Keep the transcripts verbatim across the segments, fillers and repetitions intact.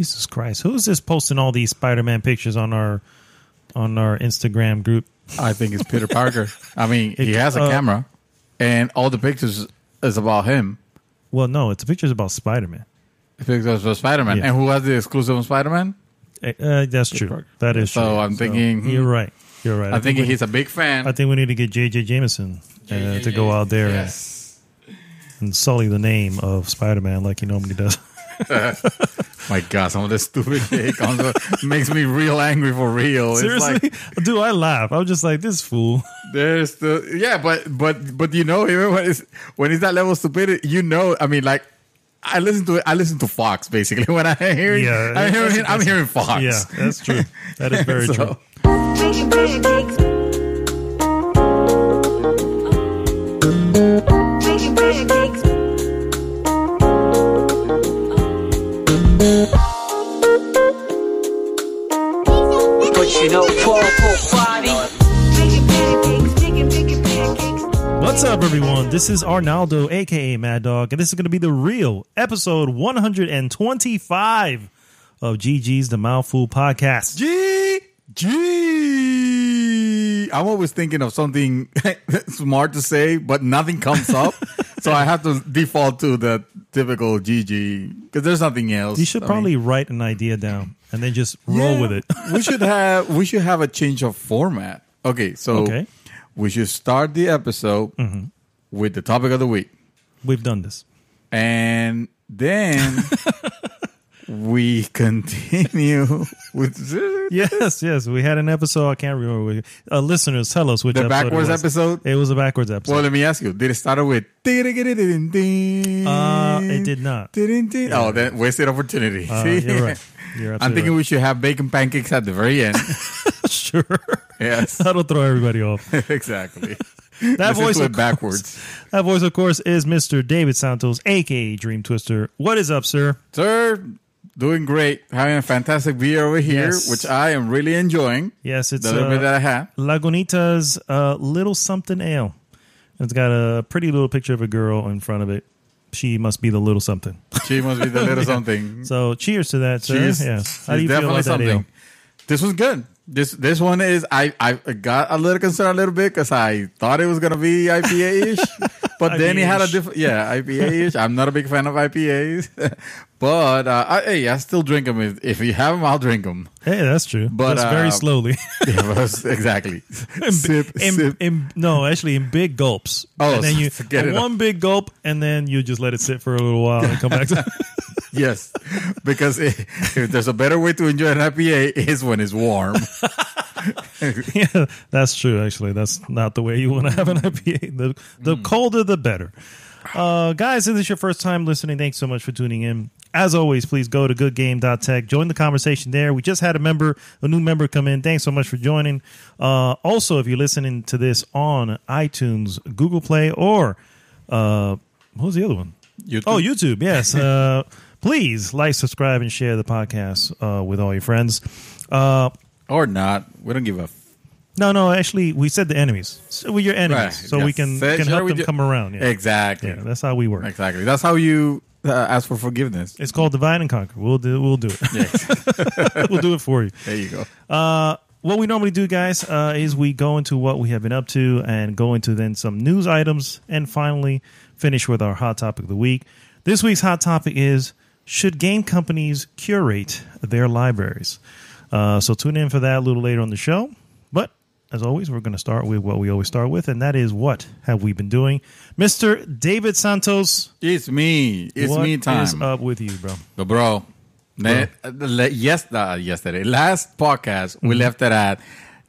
Jesus Christ. Who is this posting all these Spider-Man pictures on our on our Instagram group? I think it's Peter Parker. I mean, it, he has a uh, camera, and all the pictures is about him. Well, no, it's the pictures about Spider-Man. The pictures about Spider-Man. Yeah. And who has the exclusive on Spider-Man? Uh, that's Peter true. Parker. That is so true. I'm so I'm thinking... You're right. You're right. I'm I thinking he's a big fan. I think we need to get J J Jameson uh, to go out there yes. and, and sully the name of Spider-Man like he normally does. My God, some of this stupid shit comes up, makes me real angry for real. Seriously? It's like, dude, I laugh. I was just like, this fool. There's the yeah, but but but you know, even when it's when it's that level of stupidity, you know, I mean, like I listen to it. I listen to Fox basically when I hear yeah, I'm hearing I'm hearing Fox. Yeah, that's true. That is very so, true. But you know, what's up, everyone? This is Arnaldo, aka Mad Dog, and this is going to be the real episode one hundred twenty-five of G G's The Mouthful Podcast. G G. I'm always thinking of something smart to say, but nothing comes up. So I have to default to the typical G G because there's nothing else. You should I probably mean, write an idea down and then just roll yeah, with it. we should have we should have a change of format. Okay, so okay. we should start the episode mm-hmm. with the topic of the week. We've done this, and then we continue with yes, yes. We had an episode. I can't remember. Uh, listeners, tell us which the episode backwards it was. episode. It was a backwards episode. Well, let me ask you: did it start with? Uh, it did not. Yeah. Oh, then wasted opportunity. Uh, See? You're right. You're I'm thinking right. we should have bacon pancakes at the very end. Sure. Yes. That'll throw everybody off. Exactly. That voice, of course, backwards. That voice, of course, is Mister David Santos, aka Dream Twister. What is up, sir? Sir, doing great. Having a fantastic beer over here, yes. which I am really enjoying. Yes, it's a little uh, bit that I have. Lagunita's uh, Little Something Ale. It's got a pretty little picture of a girl in front of it. She must be the little something. She must be the little yeah. something. So cheers to that, sir. Cheers. Yeah. How do you feel about that ale? This was good. This this one is, I, I got a little concerned a little bit because I thought it was going to be I P A-ish. But I P A-ish. Then it had a different, yeah, I P A-ish. I'm not a big fan of I P As. But, uh, I, hey, I still drink them. If, if you have them, I'll drink them. Hey, that's true. But that's uh, very slowly. Yeah, but exactly. In, sip, in, sip. In, no, actually, in big gulps. Oh, and then you get it one up. Big gulp, and then you just let it sit for a little while and come back to Yes, because it, if there's a better way to enjoy an I P A, is when it's warm. Yeah, that's true. Actually, that's not the way you want to have an I P A. The, the mm. colder, the better. Uh, guys, if this is your first time listening, thanks so much for tuning in. As always, please go to good game dot tech. Join the conversation there. We just had a member, a new member come in. Thanks so much for joining. Uh, also, if you're listening to this on iTunes, Google Play, or uh, what was the other one? YouTube. Oh, YouTube. Yes. Uh, please like, subscribe, and share the podcast uh, with all your friends. Uh, or not. We don't give a... F- no, no. Actually, we said the enemies. So we're your enemies. Right. So yes. we can, can help we them do- come around. Yeah. Exactly. Yeah, that's how we work. Exactly. That's how you... Uh, ask for forgiveness. It's called divide and conquer. We'll do. We'll do it. Yes. We'll do it for you. There you go. Uh, what we normally do, guys, uh, is we go into what we have been up to and go into then some news items and finally finish with our hot topic of the week. This week's hot topic is: should game companies curate their libraries? Uh, so tune in for that a little later on the show. But as always, we're going to start with what we always start with, and that is what have we been doing? Mister David Santos. It's me. It's me time. What is up with you, bro? But bro, bro. Yes, uh, yesterday, last podcast, mm-hmm. we left it at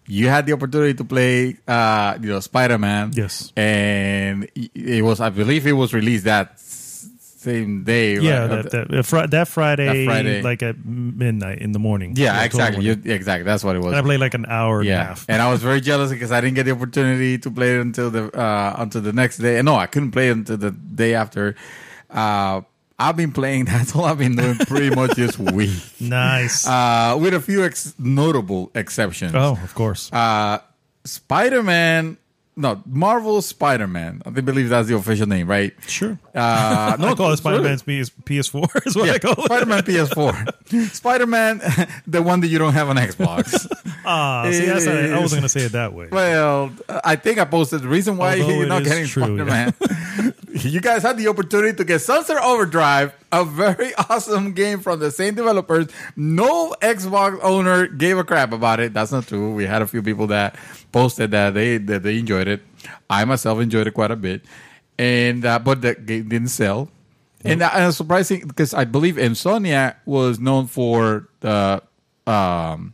you had the opportunity to play uh, you know, Spider-Man. Yes. And it was, I believe it was released that same day. Yeah, right? that, that, fr- that, Friday, that Friday, like at midnight in the morning. Yeah, like exactly. You, exactly. That's what it was. And I played like an hour yeah. and a half. And I was very jealous because I didn't get the opportunity to play it until the uh, until the next day. No, I couldn't play it until the day after. Uh, I've been playing. That's all I've been doing pretty much this week. Nice. Uh, with a few ex- notable exceptions. Oh, of course. Uh, Spider-Man No, Marvel Spider-Man. I believe that's the official name, right? Sure. Uh, no, I call it Spider-Man P S four is what yeah, I call it. Spider-Man P S four. Spider-Man, the one that you don't have on Xbox. Ah, uh, see, that's not, I wasn't going to say it that way. Well, I think I posted the reason why Although you're not getting true, Spider-Man. Yeah. You guys had the opportunity to get Sunset Overdrive, a very awesome game from the same developers. No Xbox owner gave a crap about it. That's not true. We had a few people that posted that they that they enjoyed it. I myself enjoyed it quite a bit, and uh, but the game didn't sell. Nope. And uh, surprising because I believe Insomniac was known for the um,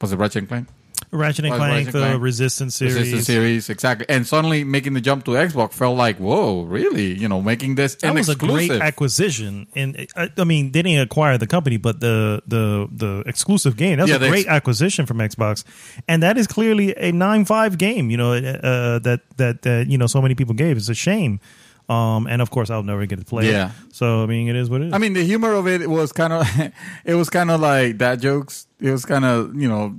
was it Ratchet and Clank? Ratchet and Clank, Ratchet the Clank? Resistance series. Resistance series, exactly. And suddenly making the jump to Xbox felt like, whoa, really? You know, making this that an exclusive. That was a great acquisition. And, I, I mean, they didn't acquire the company, but the the, the exclusive game, that's yeah, a great ex- acquisition from Xbox. And that is clearly a nine five game, you know, uh, that, that, that, you know, so many people gave. It's a shame. Um, and of course, I'll never get to play yeah. it. So I mean, it is what it is. I mean, the humor of it was kind of, it was kind of like dad jokes. It was kind of, you know,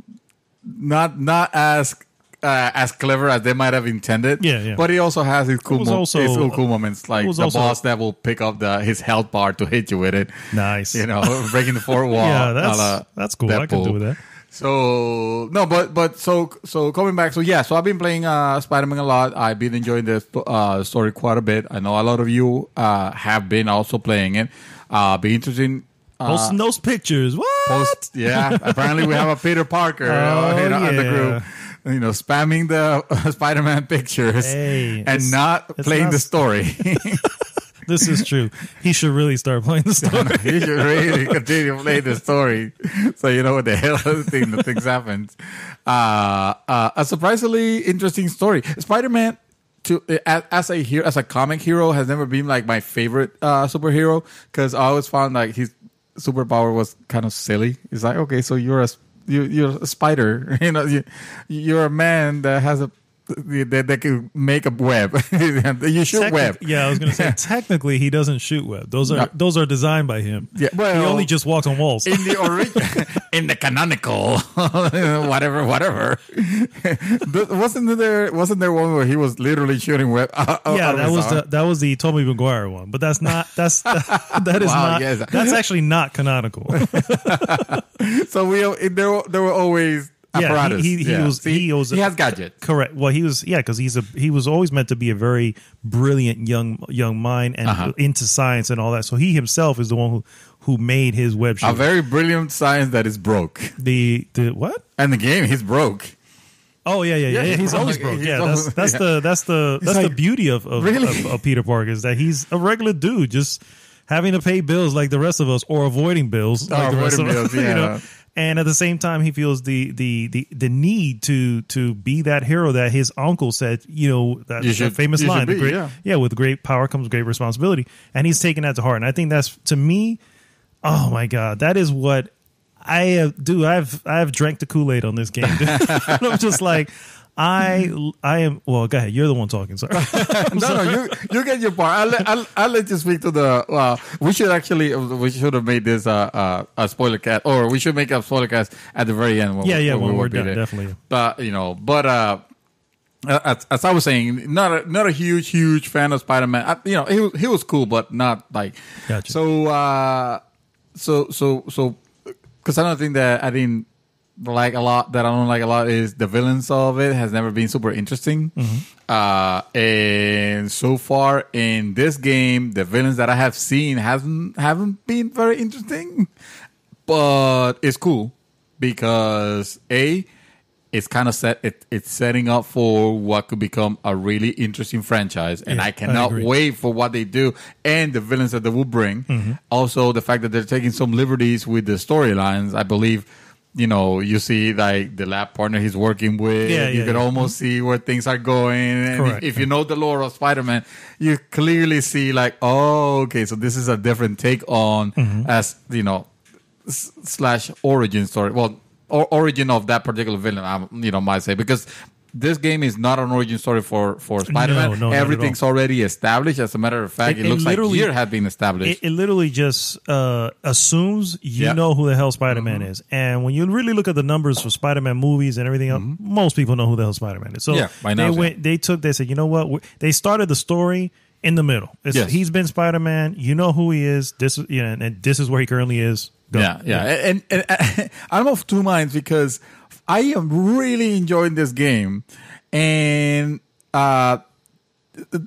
Not not as uh, as clever as they might have intended. Yeah, yeah. But he also has his cool, mo- also, his cool moments, like the also, boss that will pick up the his health bar to hit you with it. Nice, you know, breaking the fourth wall. Yeah, that's that's cool. Deadpool. I can do that. So no, but but so so coming back. So yeah, so I've been playing uh, Spider-Man a lot. I've been enjoying the uh, story quite a bit. I know a lot of you uh, have been also playing it. Uh, be interesting. Uh, Posting those pictures. What? Post, yeah. Apparently, we have a Peter Parker oh, you know, yeah. in the group, you know, spamming the uh, Spider-Man pictures hey, and not playing not the story. This is true. He should really start playing the story. He should really continue to play the story. So you know what the hell other thing that things happens. Uh, uh, a surprisingly interesting story. Spider-Man. To as, as a hero, as a comic hero, has never been like my favorite uh, superhero because I always found like he's. Superpower was kind of silly. It's like, okay, so you're a you, you're a spider, you know, you, you're a man that has a that, that can make a web. You shoot Technic- web. Yeah, I was gonna say technically he doesn't shoot web. Those are no. those are designed by him. Yeah, well, he only just walks on walls. In the ori- in the canonical, whatever, whatever. wasn't there wasn't there one where he was literally shooting web? Out, yeah, out that was the, that was the Tobey Maguire one, but that's not that's that, that is wow, not yes. that's actually not canonical. So we there there were always. Apparatus. Yeah, he, he, yeah. He, was, See, he was. He has gadgets. Correct. Well, he was. Yeah, because he's a. He was always meant to be a very brilliant young young mind and uh-huh. into science and all that. So he himself is the one who, who made his web. Shooter. A very brilliant science that is broke. The the what? And the game, he's broke. Oh yeah, yeah, yeah. yeah he's, he's always broke. He's yeah, always, that's that's yeah. the that's the that's like, the beauty of of, really? of of Peter Parker is that he's a regular dude just having to pay bills like the rest of us or avoiding bills like oh, the rest of us. Yeah. You know? And at the same time, he feels the the the, the need to, to be that hero that his uncle said, you know, that, you should, that famous line. Be, great, yeah. yeah, with great power comes great responsibility. And he's taking that to heart. And I think that's, to me, oh, my God, that is what I uh, do. I've I've drank the Kool-Aid on this game. Dude. I'm just like, I I am. Well, go ahead. You're the one talking. Sorry. no, sorry. no, you you get your part. I'll let, I'll, I'll let you speak to the. Uh, we should actually. We should have made this uh, uh, a spoiler cast, or we should make a spoiler cast at the very end. When yeah, we, yeah, when, when we we're done, there. Definitely. But you know, but uh, as, as I was saying, not a, not a huge huge fan of Spider-Man. I, you know, he was he was cool, but not like. Gotcha. So uh, so so so, because I don't think that I didn't. Like a lot that I don't like a lot is the villains of it has never been super interesting. Mm-hmm. Uh, and so far in this game, the villains that I have seen hasn't haven't been very interesting, but it's cool because A, it's kind of set it, it's setting up for what could become a really interesting franchise, and yeah, I cannot I wait for what they do and the villains that they will bring. Mm-hmm. Also, the fact that they're taking some liberties with the storylines, I believe. You know, you see like the lab partner he's working with. Yeah, you yeah, can yeah. almost see where things are going. And Correct. if you know the lore of Spider-Man, you clearly see like, oh, okay, so this is a different take on mm-hmm. as you know s- slash origin story. Well, or origin of that particular villain. I you know might say because this game is not an origin story for, for Spider-Man. No, no, Everything's already established. As a matter of fact, it, it, it looks like here had been established. It, it literally just uh, assumes you yeah. know who the hell Spider-Man mm-hmm. is. And when you really look at the numbers for Spider-Man movies and everything else, mm-hmm. most people know who the hell Spider-Man is. So yeah, by now, they went, yeah. they took, they said, you know what? We're, they started the story in the middle. It's, yes. He's been Spider-Man. You know who he is. This, you know, and this is where he currently is. Go. Yeah, yeah. yeah. And, and, and I'm of two minds because I am really enjoying this game, and uh,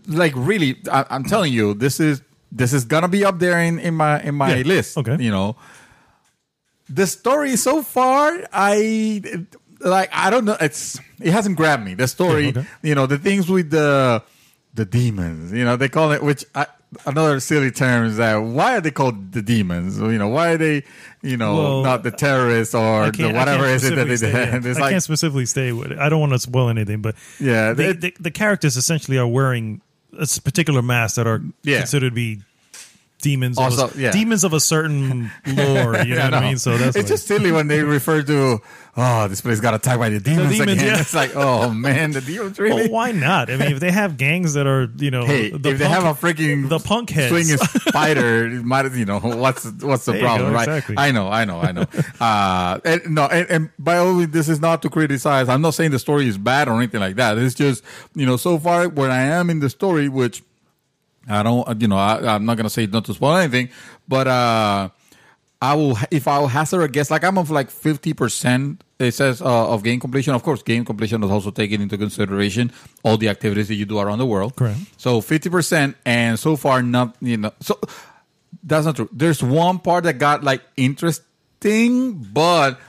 like really, I, I'm telling you, this is this is gonna be up there in, in my in my yeah. list. Okay, you know, the story so far, I like. I don't know. It's it hasn't grabbed me. The story, okay, okay. you know, the things with the the demons. You know, they call it which I, another silly term is that why are they called the demons? You know, why are they? You know, well, not the terrorists or the whatever is it that they did. Yeah. It's I like, can't specifically stay with it. I don't want to spoil anything, but yeah, they, they, they, the characters essentially are wearing a particular mask that are yeah. considered to be demons, also, of a, yeah. demons of a certain lore. You know yeah, what no. I mean? So that's it's just silly when they refer to, oh, this place got attacked by the demons, the demons again. Yeah. It's like, oh man, the demons really. Well, why not? I mean, if they have gangs that are, you know, hey, the if punk, they have a freaking the punk heads. Swinging spider, it might, you know, what's what's the there problem, go, right? Exactly. I know, I know, I know. uh, and, no, and, and by all means, this is not to criticize. I'm not saying the story is bad or anything like that. It's just, you know, so far where I am in the story, which. I don't, you know, I, I'm not going to say not to spoil anything, but uh, I will, if I'll hazard a guess, like I'm of like fifty percent, it says, uh, of game completion. Of course, game completion is also taking into consideration all the activities that you do around the world. Correct. So fifty percent, and so far, not, you know, so that's not true. There's one part that got like interesting, but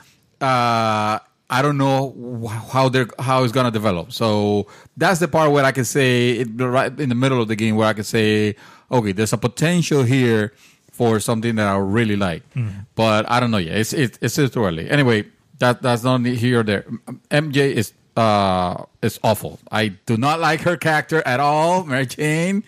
uh, I don't know how they're how it's gonna develop. So that's the part where I can say, it, right in the middle of the game, where I can say, okay, there's a potential here for something that I really like, mm. but I don't know yet. It's it, it's too early. Anyway, that that's not here or there. M J is uh is awful. I do not like her character at all, Mary Jane.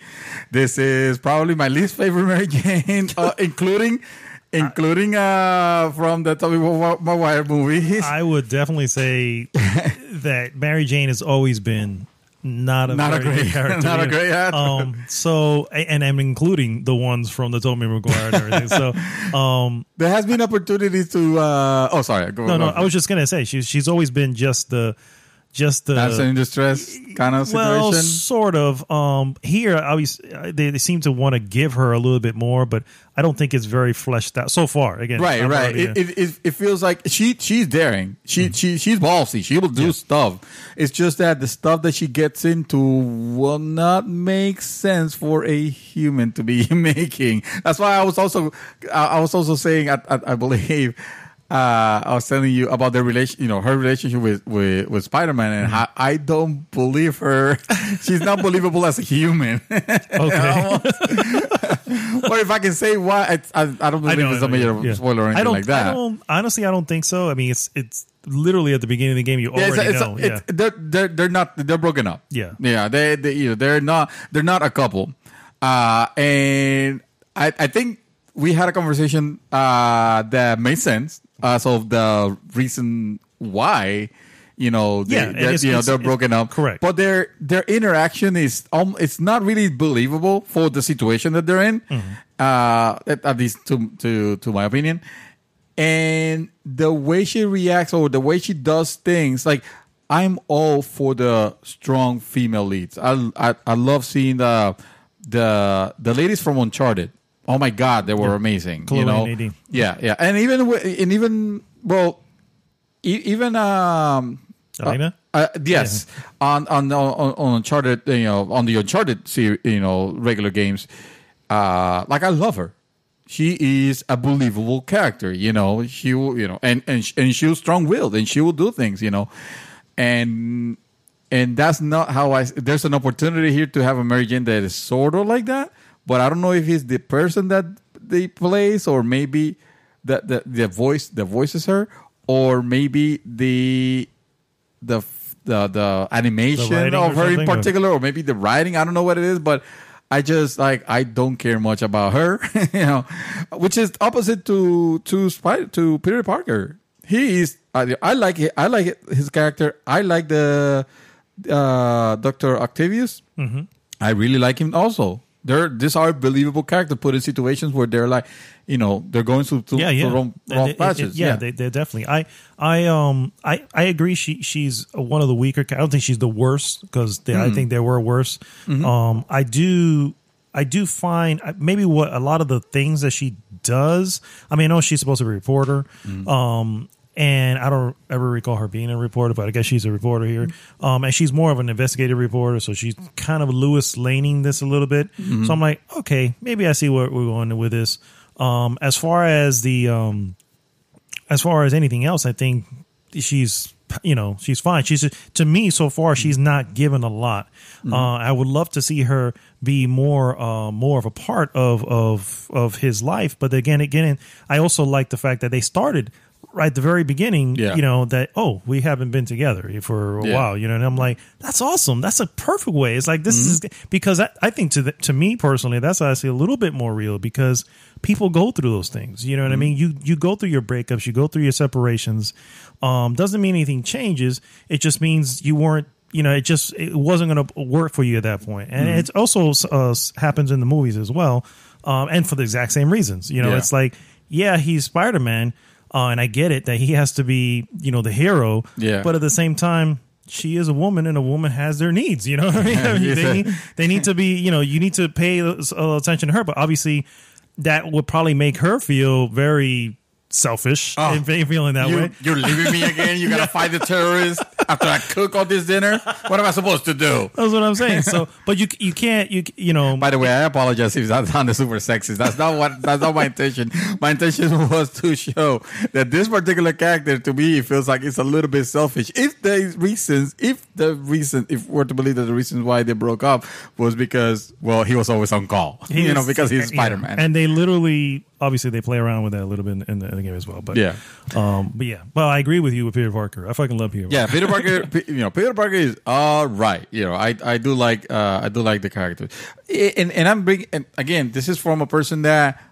This is probably my least favorite Mary Jane, uh, including. Including uh, from the Tobey Maguire movies. I would definitely say that Mary Jane has always been not a, not a great character. Not a great actor. Um, so, and I'm including the ones from the Tobey Maguire and everything. So, um, there has been opportunities to... Uh, oh, sorry. Go, no, no, I was just going to say, she's, she's always been just the... Just the absent in distress kind of situation. Well, sort of. Um, here, obviously, they, they seem to want to give her a little bit more, but I don't think it's very fleshed out so far. Again, right, I'm right. It, it, it it feels like she she's daring. She mm-hmm. she she's ballsy. She will do yeah. stuff. It's just that the stuff that she gets into will not make sense for a human to be making. That's why I was also I was also saying I, I, I believe. Uh, I was telling you about the relation, you know, her relationship with, with, with Spider-Man, and how I don't believe her. She's not believable as a human. Okay. Or if I can say why, I, I, I don't believe I know, it's a major yeah, yeah. spoiler or anything like that. I don't, honestly, I don't think so. I mean, it's it's literally at the beginning of the game. You already yeah, it's, know. It's, yeah. they're, they're they're not they're broken up. Yeah, yeah. They they you know, they're not they're not a couple. Uh, and I I think we had a conversation uh, that made sense. As of the reason why, you know, they, yeah, they, you know they're broken up. Correct. But their their interaction is um, it's not really believable for the situation that they're in, mm-hmm. uh, at, at least to to to my opinion. And the way she reacts or the way she does things, like I'm all for the strong female leads. I I, I love seeing the the the ladies from Uncharted. Oh my God, they were yeah. amazing. Chloe, you know, and A D. yeah, yeah, and even and even well, even um, Elena, uh, uh, yes, yeah. on, on on on Uncharted, you know, on the Uncharted series, you know, regular games, uh, like I love her. She is a believable character, you know. She will, you know, and and and she was strong willed, and she will do things, you know, and and that's not how I. There's an opportunity here to have a Mary Jane that is sort of like that. But I don't know if it's the person that they plays, or maybe the the, the voice the voices her, or maybe the the the, the animation the of her in particular, or maybe the writing. I don't know what it is, but I just like I don't care much about her, you know, which is opposite to to Spider, to Peter Parker. He is I, I like it. I like it, his character. I like the. uh, Doctor Octavius, mm-hmm. I really like him also. They're, these are believable characters put in situations where they're like, you know, they're going through, through yeah, yeah. wrong, wrong it, patches. It, it, yeah, yeah. They, they're definitely. I, I, um, I, I agree. She, she's one of the weaker. I don't think she's the worst because mm-hmm. I think there were worse. Mm-hmm. Um, I do, I do find maybe what a lot of the things that she does. I mean, I know she's supposed to be a reporter. Mm-hmm. Um. And I don't ever recall her being a reporter, but I guess she's a reporter here. Um, and she's more of an investigative reporter, so she's kind of Lewis Laning this a little bit. Mm-hmm. So I'm like, okay, maybe I see where we're going with this. Um, as far as the, um, as far as anything else, I think she's, you know, she's fine. She's to me so far, she's not given a lot. Mm-hmm. Uh, I would love to see her be more, uh, more of a part of of of his life. But again, again, I also like the fact that they started. Right at the very beginning, yeah. you know, that, oh, we haven't been together for a yeah. while, you know, and I'm like, that's awesome. That's a perfect way. It's like, this mm-hmm. is, because I, I think to the, to me personally, that's actually a little bit more real because people go through those things. You know what mm-hmm. I mean? You, you go through your breakups, you go through your separations. Um, doesn't mean anything changes. It just means you weren't, you know, it just, it wasn't going to work for you at that point. And mm-hmm. it also uh, happens in the movies as well. Um, and for the exact same reasons, you know, yeah. it's like, yeah, he's Spider-Man. Uh, and I get it that he has to be, you know, the hero. Yeah. But at the same time, she is a woman and a woman has their needs. You know what I mean? I mean they, need, they need to be, you know, you need to pay attention to her. But obviously that would probably make her feel very selfish oh, and feeling that you, way. You're leaving me again. You got to yeah. fight the terrorists after I cook all this dinner. What am I supposed to do? That's what I'm saying. So, but you you can't you you know. By the way, I apologize if that sounded super sexist. That's not what. That's not my intention. My intention was to show that this particular character to me feels like it's a little bit selfish. If the reasons, if the reason, if we're to believe that the reason why they broke up was because well, he was always on call. He you is, know, because he's Spider-Man, yeah. and they literally. Obviously, they play around with that a little bit in, in, the, in the game as well. But yeah, um, but yeah. Well, I agree with you with Peter Parker. I fucking love Peter. Parker. Yeah, Peter Parker. P- you know, Peter Parker is all right. You know, I, I do like uh, I do like the character, and and I'm bringing and again. This is from a person that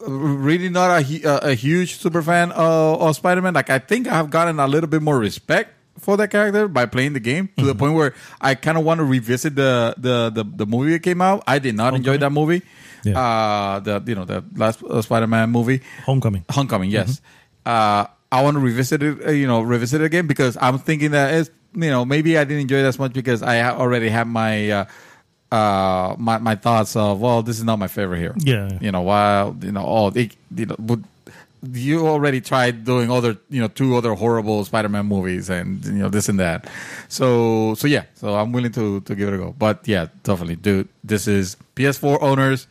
really not a a, a huge super fan of, of Spider-Man. Like I think I've gotten a little bit more respect for that character by playing the game to mm-hmm. the point where I kind of want to revisit the the, the the movie that came out. I did not okay. enjoy that movie. Yeah. Uh, the you know the last uh, Spider-Man movie, Homecoming. Homecoming, yes. Mm-hmm. Uh, I want to revisit it. Uh, you know, revisit it again because I'm thinking that it's, you know maybe I didn't enjoy it as much because I ha- already have my uh, uh my my thoughts of well this is not my favorite hero. Yeah. You know while you know oh they you know but you already tried doing other you know two other horrible Spider-Man movies and you know this and that. So so yeah so I'm willing to to give it a go. But yeah definitely dude this is P S four owners.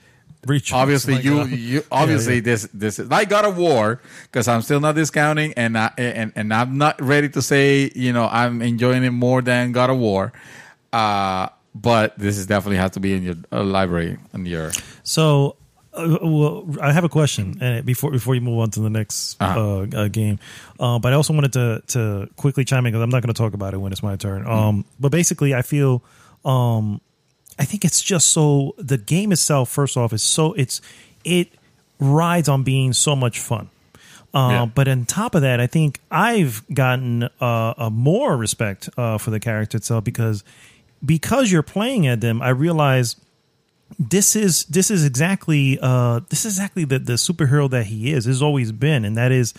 Reach obviously like, you, you obviously yeah, yeah. this this is like God of War because I'm still not discounting and I, and and I'm not ready to say you know I'm enjoying it more than God of War, uh, but this is definitely has to be in your uh, library and your. So, uh, well, I have a question and before before you move on to the next uh-huh. uh, uh, game, uh, but I also wanted to to quickly chime in because I'm not going to talk about it when it's my turn. Um, mm. But basically, I feel. Um, I think it's just so the game itself, first off, is so it's it rides on being so much fun. Uh, yeah. But on top of that, I think I've gotten uh, a more respect uh, for the character itself because because you're playing at them. I realize this is this is exactly uh, this is exactly the, the superhero that he is has always been, and that is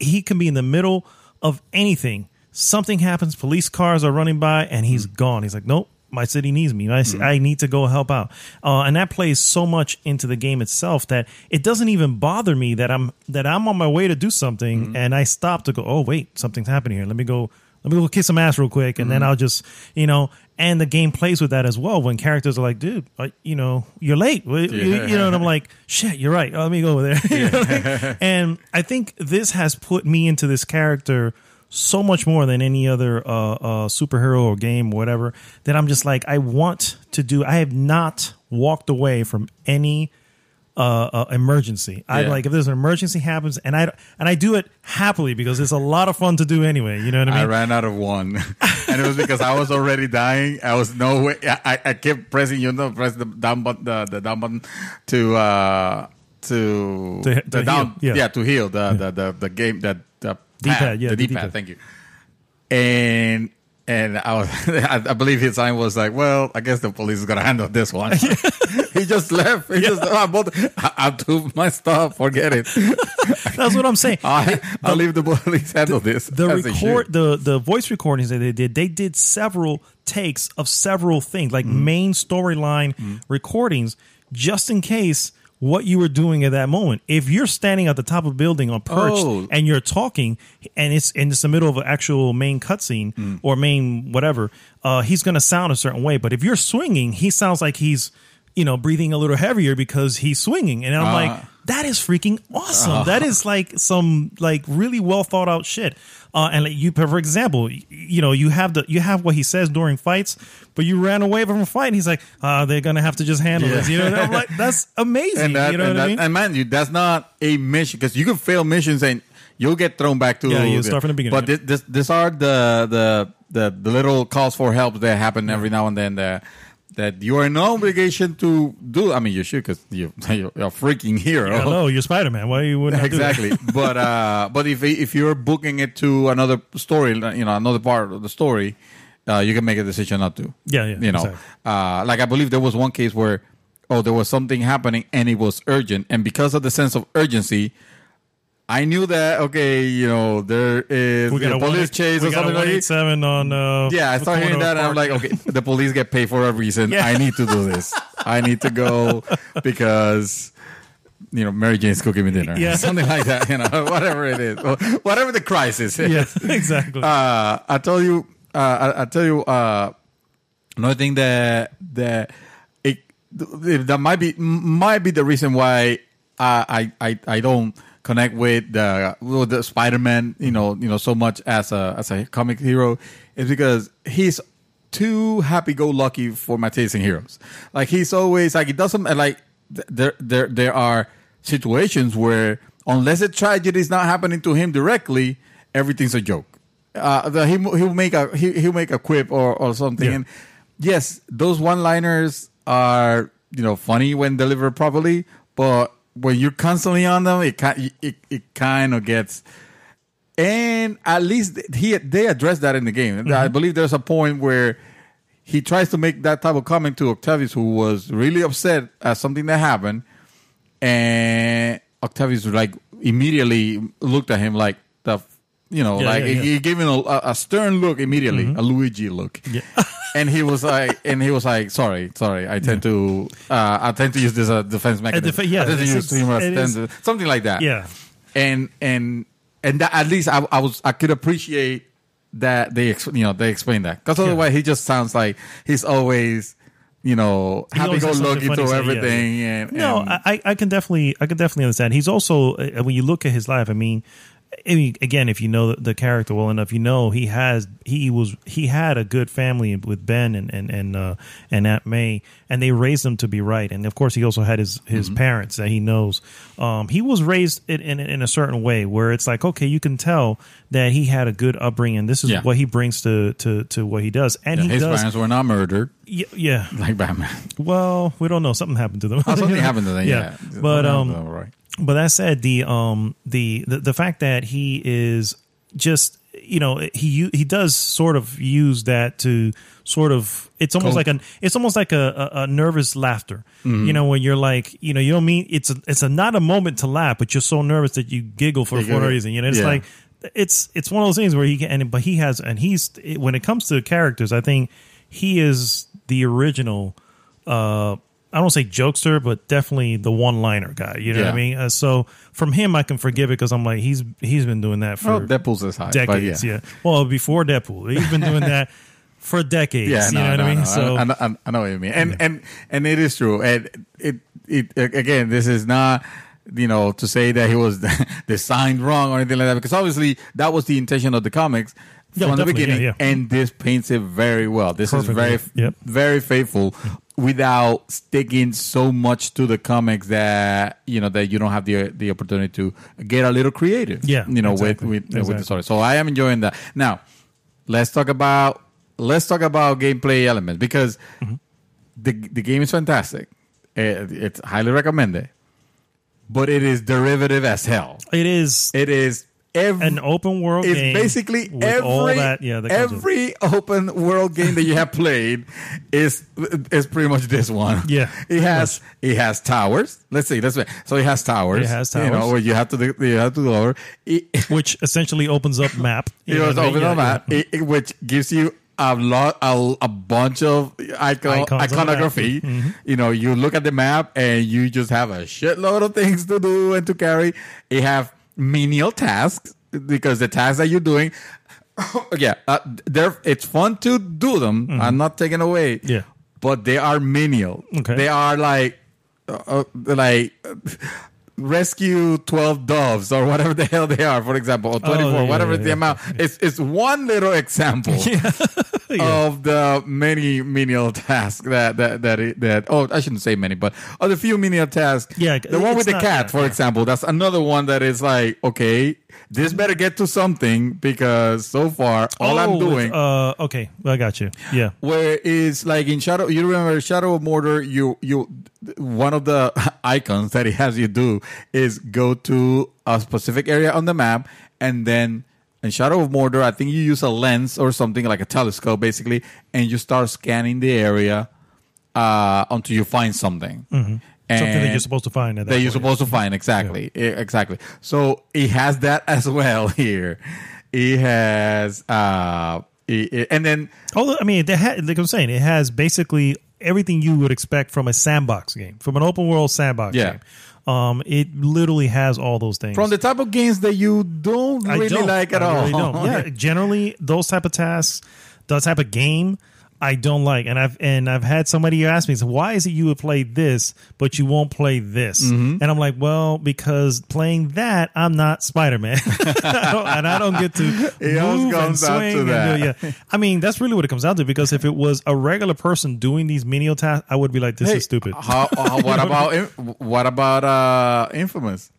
he can be in the middle of anything. Something happens, police cars are running by, and he's mm. gone. He's like, nope. My city needs me. I, mm-hmm. I need to go help out. Uh, and that plays so much into the game itself that it doesn't even bother me that I'm that I'm on my way to do something mm-hmm. and I stop to go, oh, wait, something's happening here. Let me go. Let me go kiss some ass real quick. And mm-hmm. then I'll just, you know, and the game plays with that as well. When characters are like, dude, I, you know, you're late. Yeah. You, you know, and I'm like, shit, you're right. Oh, let me go over there. Yeah. You know what I mean? And I think this has put me into this character so much more than any other uh, uh, superhero or game, or whatever, that I'm just like, I want to do. I have not walked away from any uh, uh, emergency. Yeah. I like if there's an emergency happens, and I and I do it happily because it's a lot of fun to do anyway. You know what I mean? I ran out of one, and it was because I was already dying. I was no way. I, I kept pressing, you know, press the down button, the, the down button to uh, to to, to the down, yeah. yeah, to heal the, yeah. the the the game that. The D-pad, yeah, the D-pad, D-pad. Thank you. And And I, was, I believe his sign was like, well, I guess the police is going to handle this one. He just left. He yeah. just, oh, both, I, I'll do my stuff. Forget it. That's what I'm saying. I, I'll the, leave the police handle the, this. The, record, the, the voice recordings that they did, they did several takes of several things, like mm-hmm. main storyline mm-hmm. recordings, just in case what you were doing at that moment. If you're standing at the top of a building on perched oh. and you're talking and it's in the middle of an actual main cutscene mm. or main whatever, uh, he's going to sound a certain way. But if you're swinging, he sounds like he's, you know, breathing a little heavier because he's swinging. And I'm uh. like, that is freaking awesome. Uh. That is like some like really well thought out shit. Uh, and like you, for example, you know, you have the you have what he says during fights, but you ran away from a fight. And he's like, "Ah, they're gonna have to just handle yeah. this." You know, and I'm like, that's amazing. And that, you know and what that, I mean? And man, you, that's not a mission because you can fail missions and you'll get thrown back to yeah, you start from the beginning. But yeah. this, this, these are the, the the the little calls for help that happen every now and then. That that you are no obligation to do. I mean, you should because you you're a freaking hero. Yeah, no, you're Spider-Man. Why you wouldn't exactly? Do that? but uh, but if if you're booking it to another story, you know, another part of the story, uh, you can make a decision not to. Yeah, yeah. You know, exactly. uh, like I believe there was one case where oh, there was something happening and it was urgent, and because of the sense of urgency, I knew that, okay, you know, there is a police one, chase or something like that. On, uh, yeah, I started hearing that, and I'm like, okay, the police get paid for a reason. Yeah. I need to do this. I need to go because, you know, Mary Jane's cooking me dinner. Yeah. Something like that, you know, whatever it is. Whatever the crisis is. Yes, exactly. Uh, I tell you, uh, I, I tell you uh, another thing that, that, it, that might be might be the reason why I I, I don't... connect with the, with the Spider-Man, you know, you know, so much as a as a comic hero is because he's too happy-go-lucky for my taste in heroes. Like he's always like it doesn't like there there there are situations where unless a tragedy is not happening to him directly, everything's a joke. Uh, the, he he'll make a he, he'll make a quip or or something. Yeah. And yes, those one-liners are you know funny when delivered properly, but when you're constantly on them, it it it kind of gets, and at least he they address that in the game. Mm-hmm. I believe there's a point where he tries to make that type of comment to Octavius, who was really upset at something that happened, and Octavius like immediately looked at him like the you know yeah, like yeah, yeah. he gave him a, a stern look immediately, mm-hmm. a Luigi look. Yeah. And he was like, and he was like, sorry, sorry. I tend yeah. to, uh, I tend to use this as uh, a defense mechanism. Def- yeah, I tend to use humor, to, something like that. Yeah, and and and that, at least I, I was, I could appreciate that they, you know, they explained that because otherwise yeah. he just sounds like he's always, you know, happy-go-lucky to everything. Yeah. And, and no, I, I can definitely, I can definitely understand. He's also when you look at his life, I mean. I mean, again, if you know the character well enough, you know he has he was he had a good family with Ben and and and, uh, and Aunt May, and they raised him to be right. And of course, he also had his his mm-hmm. parents that he knows. Um, he was raised in, in in a certain way where it's like, okay, you can tell that he had a good upbringing. This is yeah. what he brings to, to to what he does. And yeah, he his does, parents were not murdered. Yeah, yeah, like Batman. Well, we don't know. Something happened to them. Oh, something happened to them. Yeah, yeah. but um, oh, right. But that said, the um the, the the fact that he is just you know he he does sort of use that to sort of it's almost Cold. like an it's almost like a a, a nervous laughter mm-hmm. you know when you're like you know you don't mean it's a, it's a, not a moment to laugh but you're so nervous that you giggle for no reason you know it's yeah. like it's it's one of those things where he can and, but he has and he's when it comes to characters I think he is the original. Uh, I don't say jokester, but definitely the one-liner guy. You know yeah. what I mean? Uh, so from him, I can forgive it because I'm like, he's he's been doing that for well, Deadpool's this high, decades. Yeah. yeah. Well, before Deadpool, he's been doing that for decades. Yeah, no, you know what no, I mean? No. So I, I, I know what you mean, and yeah. and and it is true. And it it again, this is not you know to say that he was designed wrong or anything like that because obviously that was the intention of the comics yeah, from the beginning, yeah, yeah. and this paints it very well. This Perfectly. is very yep. very faithful. Without sticking so much to the comics that you know that you don't have the the opportunity to get a little creative, yeah, you know, exactly. with with, exactly. with the story. So I am enjoying that. Now, let's talk about let's talk about gameplay elements because mm-hmm. the the game is fantastic. It, it's highly recommended, but it is derivative as hell. It is. It is. Every, an open world it's game. It's basically every that, yeah, that every open world game that you have played is is pretty much this one. Yeah, it has it has towers. Let's see, that's right. So it has towers. It has towers. You know, where you have to do, you have to go over, it, which essentially opens up map. It opens up yeah, map, yeah. It, which gives you a lot, a, a bunch of icon, iconography. Mm-hmm. You know, you look at the map and you just have a shitload of things to do and to carry. It have menial tasks, because the tasks that you're doing, yeah, uh, they're, it's fun to do them. Mm-hmm. I'm not taking away, yeah, but they are menial. Okay. They are like, uh, like rescue twelve doves or whatever the hell they are, for example, or twenty-four, oh, yeah, whatever yeah, the yeah, amount. Yeah. It's it's one little example yeah. yeah. of the many menial tasks that that that, it, that oh I shouldn't say many, but of the few menial tasks. Yeah, the one with the cat, that, for yeah. example, that's another one that is like, okay, this better get to something, because so far all oh, I'm doing. Uh, okay, well, I got you. Yeah, where is like in Shadow? You remember Shadow of Mordor? You you one of the icons that it has you do is go to a specific area on the map, and then in Shadow of Mordor, I think you use a lens or something like a telescope, basically, and you start scanning the area uh, until you find something. Mm-hmm. And something that you're supposed to find. At that, that you're supposed to find, exactly, yeah. exactly. So it has that as well here. It has, uh, it, it, and then oh, I mean, it ha- like I'm saying, it has basically everything you would expect from a sandbox game, from an open world sandbox yeah. game. Um, it literally has all those things. From the type of games that you don't really don't, like at I all. Really don't. Yeah, generally those type of tasks, that type of game, I don't like, and I've and I've had somebody ask me, so why is it you would play this, but you won't play this? Mm-hmm. And I'm like, well, because playing that, I'm not Spider-Man, I and I don't get to it move comes and swing. Out to that. And do, yeah. I mean, that's really what it comes down to. Because if it was a regular person doing these menial tasks, I would be like, this hey, is stupid. How, how, what about what about uh, Infamous?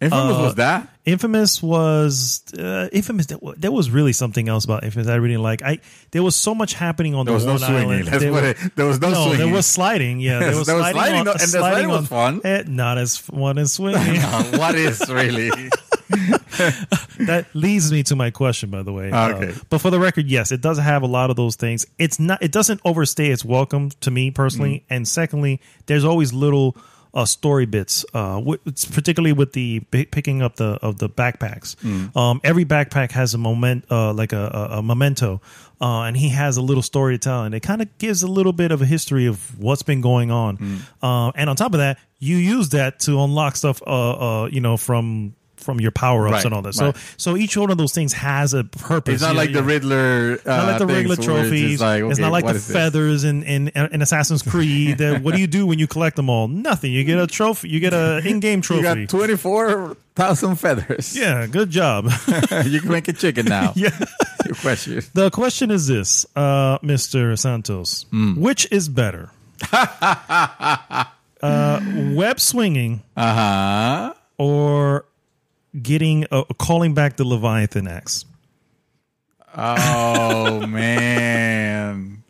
Infamous uh, was that? Infamous was uh, Infamous. There was really something else about Infamous I really like. I there was so much happening on there the one no island. There, there, was, there was no, no swinging. There was sliding. Yeah, there was, there was sliding, on, no, and the sliding, sliding was on, fun. Eh, not as fun as swinging. No, what is really? That leads me to my question, by the way. Okay. Uh, but for the record, yes, it does have a lot of those things. It's not. It doesn't overstay its welcome to me personally. Mm. And secondly, there's always little. Uh, story bits, uh, w- particularly with the b- picking up the of the backpacks. Mm. Um, every backpack has a moment, uh, like a, a, a memento, uh, and he has a little story to tell, and it kind of gives a little bit of a history of what's been going on. Mm. Uh, and on top of that, you use that to unlock stuff, uh, uh, you know, from. from your power-ups right, and all that. Right. So so each one of those things has a purpose. It's not, yeah, like, yeah. The Riddler, uh, not like the Riddler trophies. It's, like, okay, it's not like the feathers in, in, in Assassin's Creed. That, what do you do when you collect them all? Nothing. You get a trophy. You get an in-game trophy. You got twenty-four thousand feathers. Yeah, good job. You can make a chicken now. Yeah. Your question. The question is this, uh, Mister Santos. Mm. Which is better? uh, web swinging uh-huh. or... Getting uh, calling back the Leviathan axe. Oh man!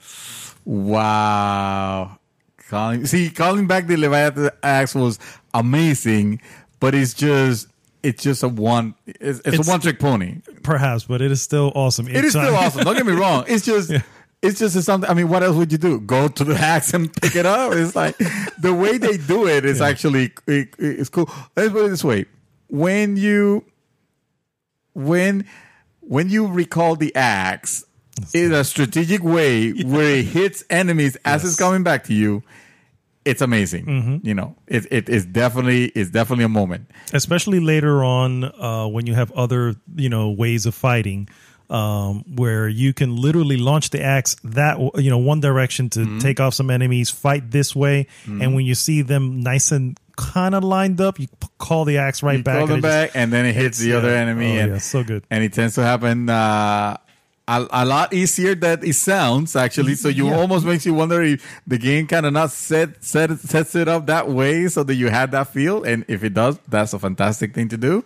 Wow! Calling see, calling back the Leviathan axe was amazing, but it's just it's just a one it's, it's, it's a one trick pony, perhaps. But it is still awesome. It it's is still awesome. Don't get me wrong. It's just. Yeah. It's just something. I mean, what else would you do? Go to the axe and pick it up. It's like the way they do it is yeah. actually it, it's cool. Let's put it this way. When you when when you recall the axe in a strategic way yeah. where it hits enemies as yes. it's coming back to you, it's amazing. Mm-hmm. You know, it it is definitely it's definitely a moment. Especially later on, uh, when you have other you know ways of fighting. Um, where you can literally launch the axe that you know one direction to mm-hmm. take off some enemies, fight this way, mm-hmm. and when you see them nice and kind of lined up, you call the axe right you back, call them and back, just, and then it hits the yeah. other enemy. Oh, and, yeah, so good, and it tends to happen uh, a, a lot easier than it sounds actually. So you yeah. almost makes you wonder if the game kind of not set, set sets it up that way so that you had that feel, and if it does, that's a fantastic thing to do.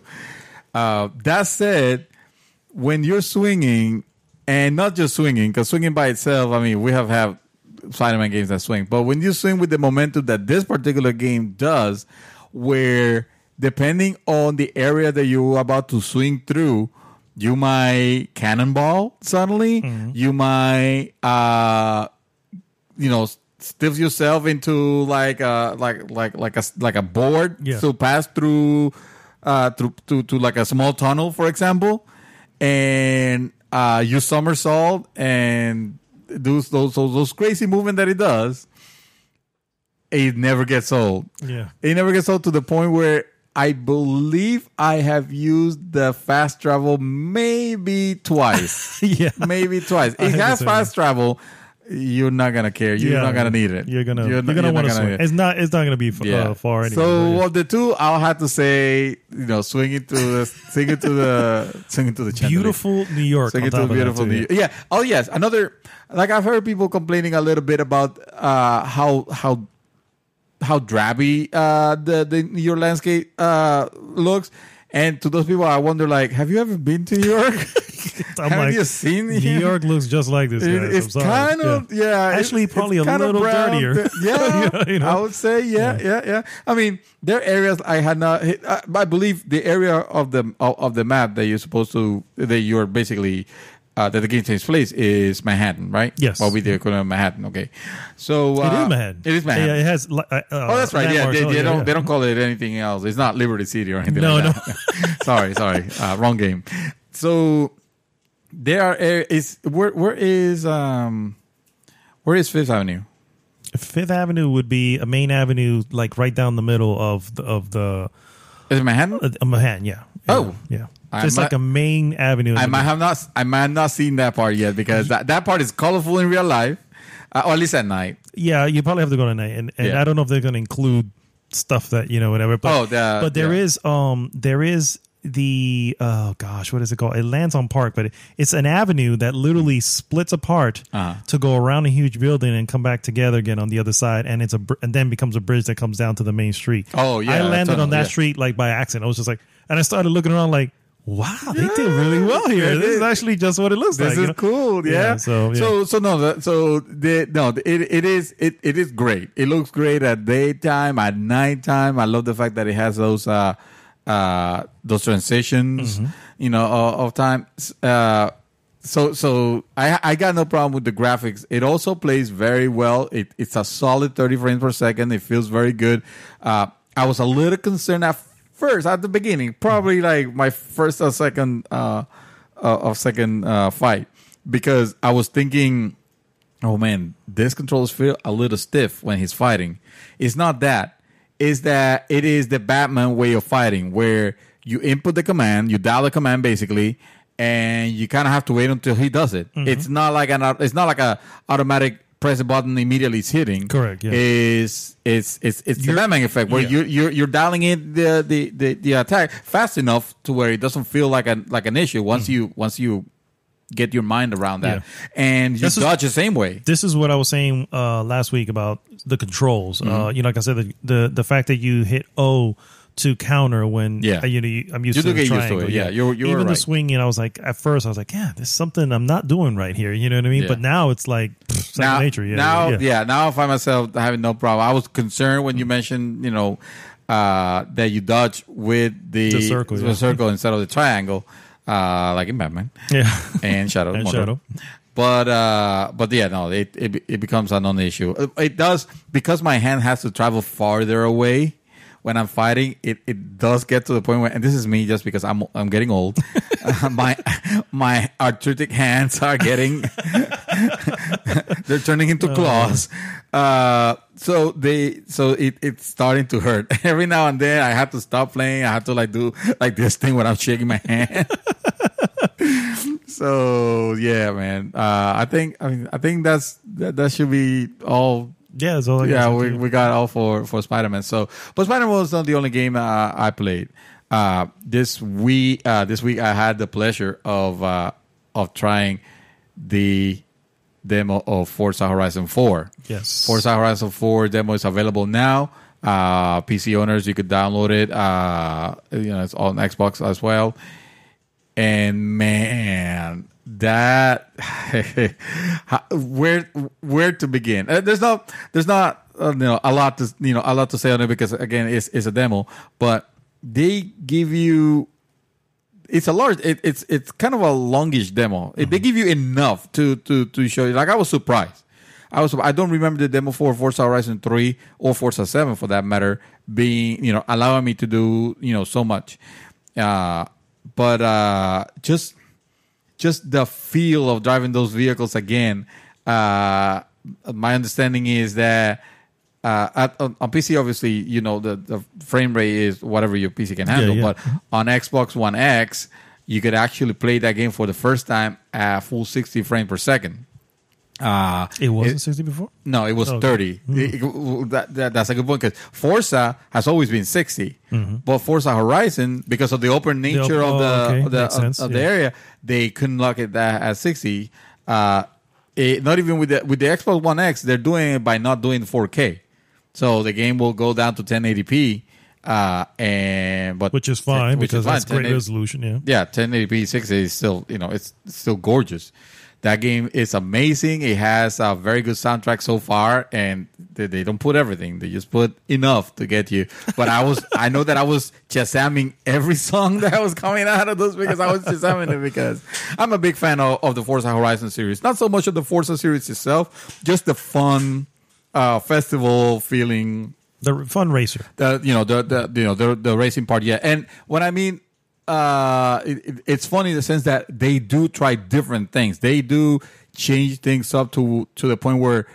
Uh, that said. When you're swinging, and not just swinging, because swinging by itself, I mean, we have had Spider-Man games that swing. But when you swing with the momentum that this particular game does, where depending on the area that you're about to swing through, you might cannonball suddenly. Mm-hmm. You might, uh, you know, stiff yourself into like a like like like a like a board yeah. to pass through, uh, through to to like a small tunnel, for example, and uh, you somersault and do those those those crazy movements that it does. It never gets old. Yeah, it never gets old to the point where I believe I have used the fast travel maybe twice. yeah, maybe twice. It has fast travel. You're not gonna care. You're yeah, not gonna need it. You're gonna. You're, you're gonna want to swing. It. It's not. It's not gonna be f- yeah. uh, far anyway. So yeah. of the two, I'll have to say, you know, swing it to the, swing it to the, swing it to the chandelier. Beautiful New York. Swing it to beautiful New York. Yeah. Oh yes. Another. Like I've heard people complaining a little bit about uh, how how. how drabby uh, the, the New York landscape uh, looks. And to those people, I wonder, like, have you ever been to New York? have like, you seen New here? York looks just like this, guys. It, it's I'm sorry. kind of, yeah. yeah Actually, it's, probably it's a little dirtier. Th- yeah, you know? I would say, yeah, yeah, yeah, yeah. I mean, there are areas I had not, I, I believe the area of the of, of the map that you're supposed to, that you're basically, uh, that the game takes place is Manhattan, right? Yes. Well, we did call it Manhattan. Okay, so uh, it is Manhattan. It is Manhattan. Yeah, it has. Uh, oh, that's right. Yeah, they, they, they don't yeah. they don't call it anything else. It's not Liberty City or anything. No, like that. no. sorry, sorry, uh, wrong game. So there are is where where is um where is Fifth Avenue? Fifth Avenue would be a main avenue, like right down the middle of the, of the. Is it Manhattan? Uh, Manhattan, yeah. yeah oh, yeah. It's like a main avenue. I might have not. I might have not seen that part yet because that, that part is colorful in real life, uh, or at least at night. Yeah, you probably have to go at night, and, and yeah. I don't know if they're going to include stuff that you know, whatever. But, oh, the, but there yeah. is um, there is the oh gosh, what is it called? It lands on Park, but it, it's an avenue that literally splits apart uh-huh. to go around a huge building and come back together again on the other side, and it's a and then becomes a bridge that comes down to the main street. Oh yeah, I landed tunnel, on that yeah. street like by accident. I was just like, and I started looking around like. Wow, they yeah, did really well here. This is actually just what it looks this like. This is you know? cool, yeah. yeah, so, yeah. so, so no, so the, no, it it is it it is great. It looks great at daytime, at nighttime. I love the fact that it has those uh, uh, those transitions, mm-hmm. you know, of, of time. Uh, so, so I I got no problem with the graphics. It also plays very well. It it's a solid thirty frames per second. It feels very good. Uh, I was a little concerned at first, at the beginning, probably like my first or second uh, uh, of second uh, fight, because I was thinking, oh man, this controls feel a little stiff when he's fighting. It's not that; it's that it is the Batman way of fighting, where you input the command, you dial the command basically, and you kind of have to wait until he does it. Mm-hmm. It's not like an it's not like a automatic. Press a button immediately it's hitting. Correct. Yeah. Is it's it's it's the Batman effect where yeah. you you're you're dialing in the, the, the, the attack fast enough to where it doesn't feel like an like an issue once mm. you once you get your mind around that. Yeah. And you this dodge is, the same way. This is what I was saying uh, last week about the controls. Mm-hmm. Uh, you know, like I said, the, the the fact that you hit O to counter when yeah. you know I'm used you to the triangle. Used to it. Yeah, yeah. You're, you're even right. the swinging. I was like at first I was like, yeah, there's something I'm not doing right here. You know what I mean? Yeah. But now it's like pff, now, nature. Yeah, now, yeah. yeah. Now I find myself having no problem. I was concerned when you mentioned, you know, uh, that you dodge with the, the circle, the yeah. circle instead of the triangle, uh, like in Batman. Yeah, and Shadow. and Shadow. But uh, but yeah, no, it, it it becomes a non-issue. It, it does because my hand has to travel farther away. When I'm fighting, it, it does get to the point where, and this is me just because I'm I'm getting old. uh, my my arthritic hands are getting, they're turning into claws. Uh, so they so it, it's starting to hurt. Every now and then, I have to stop playing. I have to like do like this thing when I'm shaking my hand. so yeah, man. Uh, I think I mean I think that's that, that should be all. Yeah, that's all I yeah, we we got all for, for Spider-Man. So, but Spider-Man was not the only game uh, I played. Uh, this we uh, this week I had the pleasure of uh, of trying the demo of Forza Horizon four. Yes, Forza Horizon four demo is available now. Uh, P C owners, you could download it. Uh, you know, it's on Xbox as well. And man. That where where to begin? There's not there's not you know a lot to you know a lot to say on it because again it's it's a demo. But they give you it's a large it, it's it's kind of a longish demo. Mm-hmm. They give you enough to to to show you. Like I was surprised. I was I don't remember the demo for Forza Horizon three or Forza seven for that matter being, you know, allowing me to do, you know, so much. Uh, but uh, just just the feel of driving those vehicles again. Uh, my understanding is that uh, at, on, on P C, obviously, you know, the, the frame rate is whatever your P C can handle. Yeah, yeah. But on Xbox One X, you could actually play that game for the first time at full sixty frames per second. Uh, it wasn't it, sixty before? No, it was oh, okay. thirty. Mm-hmm. It, that, that, that's a good point because Forza has always been sixty. Mm-hmm. But Forza Horizon, because of the open nature the open, of the, oh, okay. of, the, of, of yeah. the area, they couldn't lock it that at sixty. Uh, it, not even with the, with the Xbox One X, they're doing it by not doing four K. So the game will go down to ten eighty p. Uh, and but which is fine ten, which because is that's fine. Great resolution. Yeah, yeah, ten eighty p sixty is still, you know, it's still gorgeous. That game is amazing. It has a very good soundtrack so far, and they, they don't put everything. They just put enough to get you. But I was—I know that I was chasamming every song that was coming out of those because I was chasamming it because I'm a big fan of, of the Forza Horizon series. Not so much of the Forza series itself, just the fun uh, festival feeling. The fun racer. The, you know, the, the you know the the racing part. Yeah, and what I mean. Uh, it, it, it's funny in the sense that they do try different things. They do change things up to to the point where,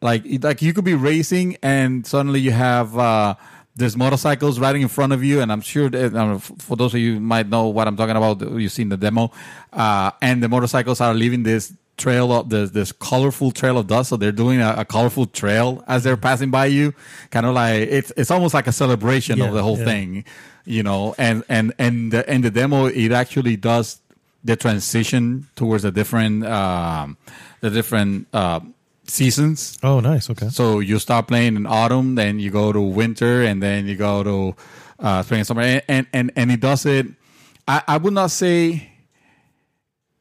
like, like you could be racing and suddenly you have uh, there's motorcycles riding in front of you. And I'm sure that, um, for those of you who might know what I'm talking about, you've seen the demo. Uh, and the motorcycles are leaving this trail of this this colorful trail of dust. So they're doing a, a colorful trail as they're passing by you. Kind of like it's it's almost like a celebration yeah, of the whole yeah. thing. You know, and and and the, and the demo it actually does the transition towards the different um, the different uh, seasons. Oh, nice. Okay. So you start playing in autumn, then you go to winter, and then you go to uh, spring and summer. And and, and, and it does it. I, I would not say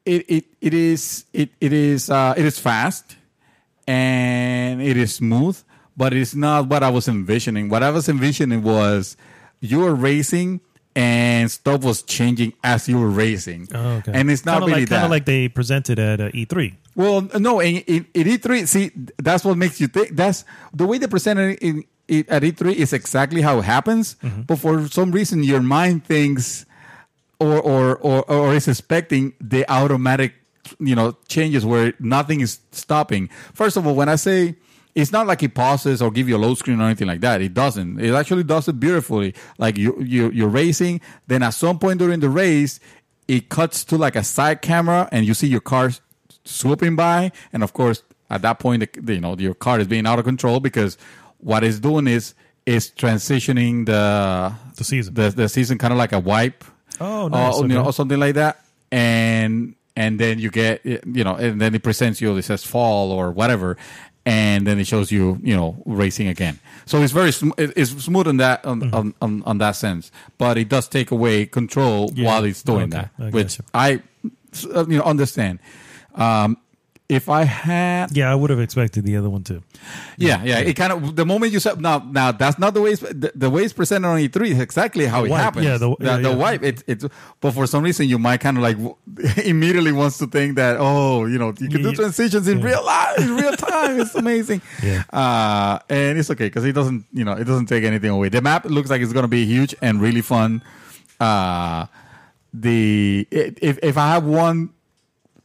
it it it is it it is uh, it is fast and it is smooth, but it's not what I was envisioning. What I was envisioning was. You were racing, and stuff was changing as you were racing. Oh, okay. And it's not kinda really like, that. Kind of like they presented at uh, E three. Well, no, in, in, in E three, see, that's what makes you think. That's the way they presented it in, in, at E three is exactly how it happens. Mm-hmm. But for some reason, your mind thinks or, or, or, or is expecting the automatic, you know, changes where nothing is stopping. First of all, when I say... It's not like it pauses or give you a load screen or anything like that. It doesn't. It actually does it beautifully. Like you, you, you're racing. Then at some point during the race, it cuts to like a side camera, and you see your car swooping by. And of course, at that point, the, you know your car is being out of control because what it's doing is is transitioning the the season, the, the season kind of like a wipe, oh, nice. or, okay. you know, or something like that, and and then you get you know, and then it presents you. It says fall or whatever. And then it shows you, you know, racing again. So it's very sm- it's smooth in that on, mm-hmm. on, on, on that sense, but it does take away control yeah. while it's doing okay. that, I which you. I you know understand. Um, if I had, yeah, I would have expected the other one too. Yeah, yeah. yeah. It kind of the moment you said now, now that's not the way it's, the, the way it's presented on E three is exactly how the it wipe. happens. Yeah, the, the, yeah, the yeah. wipe. It's it's. But for some reason, you might kind of like immediately wants to think that oh, you know, you can yeah, do transitions in yeah. real life, in real time. It's amazing. Yeah. Uh, and it's okay because it doesn't, you know, it doesn't take anything away. The map looks like it's gonna be huge and really fun. Uh, the if if I have one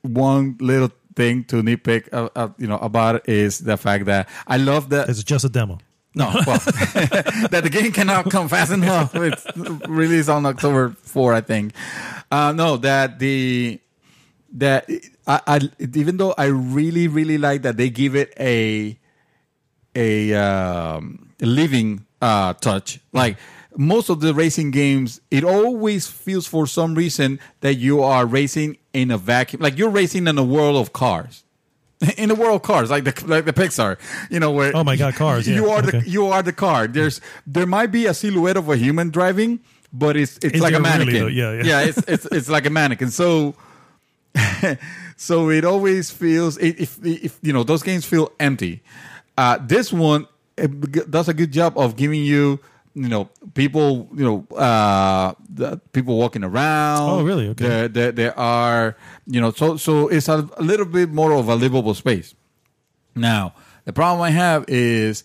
one little. thing to nitpick uh, uh, you know about it is the fact that I love that it's just a demo no well that the game cannot come fast enough. It's released on October fourth, I think. Uh no that the that I, I even though I really really like that they give it a a um living uh touch. Like most of the racing games, it always feels for some reason that you are racing in a vacuum. Like you're racing in a world of cars. In a world of cars, like the like the Pixar. You know where Oh my god, cars. You yeah. are okay. the you are the car. There's there might be a silhouette of a human driving, but it's it's Is like a mannequin. Really, yeah, yeah. yeah, it's it's it's like a mannequin. So so it always feels it, if if you know, those games feel empty. Uh, this one it does a good job of giving you you know, people, you know, uh, the people walking around. Oh, really? Okay. There, there, there are, you know, so so it's a little bit more of a livable space. Now, the problem I have is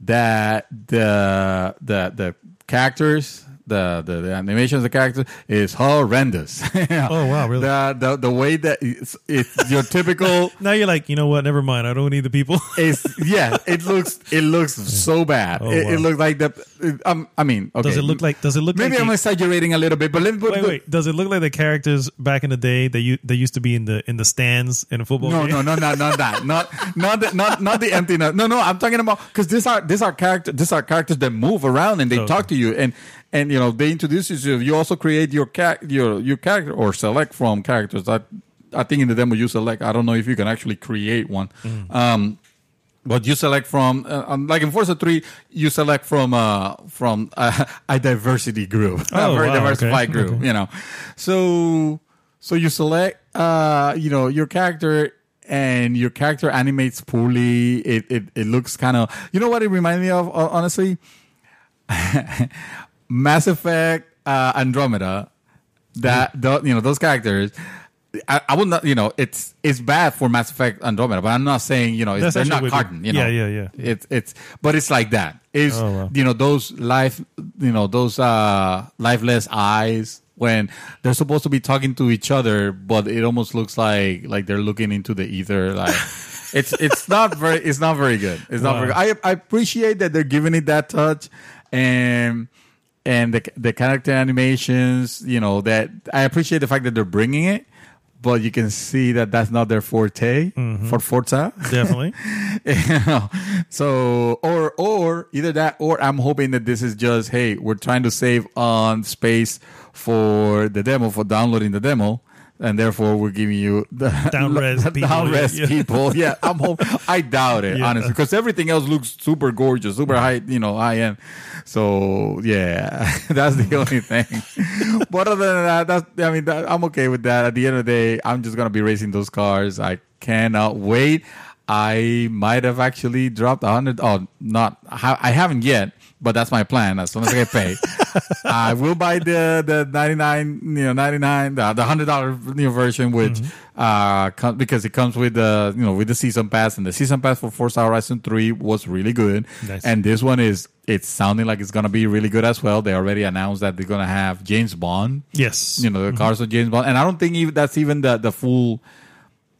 that the the the characters, the the, the animations of the characters is horrendous. Yeah. Oh, wow, really? The the, the way that it's, it's your typical. Now you're like, you know what? Never mind. I don't need the people. It's yeah. It looks it looks yeah. so bad. Oh, it, wow. it looks like the. It, um, I mean, okay. Does it look like? Does it look? Maybe like I'm a, exaggerating a little bit, but let me put, wait, wait. Does it look like the characters back in the day that you they used to be in the in the stands in a football? No, game? no, no, no, not that. Not not the, not not the empty. No, no, no. I'm talking about because these are these are characters. These are characters that move around and they okay. talk to you and. And you know they introduce you. You also create your ca- your your character or select from characters. I, I think in the demo you select. I don't know if you can actually create one, mm. um, but you select from uh, like in Forza three. You select from uh, from a, a diversity group, oh, a very wow, diversified okay. group. Okay. You know, so so you select uh, you know your character. And your character animates poorly. It it, it looks kind of you know what it reminded me of honestly. Mass Effect uh, Andromeda, that the, you know those characters, I, I would not you know it's it's bad for Mass Effect Andromeda, but I'm not saying you know it's, they're not carton, you know, yeah yeah yeah it's it's but it's like that is oh, wow. you know those life you know those uh, lifeless eyes when they're supposed to be talking to each other, but it almost looks like like they're looking into the ether like. it's it's not very it's not very good it's wow. not very good. I I appreciate that they're giving it that touch and. And the the character animations, you know, that I appreciate the fact that they're bringing it, but you can see that that's not their forte mm-hmm. for Forza, definitely. you know? So, or or either that, or I'm hoping that this is just hey, we're trying to save on space for the demo for downloading the demo. And therefore, we're giving you the downres people. Downres yeah. people. Yeah, I'm home. I doubt it, yeah. honestly, because everything else looks super gorgeous, super high, you know, high end. So yeah, that's the only thing. But other than that, that's, I mean, that, I'm okay with that. At the end of the day, I'm just gonna be racing those cars. I cannot wait. I might have actually dropped a hundred. Oh, not. I haven't yet. But that's my plan. As soon as I get paid, I will buy the the ninety nine, you know, ninety nine, the, the hundred dollar new version, which mm-hmm. uh, com- because it comes with the you know with the season pass, and the season pass for Forza Horizon three was really good, nice. And this one is it's sounding like it's gonna be really good as well. They already announced that they're gonna have James Bond, yes, you know the mm-hmm. cars of James Bond, and I don't think even that's even the the full.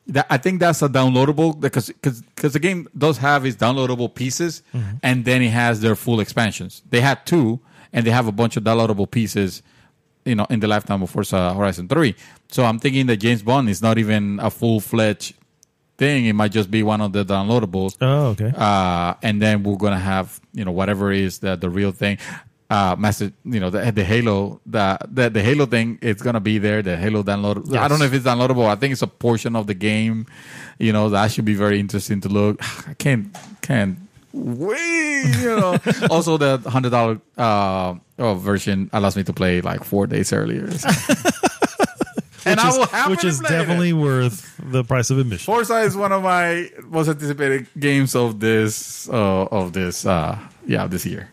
That, I think that's a downloadable because because because the game does have its downloadable pieces, mm-hmm. and then it has their full expansions. They had two, and they have a bunch of downloadable pieces, you know, in the lifetime of Forza Horizon three. So I'm thinking that James Bond is not even a full fledged thing. It might just be one of the downloadables. Oh, okay. Uh, and then we're gonna have you know whatever is the the real thing. Uh, massive, you know, the, the Halo, the, the the Halo thing, it's gonna be there. The Halo download. Yes. I don't know if it's downloadable. I think it's a portion of the game. You know, that should be very interesting to look. I can't, can't wait. You know, also the hundred dollar uh, oh, version allows me to play like four days earlier. So. And which I will have Which is definitely it. worth the price of admission. Forza is one of my most anticipated games of this uh, of this uh, yeah this year.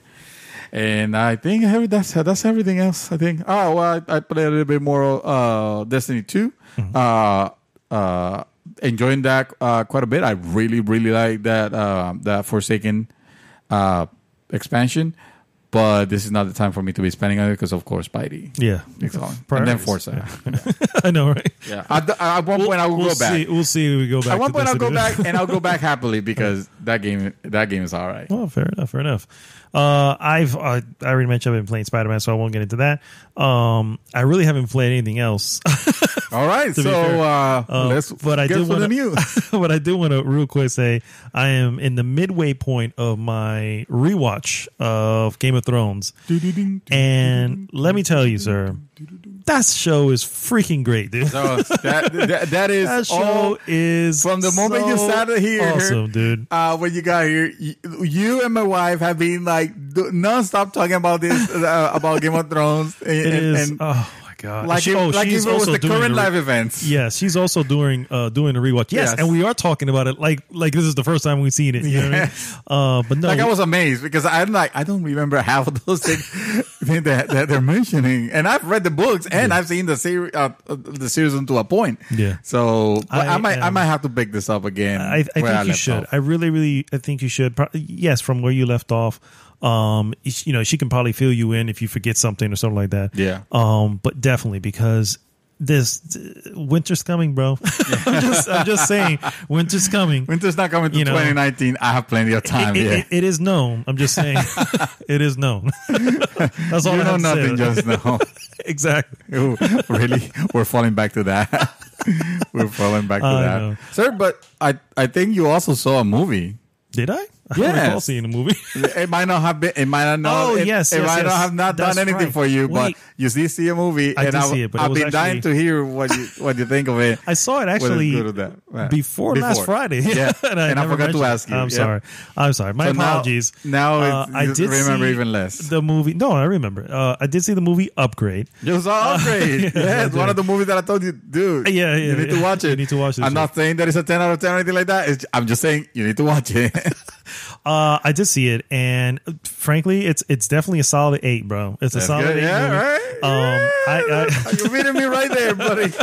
And I think that's that's everything else. I think. Oh well, I, I played a little bit more uh, Destiny two. Mm-hmm. Uh, uh, enjoying that uh, quite a bit. I really, really like that uh, that Forsaken uh, expansion. But this is not the time for me to be spending on it because, of course, Spidey. Yeah, and then Forza. Yeah. Yeah. I know, right? Yeah. At, at one we'll, point, I will we'll go see, back. We'll see. We go back. At one point, Destiny. I'll go back, and I'll go back happily because that game, that game is all right. Oh, fair enough. Fair enough. Uh, I've uh, I already mentioned I've been playing Spider-Man, so I won't get into that. Um, I really haven't played anything else. All right, so uh, uh, let's but I get to the news. But I do want to real quick say I am in the midway point of my rewatch of Game of Thrones, and let me tell you, sir, that show is freaking great, dude. No, that, that, that is that show all is from the moment so you sat here, awesome, dude. Uh, when you got here, you, you and my wife have been like. Like, do, non-stop talking about this uh, about Game of Thrones and, it is, and, and, oh my God. Like, she, oh, like she's even also with the doing current the re- live events. Yeah, she's also doing uh, doing a rewatch. Yes, yes, and we are talking about it like like this is the first time we've seen it. You yes. know what I mean? Uh, but no, like I was amazed because I'm like I don't remember half of those things that, that they're mentioning, and I've read the books and yeah. I've seen the series uh, the series to a point. Yeah, so I, I might um, I might have to pick this up again. I, I think I you should. Off. I really really I think you should. Probably, yes, from where you left off. Um, you know, she can probably fill you in if you forget something or something like that. Yeah. Um, but definitely because this winter's coming, bro. I'm just, I'm just saying, winter's coming. Winter's not coming to you know, twenty nineteen. I have plenty of time. It, it, yeah. it, it is known. I'm just saying, it is known. That's all. You I know nothing, just know. Exactly. Ooh, really, we're falling back to that. We're falling back to I that, know. Sir. But I, I think you also saw a movie. Did I? Yes. I don't recall seeing a movie. It might not have been. It might not. Know, oh it, yes, it yes, might yes. not have not That's done anything right. for you. Wait. But you see, see a movie. I and did I, see it, but I've been actually, dying to hear what you what you think of it. I saw it actually before, before last Friday. Yeah, and I, and I forgot to ask you. I'm yeah. sorry. I'm sorry. My so apologies. Now, now it's, uh, I did remember see even less the movie. No, I remember. Uh, I did see the movie Upgrade. You saw Upgrade. Uh, yeah, yes, one of the movies that I told you, dude. Yeah, yeah. You need yeah, to watch it. You need to watch it. I'm not saying that it's a ten out of ten or anything like that. I'm just saying you need to watch it. Uh, I did see it, and frankly, it's it's definitely a solid eight, bro. It's a That's solid good. eight. Yeah, right? Um, yeah. I, I, You're meeting me right there, buddy.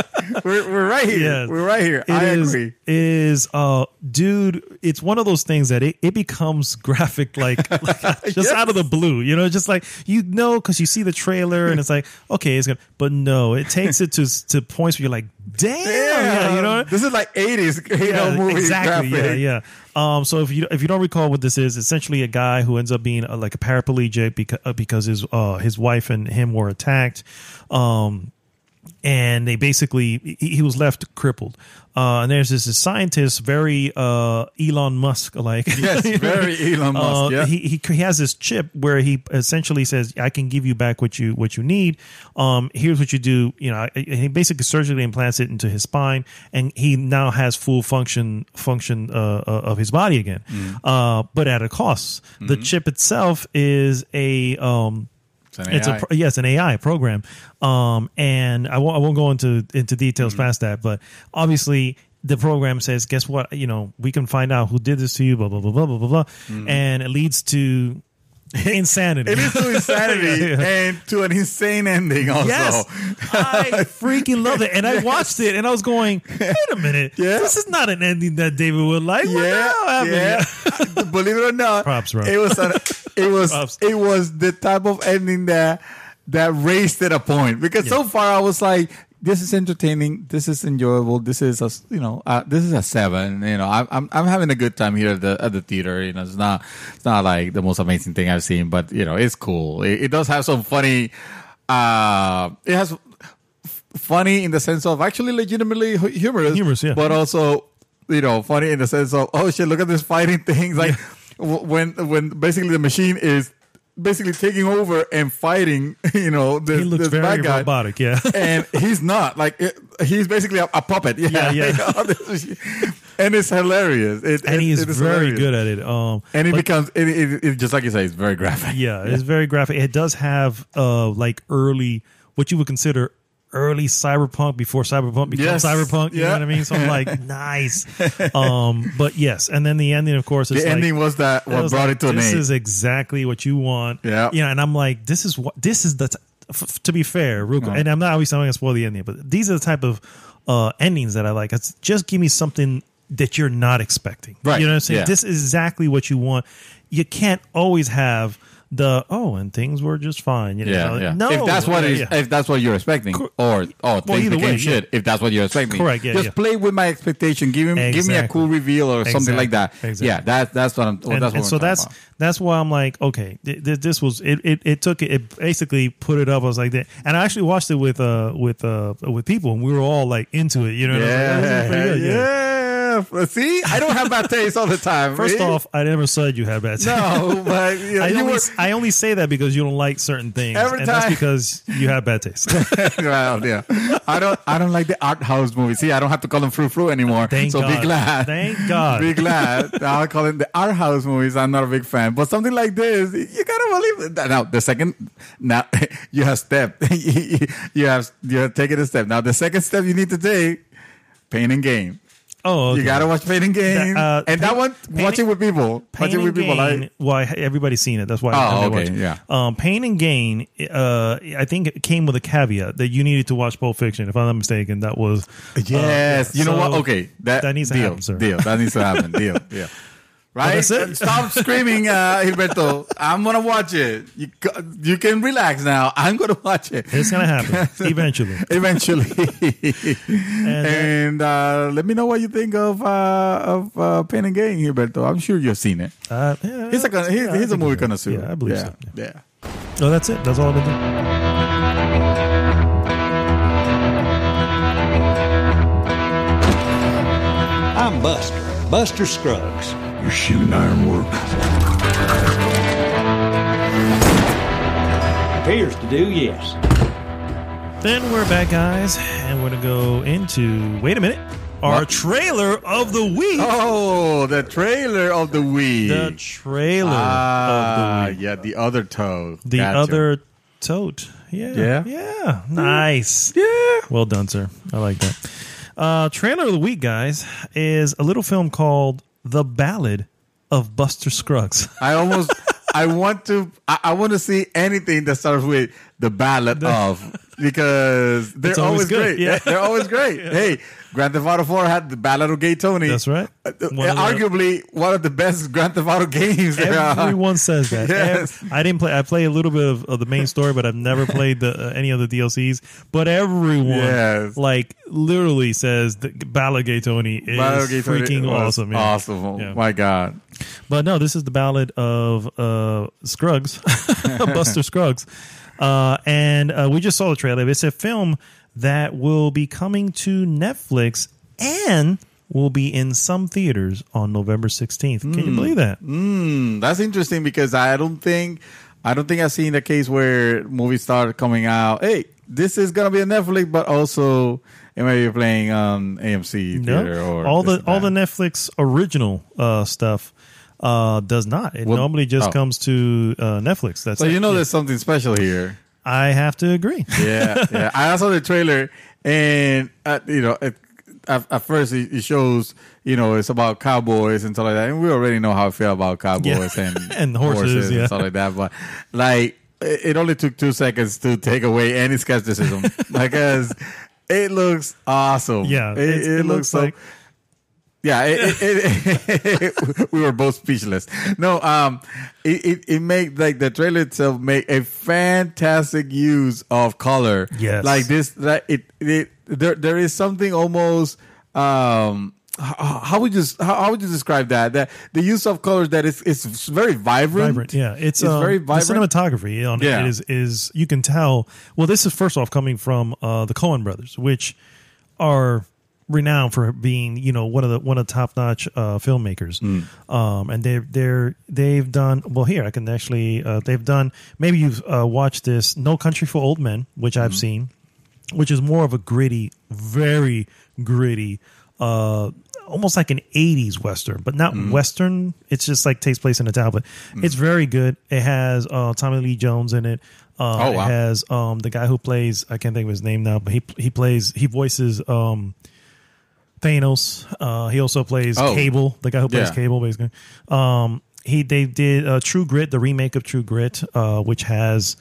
We're we're right here. Yes. We're right here. It I is, agree. Is uh, dude, it's one of those things that it, it becomes graphic, like, like just yes. out of the blue. You know, just like you know, because you see the trailer, and it's like, okay, it's gonna. But no, it takes it to to points where you're like, damn, damn. Yeah, you know, this is like eighties, you yeah, know, movie exactly. Graphic. Yeah, yeah. Um, so if you if you don't recall what this is, essentially a guy who ends up being a, like a paraplegic because uh, because his uh, his wife and him were attacked, um, and they basically he, he was left crippled. Uh, and there's this, this scientist, very uh, Elon Musk like. Yes, very Elon Musk. Uh, yeah. He, he he has this chip where he essentially says, "I can give you back what you what you need. Um, here's what you do." You know, and he basically surgically implants it into his spine, and he now has full function function uh, of his body again, mm. uh, but at a cost. Mm-hmm. The chip itself is a. Um, An it's a yes, an A I program, um, and I won't, I won't go into into details mm-hmm. past that. But obviously, the program says, "Guess what? You know, we can find out who did this to you." Blah blah blah blah blah blah, mm-hmm. and it leads to insanity. It leads to insanity yeah, yeah. and to an insane ending. Also, yes, I freaking love it, and I yes. watched it, and I was going, "Wait a minute, yeah. this is not an ending that David would like." Yeah, what yeah. yeah. Believe it or not, props, bro. It was. An, It was Props. it was the type of ending that that raised it a point because yeah. so far I was like, this is entertaining, this is enjoyable, this is a you know uh, this is a seven. You know, I'm, I'm I'm having a good time here at the at the theater. You know, it's not it's not like the most amazing thing I've seen, but you know, it's cool. It, it does have some funny. Uh, it has f- funny in the sense of actually legitimately humorous, humorous, yeah. but also you know funny in the sense of oh shit, look at this fighting things like. Yeah. When when basically the machine is basically taking over and fighting, you know, this, he looks this very bad guy. Robotic, yeah. And he's not like it, he's basically a, a puppet, yeah, yeah. yeah. And it's hilarious. It, and it, he is, it is very hilarious. Good at it. Um, and it but, becomes it, it, it just like you say, it's very graphic. Yeah, it's yeah. very graphic. It does have uh like early what you would consider. Early cyberpunk before cyberpunk became yes. cyberpunk. You yeah. know what I mean? So I'm like, nice. Um, but yes, and then the ending, of course, is the like, ending was that what was brought like, it to an end. This is exactly what you want. Yeah, you know. And I'm like, this is what this is the. T- f- to be fair, real quick, yeah. and I'm not always going to spoil the ending, but these are the type of uh, endings that I like. It's just give me something that you're not expecting. Right. You know what I'm saying? Yeah. This is exactly what you want. You can't always have. The oh and things were just fine. You know? Yeah, yeah. No, if that's what yeah, is, yeah. if that's what you're expecting, or oh things well, became way, shit. Yeah. If that's what you're expecting, correct. Yeah, just yeah. play with my expectation. Give me exactly. give me a cool reveal or exactly. something like that. Exactly. Yeah, that's that's what I'm. Well, and, that's what and so that's about. That's why I'm like, okay, th- th- this was it. It, it took it, it basically put it up. I was like that, and I actually watched it with uh with uh with people, and we were all like into it. You know, yeah, what I was like, oh, this is pretty good. yeah. yeah. have. See, I don't have bad taste all the time. First right? off, I never said you had bad taste. No, but you know, I, you only, were, I only say that because you don't like certain things, every and time. That's because you have bad taste. Well, yeah, I don't. I don't like the art house movies. See, I don't have to call them frou frou anymore. Thank so God. Be glad. Thank God. Be glad. I'll call them the art house movies. I'm not a big fan, but something like this, you gotta believe it. Now the second, now you have stepped. you have you have taken a step. Now the second step you need to take. Pain and Gain. Oh, okay. You gotta watch Pain and Gain, that, uh, and pain, that one watch it with people. Watch it with people. Like, well, everybody's seen it. That's why. Oh, okay, yeah. Um, Pain and Gain. Uh, I think it came with a caveat that you needed to watch Pulp Fiction. If I'm not mistaken, that was yes. Uh, yeah. You so know what? Okay, that, that needs to deal, happen, sir. Deal. That needs to happen. Deal. Yeah. Right. Well, stop screaming, uh, Gilberto. I'm gonna watch it. You you can relax now. I'm gonna watch it. It's gonna happen eventually. Eventually. and and uh, let me know what you think of uh, of uh, Pain and Gain, Gilberto. I'm sure you've seen it. Uh, yeah, he's a he's, yeah, he's a movie connoisseur. Yeah, I believe yeah. so. Yeah. yeah. No, that's it. That's all I've been doing. I'm Buster. Buster Scruggs. You're shooting ironwork. Appears to do, yes. Then we're back, guys, and we're going to go into, wait a minute, our what? trailer of the week. Oh, the trailer of the week. The trailer ah, of the week. Yeah, the other toe. The gotcha. other tote. Yeah. Yeah. Yeah. Nice. Yeah. Well done, sir. I like that. Uh, trailer of the week, guys, is a little film called The Ballad of Buster Scruggs. I almost, I want to, I, I want to see anything that starts with The Ballad the, of, because they're always, always great. Yeah. They're always great. Yeah. Hey, Grand Theft Auto four had The Ballad of Gay Tony. That's right. One Arguably the, one of the best Grand Theft Auto games. Everyone says that. Yes. Every, I didn't play. I play a little bit of, of the main story, but I've never played the, uh, any of the D L Cs. But everyone, yes. like, literally says the Ballad of Gay Tony is Gay freaking Tony awesome. Yeah. Awesome. Oh, yeah. My God. But no, this is The Ballad of uh, Scruggs, Buster Scruggs. Uh, and uh, we just saw the trailer. It's a film that will be coming to Netflix and will be in some theaters on November sixteenth. Can mm. you believe that? Mm. That's interesting because I don't think I don't think I've seen a case where movies start coming out. Hey, this is gonna be a Netflix, but also it might be playing um, A M C theater no. or all the all the Netflix original uh, stuff. Uh, does not. It well, normally just oh. comes to uh, Netflix. That's so it. You know yeah. there's something special here. I have to agree. Yeah, yeah. I saw the trailer, and uh, you know, it, at, at first it, it shows you know it's about cowboys and stuff like that, and we already know how I feel about cowboys yeah. and and horses, horses yeah. and stuff like that. But like, it, it only took two seconds to take away any skepticism because it looks awesome. Yeah, it, it, it looks so, like. Yeah, it, it, it, it, we were both speechless. No, um, it it, it made like the trailer itself make a fantastic use of color. Yes, like this. That it it there there is something almost um. How, how would you how, how would you describe that? That the use of colors that it's it's very vibrant. Vibrant, yeah. It's, it's um, very vibrant. The cinematography on yeah. it is is you can tell. Well, this is first off coming from uh, the Coen brothers, which are renowned for being, you know, one of the one of the top notch uh, filmmakers, mm. um, and they they're they've done well. Here I can actually uh, they've done. Maybe you've uh, watched this No Country for Old Men, which I've mm. seen, which is more of a gritty, very gritty, uh, almost like an eighties western, but not mm. western. It's just like takes place in a town, but mm. it's very good. It has uh, Tommy Lee Jones in it. Uh, oh, wow. It has um, the guy who plays I can't think of his name now, but he he plays he voices. Um, Thanos. Uh, he also plays oh. Cable, the guy who plays yeah. Cable, basically. Um, he they did uh, True Grit, the remake of True Grit, uh, which has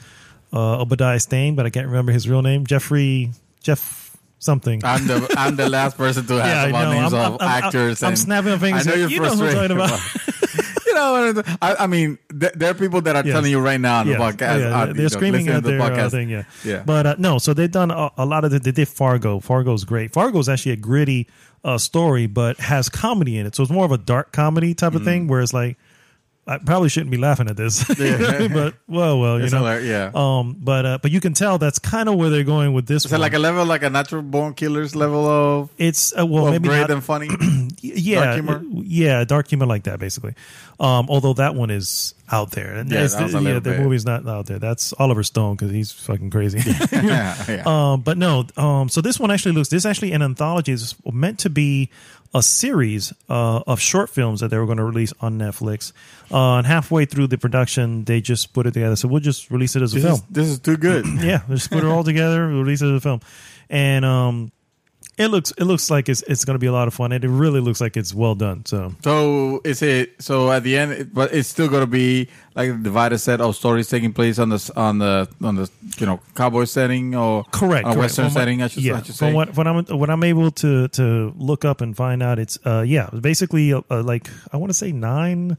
uh, Obadiah Stane, but I can't remember his real name. Jeffrey Jeff something. I'm the I'm the last person to have yeah, about names I'm, of I'm, actors. I'm, I'm, and I'm snapping my fingers. I know you're you frustrated. Know who I'm talking about. You know, I, I mean, th- there are people that are yes. telling you right now on yes. the podcast. Yeah, yeah. They're know, screaming at their the podcast. Uh, thing. Yeah, yeah. But uh, no, so they've done a, a lot of the. They did Fargo. Fargo's great. Fargo's actually a gritty. A story, but has comedy in it, so it's more of a dark comedy type of mm. thing. Where it's like, I probably shouldn't be laughing at this, yeah. But well, well, you it's know, hilarious. Yeah. Um, but uh, but you can tell that's kind of where they're going with this. Is it like a level, like a Natural Born Killers level of it's uh, well, of maybe great and funny, yeah, dark humor? It, yeah, dark humor like that, basically. Um, although that one is out there, and yeah, that was a yeah, the movie's not out there. That's Oliver Stone because he's fucking crazy. yeah, yeah. Um, but no, um, so this one actually looks. This is actually an anthology. It's meant to be a series uh, of short films that they were going to release on Netflix. Uh, and halfway through the production, they just put it together. So we'll just release it as a this film. Is, this is too good. yeah, we'll just put it all together, release it as a film, and um, it looks it looks like it's it's going to be a lot of fun, and it really looks like it's well done. So, so is it? So at the end, it, but it's still going to be like a divided set of stories taking place on the on the on the you know cowboy setting or correct, correct. Western well, setting. I should, yeah. I should say. From what, what I'm what I'm able to to look up and find out, it's uh yeah, basically uh, like I want to say nine.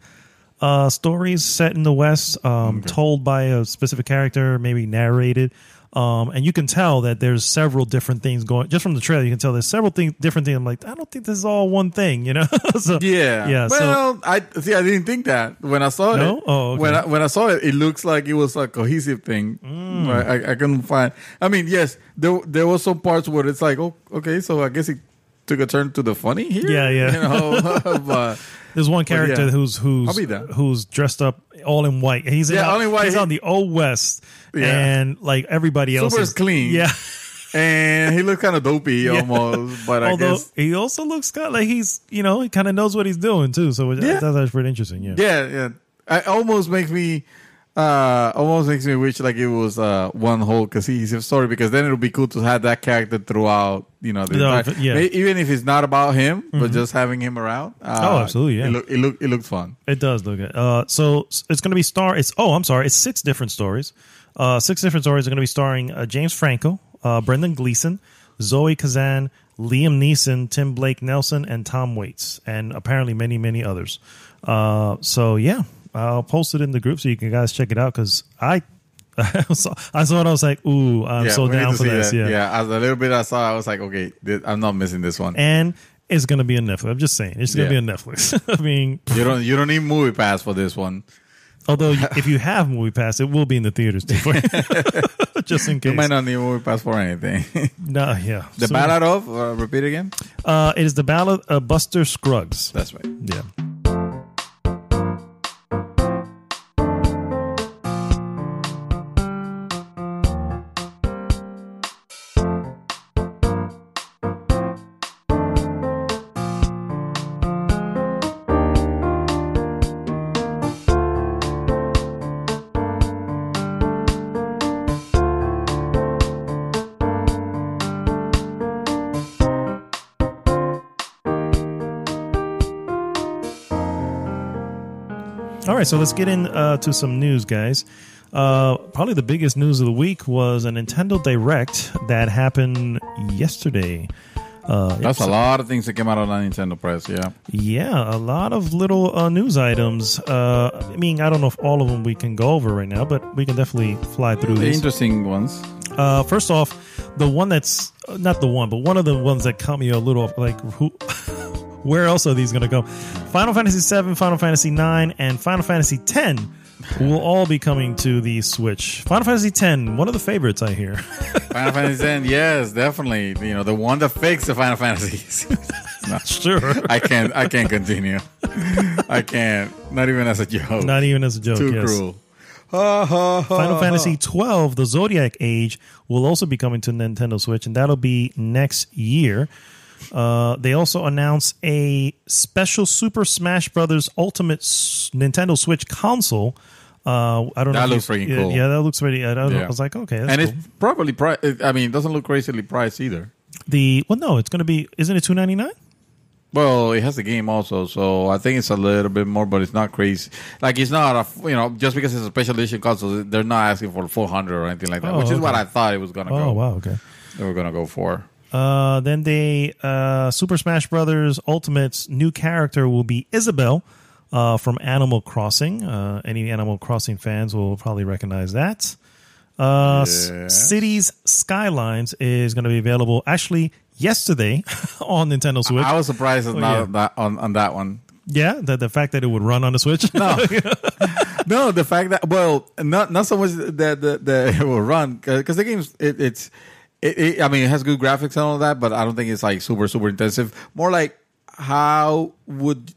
Uh, stories set in the West, um, okay. told by a specific character, maybe narrated, um, and you can tell that there's several different things going. Just from the trailer, you can tell there's several things, different things. I'm like, I don't think this is all one thing, you know? so, yeah, yeah. Well, so, I see. I didn't think that when I saw no? it. Oh, okay. when I, when I saw it, it looks like it was a cohesive thing. Mm. I, I couldn't find. I mean, yes, there there was some parts where it's like, oh, okay, so I guess it took a turn to the funny here. Yeah, yeah. You know, but. There's one character yeah. who's who's who's dressed up all in white. He's yeah, out, in white. He's on the Old West, yeah. and like everybody else, super is clean. Yeah, and he looks kind of dopey yeah. almost. But I Although guess he also looks kind of like he's you know he kind of knows what he's doing too. So yeah. that's, that's pretty interesting. Yeah, yeah, yeah. It almost makes me uh, almost makes me wish like it was uh, one whole cohesive story because then it'll be cool to have that character throughout. You know, the no, yeah. even if it's not about him, mm-hmm. but just having him around. Uh, oh, absolutely! Yeah, it look, it look it looks fun. It does look good. Uh, so it's going to be star. It's oh, I'm sorry. It's six different stories. Uh, six different stories are going to be starring uh, James Franco, uh, Brendan Gleeson, Zoe Kazan, Liam Neeson, Tim Blake Nelson, and Tom Waits, and apparently many many others. Uh, so yeah, I'll post it in the group so you can guys check it out because I. I saw it. I was like, "Ooh, I'm yeah, so down for this." That. Yeah, yeah. As a little bit I saw, I was like, "Okay, th- I'm not missing this one." And it's gonna be on Netflix. I'm just saying, it's gonna yeah. be on Netflix. I mean, you don't you don't need Movie Pass for this one. Although, if you have Movie Pass, it will be in the theaters too. Just in case, you might not need Movie Pass for anything. no, yeah. The so, Ballad of uh, repeat again. Uh, it is the Ballad of Buster Scruggs. That's right. Yeah. All right, so let's get into uh, some news, guys. Uh, probably the biggest news of the week was a Nintendo Direct that happened yesterday. Uh, That's yep, a lot of things that came out of the Nintendo press, yeah. Yeah, a lot of little uh, news items. Uh, I mean, I don't know if all of them we can go over right now, but we can definitely fly through the these. Interesting ones. Uh, first off, the one that's... Not the one, but one of the ones that caught me a little off, like... who. Where else are these going to go? Final Fantasy seven, Final Fantasy nine, and Final Fantasy ten will all be coming to the Switch. Final Fantasy ten, one of the favorites I hear. Final Fantasy ten, yes, definitely. You know, the one that fakes the Final Fantasies. no, sure. I can't. I can't continue. I can't. Not even as a joke. Not even as a joke. Too yes. cruel. Ha, ha, ha, Final ha, Fantasy twelve, the Zodiac Age, will also be coming to Nintendo Switch, and that'll be next year. Uh, they also announced a special Super Smash Brothers Ultimate S- Nintendo Switch console. Uh, I don't that know. That looks freaking yeah, cool. Yeah, that looks pretty. I, don't yeah. know. I was like, okay, that's and cool. It's probably pri- I mean, it doesn't look crazily priced either. The well, no, it's going to be. Isn't it two ninety-nine? Well, it has the game also, so I think it's a little bit more, but it's not crazy. Like it's not a you know just because it's a special edition console, they're not asking for four hundred or anything like that, oh, which okay. is what I thought it was going to oh, go. Oh wow, okay. They were going to go for. Uh, then they uh, Super Smash Brothers Ultimate's new character will be Isabelle uh, from Animal Crossing. Uh, any Animal Crossing fans will probably recognize that. Uh, yes. Cities Skylines is going to be available actually yesterday on Nintendo Switch. I was surprised oh, not yeah. that on, on that one. Yeah, the the fact that it would run on the Switch. No, no, the fact that well, not not so much that that, that it will run because the game's it, it's. It, it, I mean, it has good graphics and all that, but I don't think it's like super super intensive. More like how would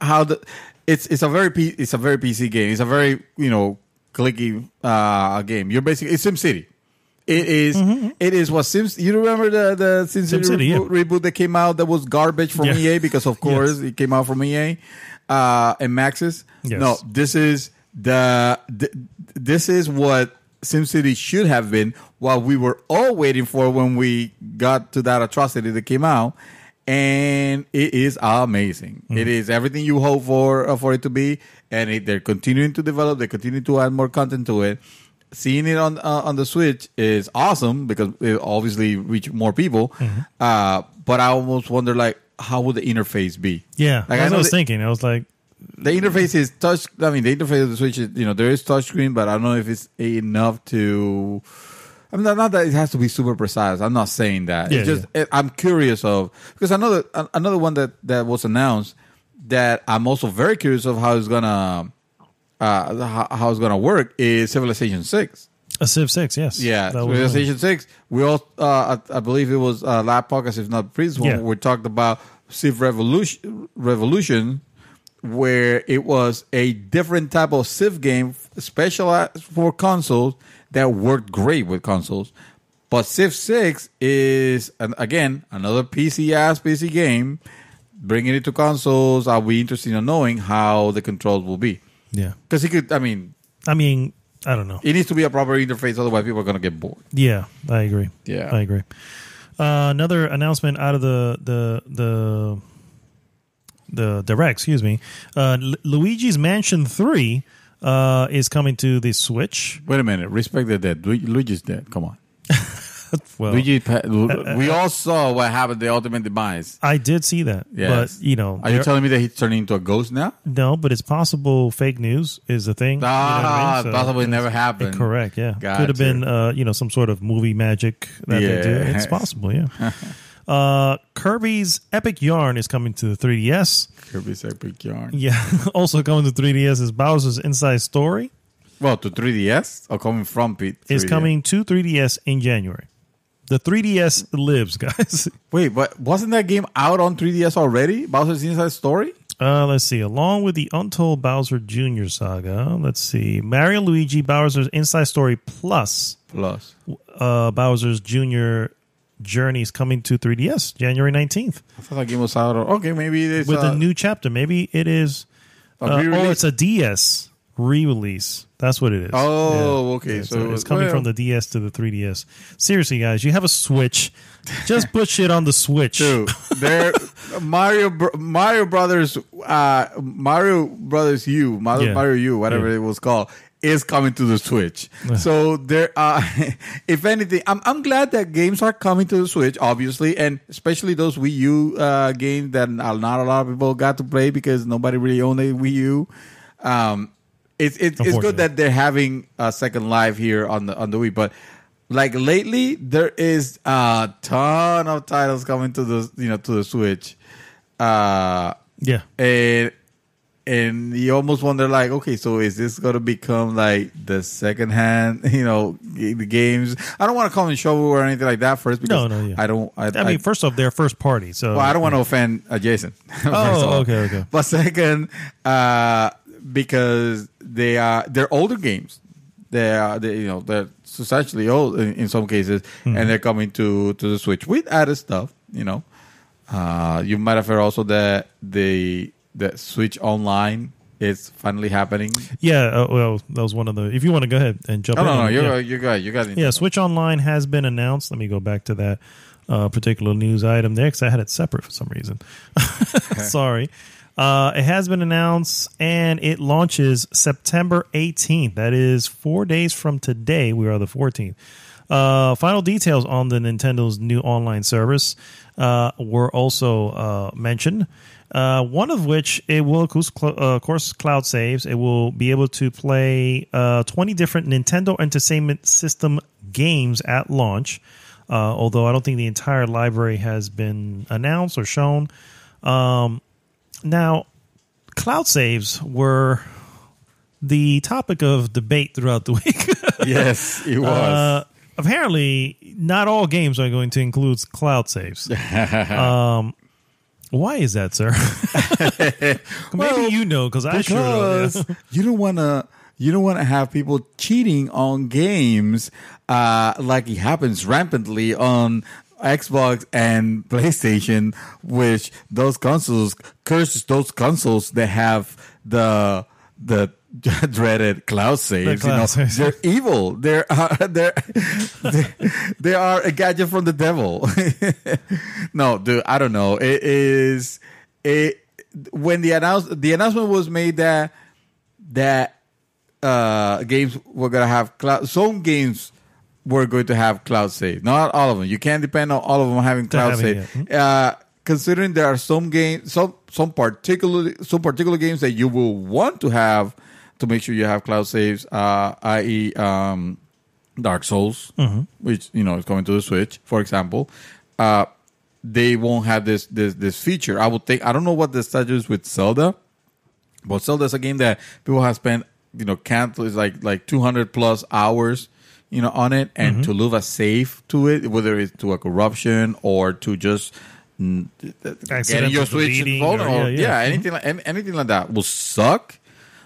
how the it's it's a very P, it's a very P C game. It's a very you know clicky uh, game. You're basically it's SimCity. It is mm-hmm. it is what Sims. You remember the the SimCity, SimCity reboot, yeah. reboot that came out that was garbage from yeah. E A because of course yes. it came out from E A uh, and Maxis. Yes. No, this is the th- this is what SimCity should have been what we were all waiting for when we got to that atrocity that came out, and it is amazing. Mm-hmm. It is everything you hope for uh, for it to be, and it, they're continuing to develop. They continue to add more content to it. Seeing it on uh, on the Switch is awesome because it obviously reaches more people. Mm-hmm. Uh, but I almost wonder like how would the interface be? Yeah, like, I, I was the, thinking. I was like. The interface is touch. I mean, the interface of the Switch is, you know, there is touch screen, but I don't know if it's enough to. I mean, not that it has to be super precise. I'm not saying that. Yeah, it's just yeah. I'm curious of because another another one that, that was announced that I'm also very curious of how it's gonna uh, how, how it's gonna work is Civilization six. A Civ six, yes. Yeah, that Civilization six. We all, uh, I, I believe it was uh, last podcast, if not previous one, yeah. we talked about Civ Revolution. Revolution where it was a different type of Civ game specialized for consoles that worked great with consoles. But Civ six is, an, again, another P C-ass P C game. Bringing it to consoles, I'll be interested in knowing how the controls will be. Yeah. Because it could, I mean... I mean, I don't know. It needs to be a proper interface, otherwise people are going to get bored. Yeah, I agree. Yeah. I agree. Uh, another announcement out of the the the... the direct, excuse me. Uh, L- Luigi's Mansion three uh, is coming to the Switch. Wait a minute. Respect the dead. Lu- Luigi's dead. Come on. well, Luigi, we all saw what happened to the Ultimate Demise. I did see that. Yes. But, you know. Are you telling me that he's turning into a ghost now? No, but it's possible fake news is the thing. Ah, you know what I mean? So possibly it never happened. Correct, yeah. Gotcha. Could have been, uh, you know, some sort of movie magic that yeah. they do. It's possible, yeah. Uh, Kirby's Epic Yarn is coming to the three D S. Kirby's Epic Yarn. Yeah. Also coming to three D S is Bowser's Inside Story. Well, to three D S? Or coming from three D S? It's coming to three D S in January. The three D S lives, guys. Wait, but wasn't that game out on three D S already? Bowser's Inside Story? Uh, let's see. Along with the Untold Bowser Junior saga, let's see. Mario Luigi, Bowser's Inside Story plus. Plus. Uh, Bowser's Junior Journey's coming to three D S January nineteenth. I thought that game was out. Okay, maybe it is. With a, a new chapter. Maybe it is. Uh, oh, it's a D S re-release. That's what it is. Oh, yeah. okay. Yeah, so, so it's coming well, from the D S to the three D S. Seriously, guys, you have a Switch. Just put shit on the Switch. Dude, there, Mario Mario Brothers, uh, Mario Brothers U, Mario, yeah. Mario U, whatever yeah. it was called. Is coming to the Switch. So there are, if anything, I'm I'm glad that games are coming to the Switch, obviously, and especially those Wii U uh, games that not a lot of people got to play because nobody really owned a Wii U. Um, it's it, it's good that they're having a second life here on the on the Wii, but like lately there is a ton of titles coming to the you know to the Switch. Uh, yeah, and. And you almost wonder, like, okay, so is this going to become, like, the second-hand, you know, g- games? I don't want to call them shovel or anything like that first. Because no, no, yeah. I don't. I, I mean, I, first off, they're first party. So, well, I don't want to offend uh, Jason. Oh, okay, okay. But second, uh, because they are, they're older games. They are, they, you know, they're substantially old in, in some cases. Mm-hmm. And they're coming to, to the Switch with added stuff, you know. Uh, you might have heard also that they... That Switch Online is finally happening. Yeah, uh, well, that was one of the... If you want to go ahead and jump no, in. No, no, you're, yeah. you're good. You got it. Yeah, Switch Online has been announced. Let me go back to that uh, particular news item there because I had it separate for some reason. Sorry. Uh, it has been announced, and it launches September eighteenth. That is four days from today. We are the fourteenth. Uh, final details on the Nintendo's new online service uh, were also uh, mentioned. Uh, one of which, it will, of course, cloud saves. It will be able to play uh, twenty different Nintendo Entertainment System games at launch, uh, although I don't think the entire library has been announced or shown. Um, now, cloud saves were the topic of debate throughout the week. Yes, it was. Uh, apparently, not all games are going to include cloud saves. um, why is that, sir? Well, maybe you know, cause I because sure don't. You don't want to. You don't want to have people cheating on games uh, like it happens rampantly on Xbox and PlayStation, which those consoles curses those consoles that have the the dreaded cloud saves. The cloud you know, saves. They're evil. They're, uh, they're, they they are a gadget from the devil. No, dude, I don't know. It is it when the announce the announcement was made that that. Uh, games were gonna have cloud. Some games were going to have cloud save. Not all of them. You can't depend on all of them having cloud save. Mm-hmm. Uh, considering there are some games, some some particular some particular games that you will want to have to make sure you have cloud saves. Uh, that is, um, Dark Souls, mm-hmm. which you know is coming to the Switch, for example. Uh, they won't have this this this feature. I would think. I don't know what the status is with Zelda, but Zelda is a game that people have spent. You know, count is like like two hundred plus hours, you know, on it, and mm-hmm. to leave a save to it, whether it's to a corruption or to just mm, getting your Switch involved, or, or yeah, yeah. yeah anything mm-hmm. like, anything like that will suck.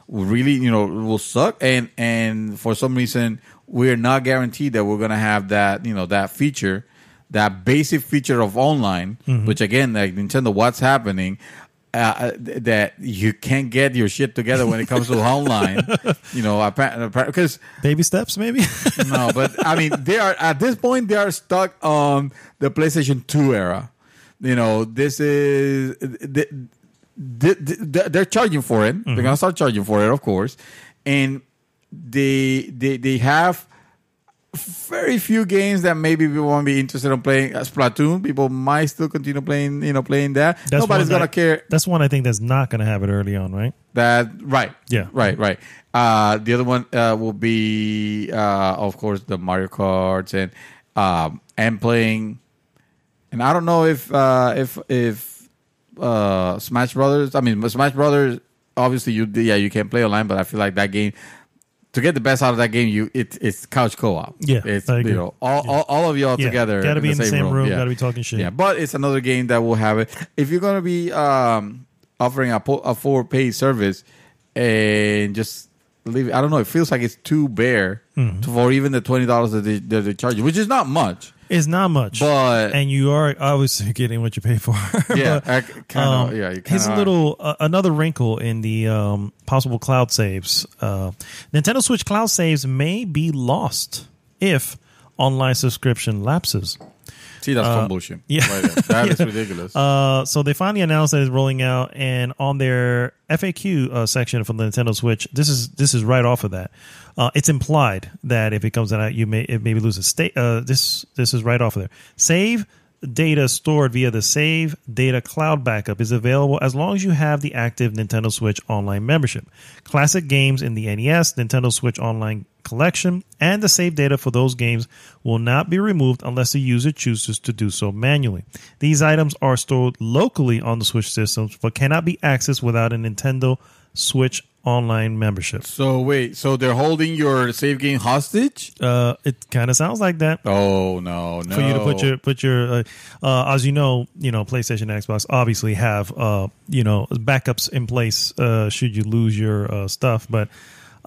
Really, you know, will suck, and and for some reason we're not guaranteed that we're gonna have that, you know, that feature, that basic feature of online, mm-hmm. which again, like Nintendo, what's happening? Uh, that you can't get your shit together when it comes to online, you know, because baby steps, maybe. No, but I mean, they are at this point they are stuck on the PlayStation two era. You know, this is they, they, they're charging for it. Mm-hmm. They're gonna start charging for it, of course, and they they they have very few games that maybe people won't be interested in playing. Splatoon, people might still continue playing, you know, playing that. That's Nobody's going to care. That's one I think that's not going to have it early on, right? That Right. Yeah. Right, right. Uh, the other one uh, will be, uh, of course, the Mario Karts and, um, and playing. And I don't know if uh, if if uh, Smash Brothers. I mean, Smash Brothers, obviously, you yeah, you can play online, but I feel like that game... To get the best out of that game, you it, it's couch co-op. Yeah, it's you know all, yeah. all all of y'all yeah. together. Got to be in the same, same room. room. Yeah. Got to be talking shit. Yeah, but it's another game that will have it. If you're gonna be um, offering a po- a full paid service and just leave, it, I don't know. It feels like it's too bare mm-hmm. to, for even the twenty dollars that they that they charge you, which is not much. It's not much, but and you are obviously getting what you pay for. Yeah, kind of. Um, yeah, you here's a little uh, another wrinkle in the um, possible cloud saves. Uh, Nintendo Switch cloud saves may be lost if online subscription lapses. See, that's uh, some bullshit. Yeah, right that yeah. is ridiculous. Uh, so they finally announced that it's rolling out, and on their F A Q uh, section from the Nintendo Switch, this is this is right off of that. Uh, it's implied that if it comes out, you may it maybe lose a state. Uh, this this is right off of there. Save data stored via the Save Data Cloud Backup is available as long as you have the active Nintendo Switch Online membership. Classic games in the N E S, Nintendo Switch Online collection, and the save data for those games will not be removed unless the user chooses to do so manually. These items are stored locally on the Switch systems but cannot be accessed without a Nintendo Switch Online membership. So wait, so they're holding your save game hostage? Uh, it kind of sounds like that. Oh no, no! For you to put your put your, uh, uh, as you know, you know, PlayStation and Xbox obviously have uh, you know, backups in place uh, should you lose your uh, stuff. But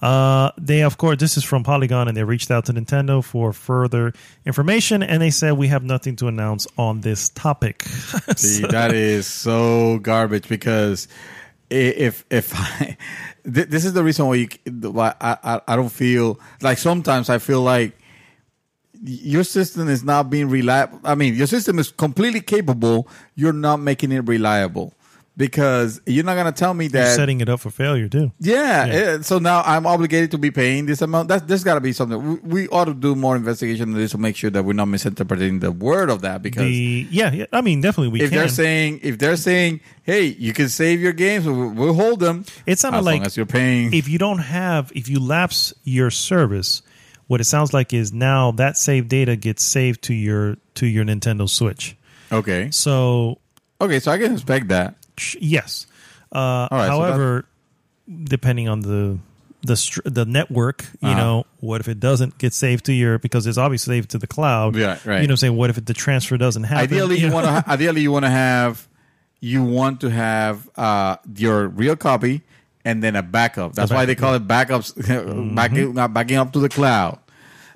uh, they, of course, this is from Polygon, and they reached out to Nintendo for further information, and they said we have nothing to announce on this topic. See, so. That is so garbage because. If if I, this is the reason why, you, why I I don't feel like sometimes I feel like your system is not being reliable. I mean, your system is completely capable. You're not making it reliable because you're not gonna tell me that you're setting it up for failure too. Yeah. yeah. So now I'm obligated to be paying this amount. That's there's got to be something. We, we ought to do more investigation on this to make sure that we're not misinterpreting the word of that because the, yeah, yeah. I mean, definitely we. If can. they're saying if they're saying. Hey, you can save your games. We'll hold them. It sounded as like long as you're paying. If you don't have, if you lapse your service, what it sounds like is now that save data gets saved to your to your Nintendo Switch. Okay. So. Okay, so I can expect that. Yes. Uh, right, however, so depending on the the the network, you uh-huh. know, what if it doesn't get saved to your, because it's obviously saved to the cloud. Yeah, right. You know, saying what if it, the transfer doesn't happen? Ideally, you, you want to ideally you want to have you want to have uh, your real copy and then a backup. That's a backup, why they call yeah. it backups, mm-hmm. backing not backing up to the cloud.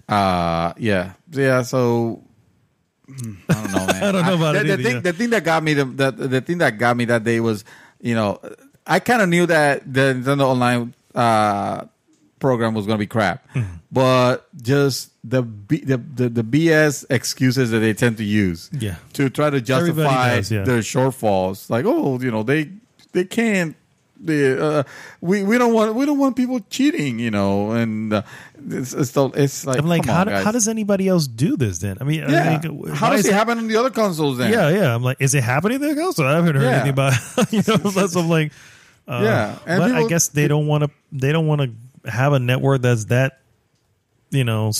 Uh, yeah, yeah. So. I don't know, man. I don't know about I, the, it. Either, the, thing, yeah. the thing that got me the, the the thing that got me that day was, you know, I kind of knew that the Nintendo Online uh, program was going to be crap, mm-hmm. but just the, B, the the the B S excuses that they tend to use, yeah. to try to justify does, yeah. their shortfalls. Like, oh, you know, they they can't. They, uh, we we don't want we don't want people cheating, you know, and uh, it's, it's it's like I'm like, how, on, do, how does anybody else do this then? I mean, yeah. I mean, how does it, it happen on the other consoles then? Yeah, yeah. I'm like, is it happening to the console? I haven't heard yeah. anything about it. You know, so, so I'm like, uh, yeah. And but people, I guess they don't want to they don't want to have a network that's that, you know,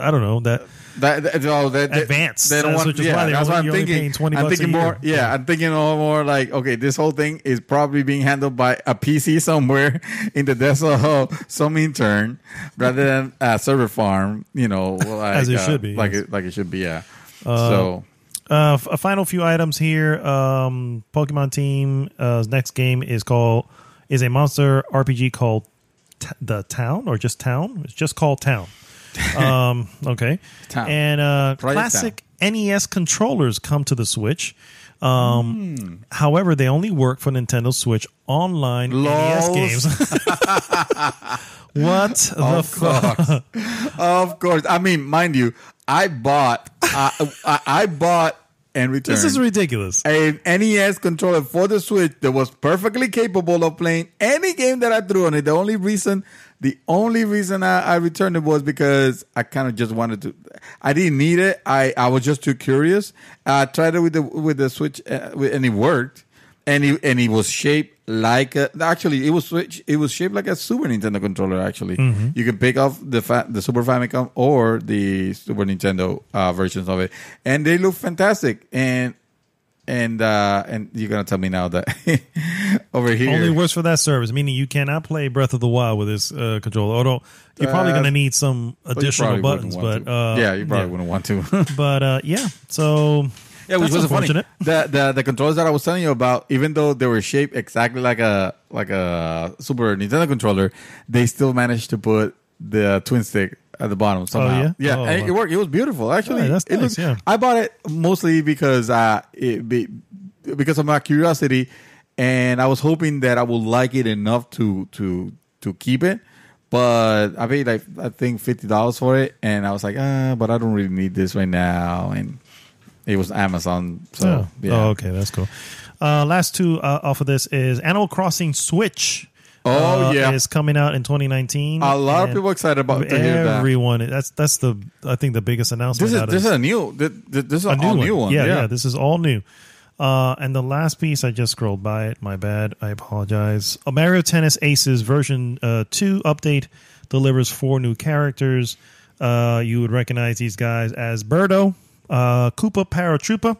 I don't know that that, that, no, that advanced. They, they don't that's want. Which is yeah, why they that's only, what I'm thinking. I'm thinking more. Yeah, yeah, I'm thinking all more like, okay, this whole thing is probably being handled by a P C somewhere in the desk of some intern rather than a server farm. You know, like, as it uh, should be, like yes. it, like it should be. Yeah. Uh, so, uh, a final few items here. Um, Pokemon Team's uh, next game is called is a monster R P G called T- the Town or just Town. It's just called Town. um okay Town. And uh Project classic Town. N E S controllers come to the Switch, um mm. however they only work for Nintendo Switch online L O Ls. N E S games. What of the course fuck? Of course. I mean, mind you, I bought uh, I, I bought and returned, this is ridiculous, an N E S controller for the Switch that was perfectly capable of playing any game that I threw on it. The only reason The only reason I, I returned it was because I kind of just wanted to. I didn't need it. I, I was just too curious. I tried it with the with the Switch, uh, with, and it worked. And it and it was shaped like a, actually it was Switch. It was shaped like a Super Nintendo controller. Actually, mm-hmm. you can pick off the fa- the Super Famicom or the Super Nintendo uh, versions of it, and they look fantastic. And and uh, and you're gonna tell me now that. Over here. Only works for that service, meaning you cannot play Breath of the Wild with this uh, controller. Although you're probably uh, going to need some additional buttons, but uh, yeah, you probably yeah. wouldn't want to. but uh, yeah, so yeah, which was funny. The, the the controllers that I was telling you about, even though they were shaped exactly like a like a Super Nintendo controller, they still managed to put the twin stick at the bottom somehow. Oh, yeah, yeah, oh, and wow. it worked. It was beautiful, actually. Oh, that's nice, it looked, yeah. I bought it mostly because uh, it be, because of my curiosity. And I was hoping that I would like it enough to to to keep it, but I paid like I think fifty dollars for it, and I was like, ah, but I don't really need this right now. And it was Amazon, so oh. yeah. Oh, okay, that's cool. Uh, last two uh, off of this is Animal Crossing Switch. Oh uh, yeah, is coming out in twenty nineteen. A lot of people are excited about to hear that. Everyone, that's that's the I think the biggest announcement. This is this is a new this, this is a all new one. new one. Yeah, yeah, yeah, this is all new. Uh, and the last piece, I just scrolled by it. My bad. I apologize. A Mario Tennis Aces version uh, two update delivers four new characters. Uh, you would recognize these guys as Birdo, uh, Koopa Paratroopa,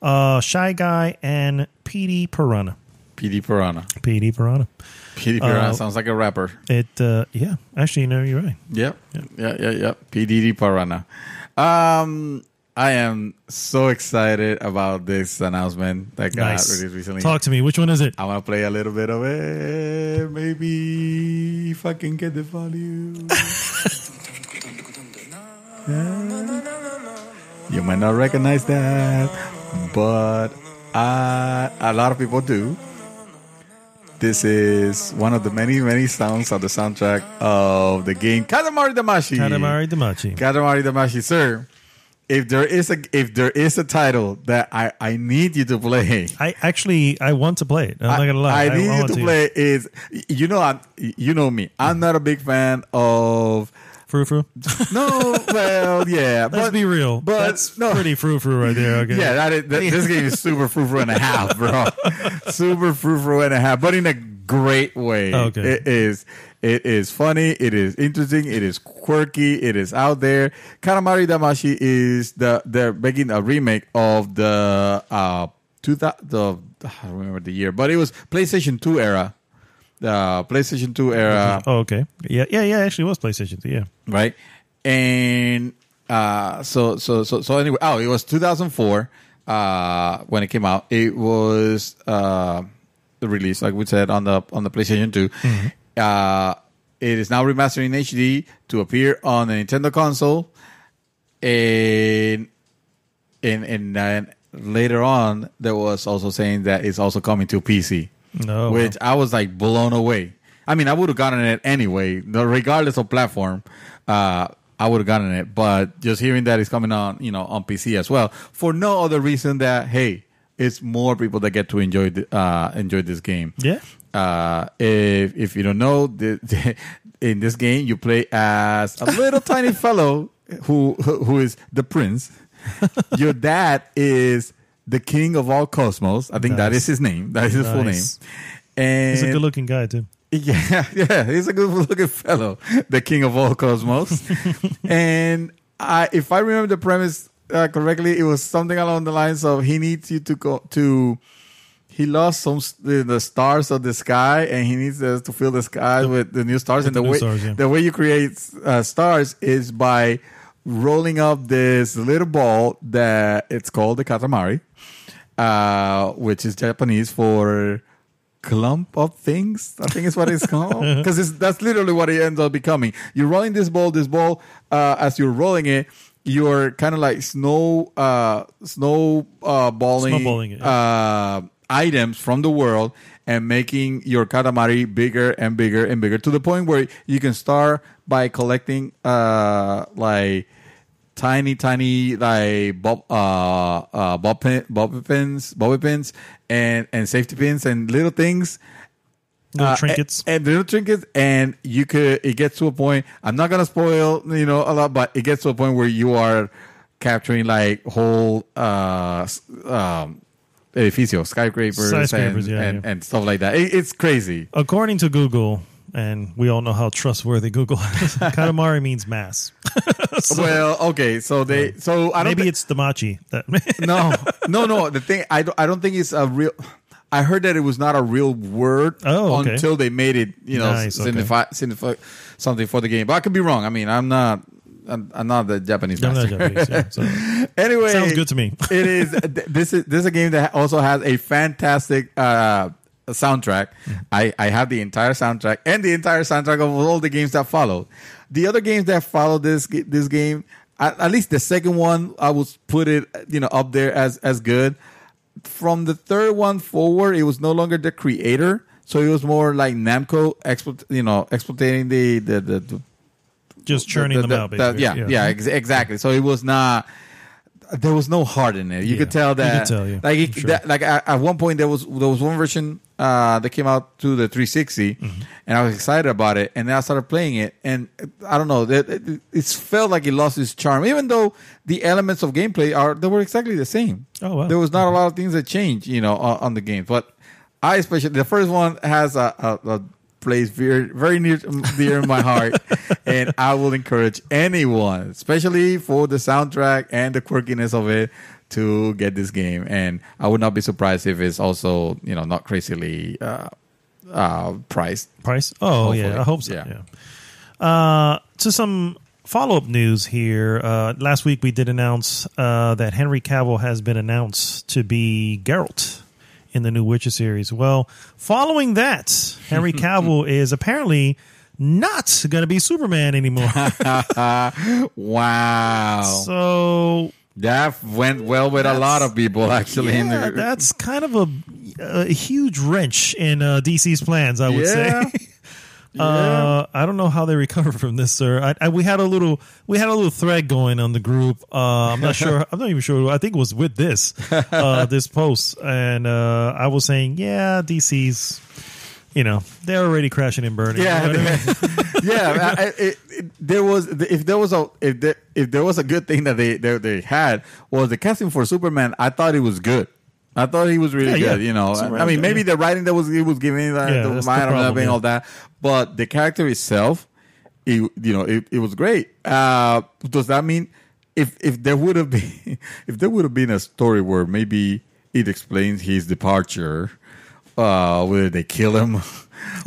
uh, Shy Guy, and P D Piranha. P D Piranha. P D Piranha. P D Piranha uh, sounds like a rapper. It, uh, yeah. Actually, you know, you're right. Yep. Yep. Yeah, yeah, yeah. P D Piranha. Um... I am so excited about this announcement that got nice. released recently. Talk to me. Which one is it? I want to play a little bit of it. Maybe if I can get the value. You might not recognize that, but I, a lot of people do. This is one of the many, many sounds on the soundtrack of the game Katamari Damacy. Katamari Damacy. Katamari Damacy, sir. If there is a if there is a title that I, I need you to play, I actually I want to play it. I'm I, not gonna lie. I, I need I you to, to play is you know I'm, you know me. I'm not a big fan of frou-frou. No, well, yeah. Let's but, be real. But that's no. pretty frou-frou right there. Okay. Yeah, that, is, that this game is super frou-frou and a half, bro. Super frou-frou and a half, but in a great way. Okay. It is. It is funny. It is interesting. It is quirky. It is out there. Katamari Damacy is the they're making a remake of the uh two thousand the I don't remember the year, but it was PlayStation two era. Uh, PlayStation two era. Oh, okay. Yeah, yeah, yeah. Actually, it was PlayStation two. Yeah. Right. And uh, so, so, so, so. Anyway, oh, it was two thousand four uh, when it came out. It was uh, the release, like we said, on the on the PlayStation two. Mm-hmm. Uh, it is now remastered in H D to appear on the Nintendo console, and and and, and later on, there was also saying that it's also coming to P C. No, which I was like blown away. I mean, I would have gotten it anyway, regardless of platform. Uh, I would have gotten it, but just hearing that it's coming on, you know, on P C as well, for no other reason that hey, it's more people that get to enjoy the, uh, enjoy this game. Yeah. Uh, if if you don't know, the, the, in this game you play as a little tiny fellow who who is the prince. Your dad is the king of all cosmos. I think nice. that is his name. That is his nice. full name. And he's a good-looking guy, too. Yeah, yeah. He's a good-looking fellow. The king of all cosmos. And I, if I remember the premise uh, correctly, it was something along the lines of he needs you to go to... He lost some uh, the stars of the sky, and he needs uh, to fill the sky the, with the new stars. And the, the, way, stars, yeah. the way you create uh, stars is by... rolling up this little ball that it's called the Katamari, uh, which is Japanese for clump of things. I think is what it's called. Because that's literally what it ends up becoming. You're rolling this ball, this ball, uh, as you're rolling it, you're kind of like snow, uh, snow uh, balling, snowballing it, yeah. uh, items from the world and making your Katamari bigger and bigger and bigger to the point where you can start by collecting uh like tiny tiny like bob uh uh bob pin, bobby pins bobby pins and and safety pins and little things little uh, trinkets and, and little trinkets and you could it gets to a point I'm not gonna spoil you know a lot, but it gets to a point where you are capturing like whole uh um edificio skyscrapers, skyscrapers and, yeah, and, yeah. and stuff like that. It, it's crazy. According to Google, and we all know how trustworthy Google is, Katamari means mass. So, well, okay, so they, so I don't. Maybe th- it's the machi. That no, no, no. The thing I don't, I don't think it's a real. I heard that it was not a real word oh, okay. until they made it, you know, nice, signify, okay. signify something for the game. But I could be wrong. I mean, I'm not. I'm, I'm not the Japanese master. I'm not Japanese, yeah, anyway, sounds good to me. It is. This is this is a game that also has a fantastic uh, soundtrack. Mm. I, I have the entire soundtrack and the entire soundtrack of all the games that follow. The other games that follow this this game, at, at least the second one, I would put it you know up there as as good. From the third one forward, it was no longer the creator, so it was more like Namco, explo- you know, exploiting the the. the, the Just churning the, the, them out, basically. The, yeah, yeah, yeah ex- exactly. So it was not. There was no heart in it. You yeah, could tell that. You could tell, yeah. Like, it, sure. that, like at one point there was there was one version uh, that came out to the three sixty, mm-hmm. and I was excited about it. And then I started playing it, and I don't know. It, it, it felt like it lost its charm, even though the elements of gameplay are they were exactly the same. Oh wow! There was not mm-hmm. a lot of things that changed, you know, on, on the game. But I especially the first one has a. a, a place very, very near, dear in my heart, and I will encourage anyone, especially for the soundtrack and the quirkiness of it, to get this game. And I would not be surprised if it's also, you know, not crazily uh, uh, priced. Price? Oh, hopefully. yeah, I hope so. Yeah. yeah. Uh, to some follow-up news here. Uh, last week we did announce uh, that Henry Cavill has been announced to be Geralt in the new Witcher series. Well, following that, Henry Cavill is apparently not going to be Superman anymore. Wow. So that went well with a lot of people, actually. Yeah, in the- that's kind of a, a huge wrench in uh, D C's plans, I would yeah. say. Yeah. Uh, I don't know how they recover from this, sir. I, I, we had a little, we had a little thread going on the group. Uh, I'm not sure. I'm not even sure. I think it was with this, uh, this post, and uh, I was saying, yeah, D C's, you know, they're already crashing and burning. Yeah, you know what I mean? yeah. I, it, it, there was if there was a if there, if there was a good thing that they they, they had was the casting for Superman. I thought it was good. I thought he was really yeah, good, yeah. you know. Right, I mean, maybe yeah. the writing that was he was giving, like, yeah, the mind problem, and yeah. all that, but the character itself, it, you know, it, it was great. Uh, does that mean if if there would have been if there would have been a story where maybe it explains his departure, uh, whether they kill him,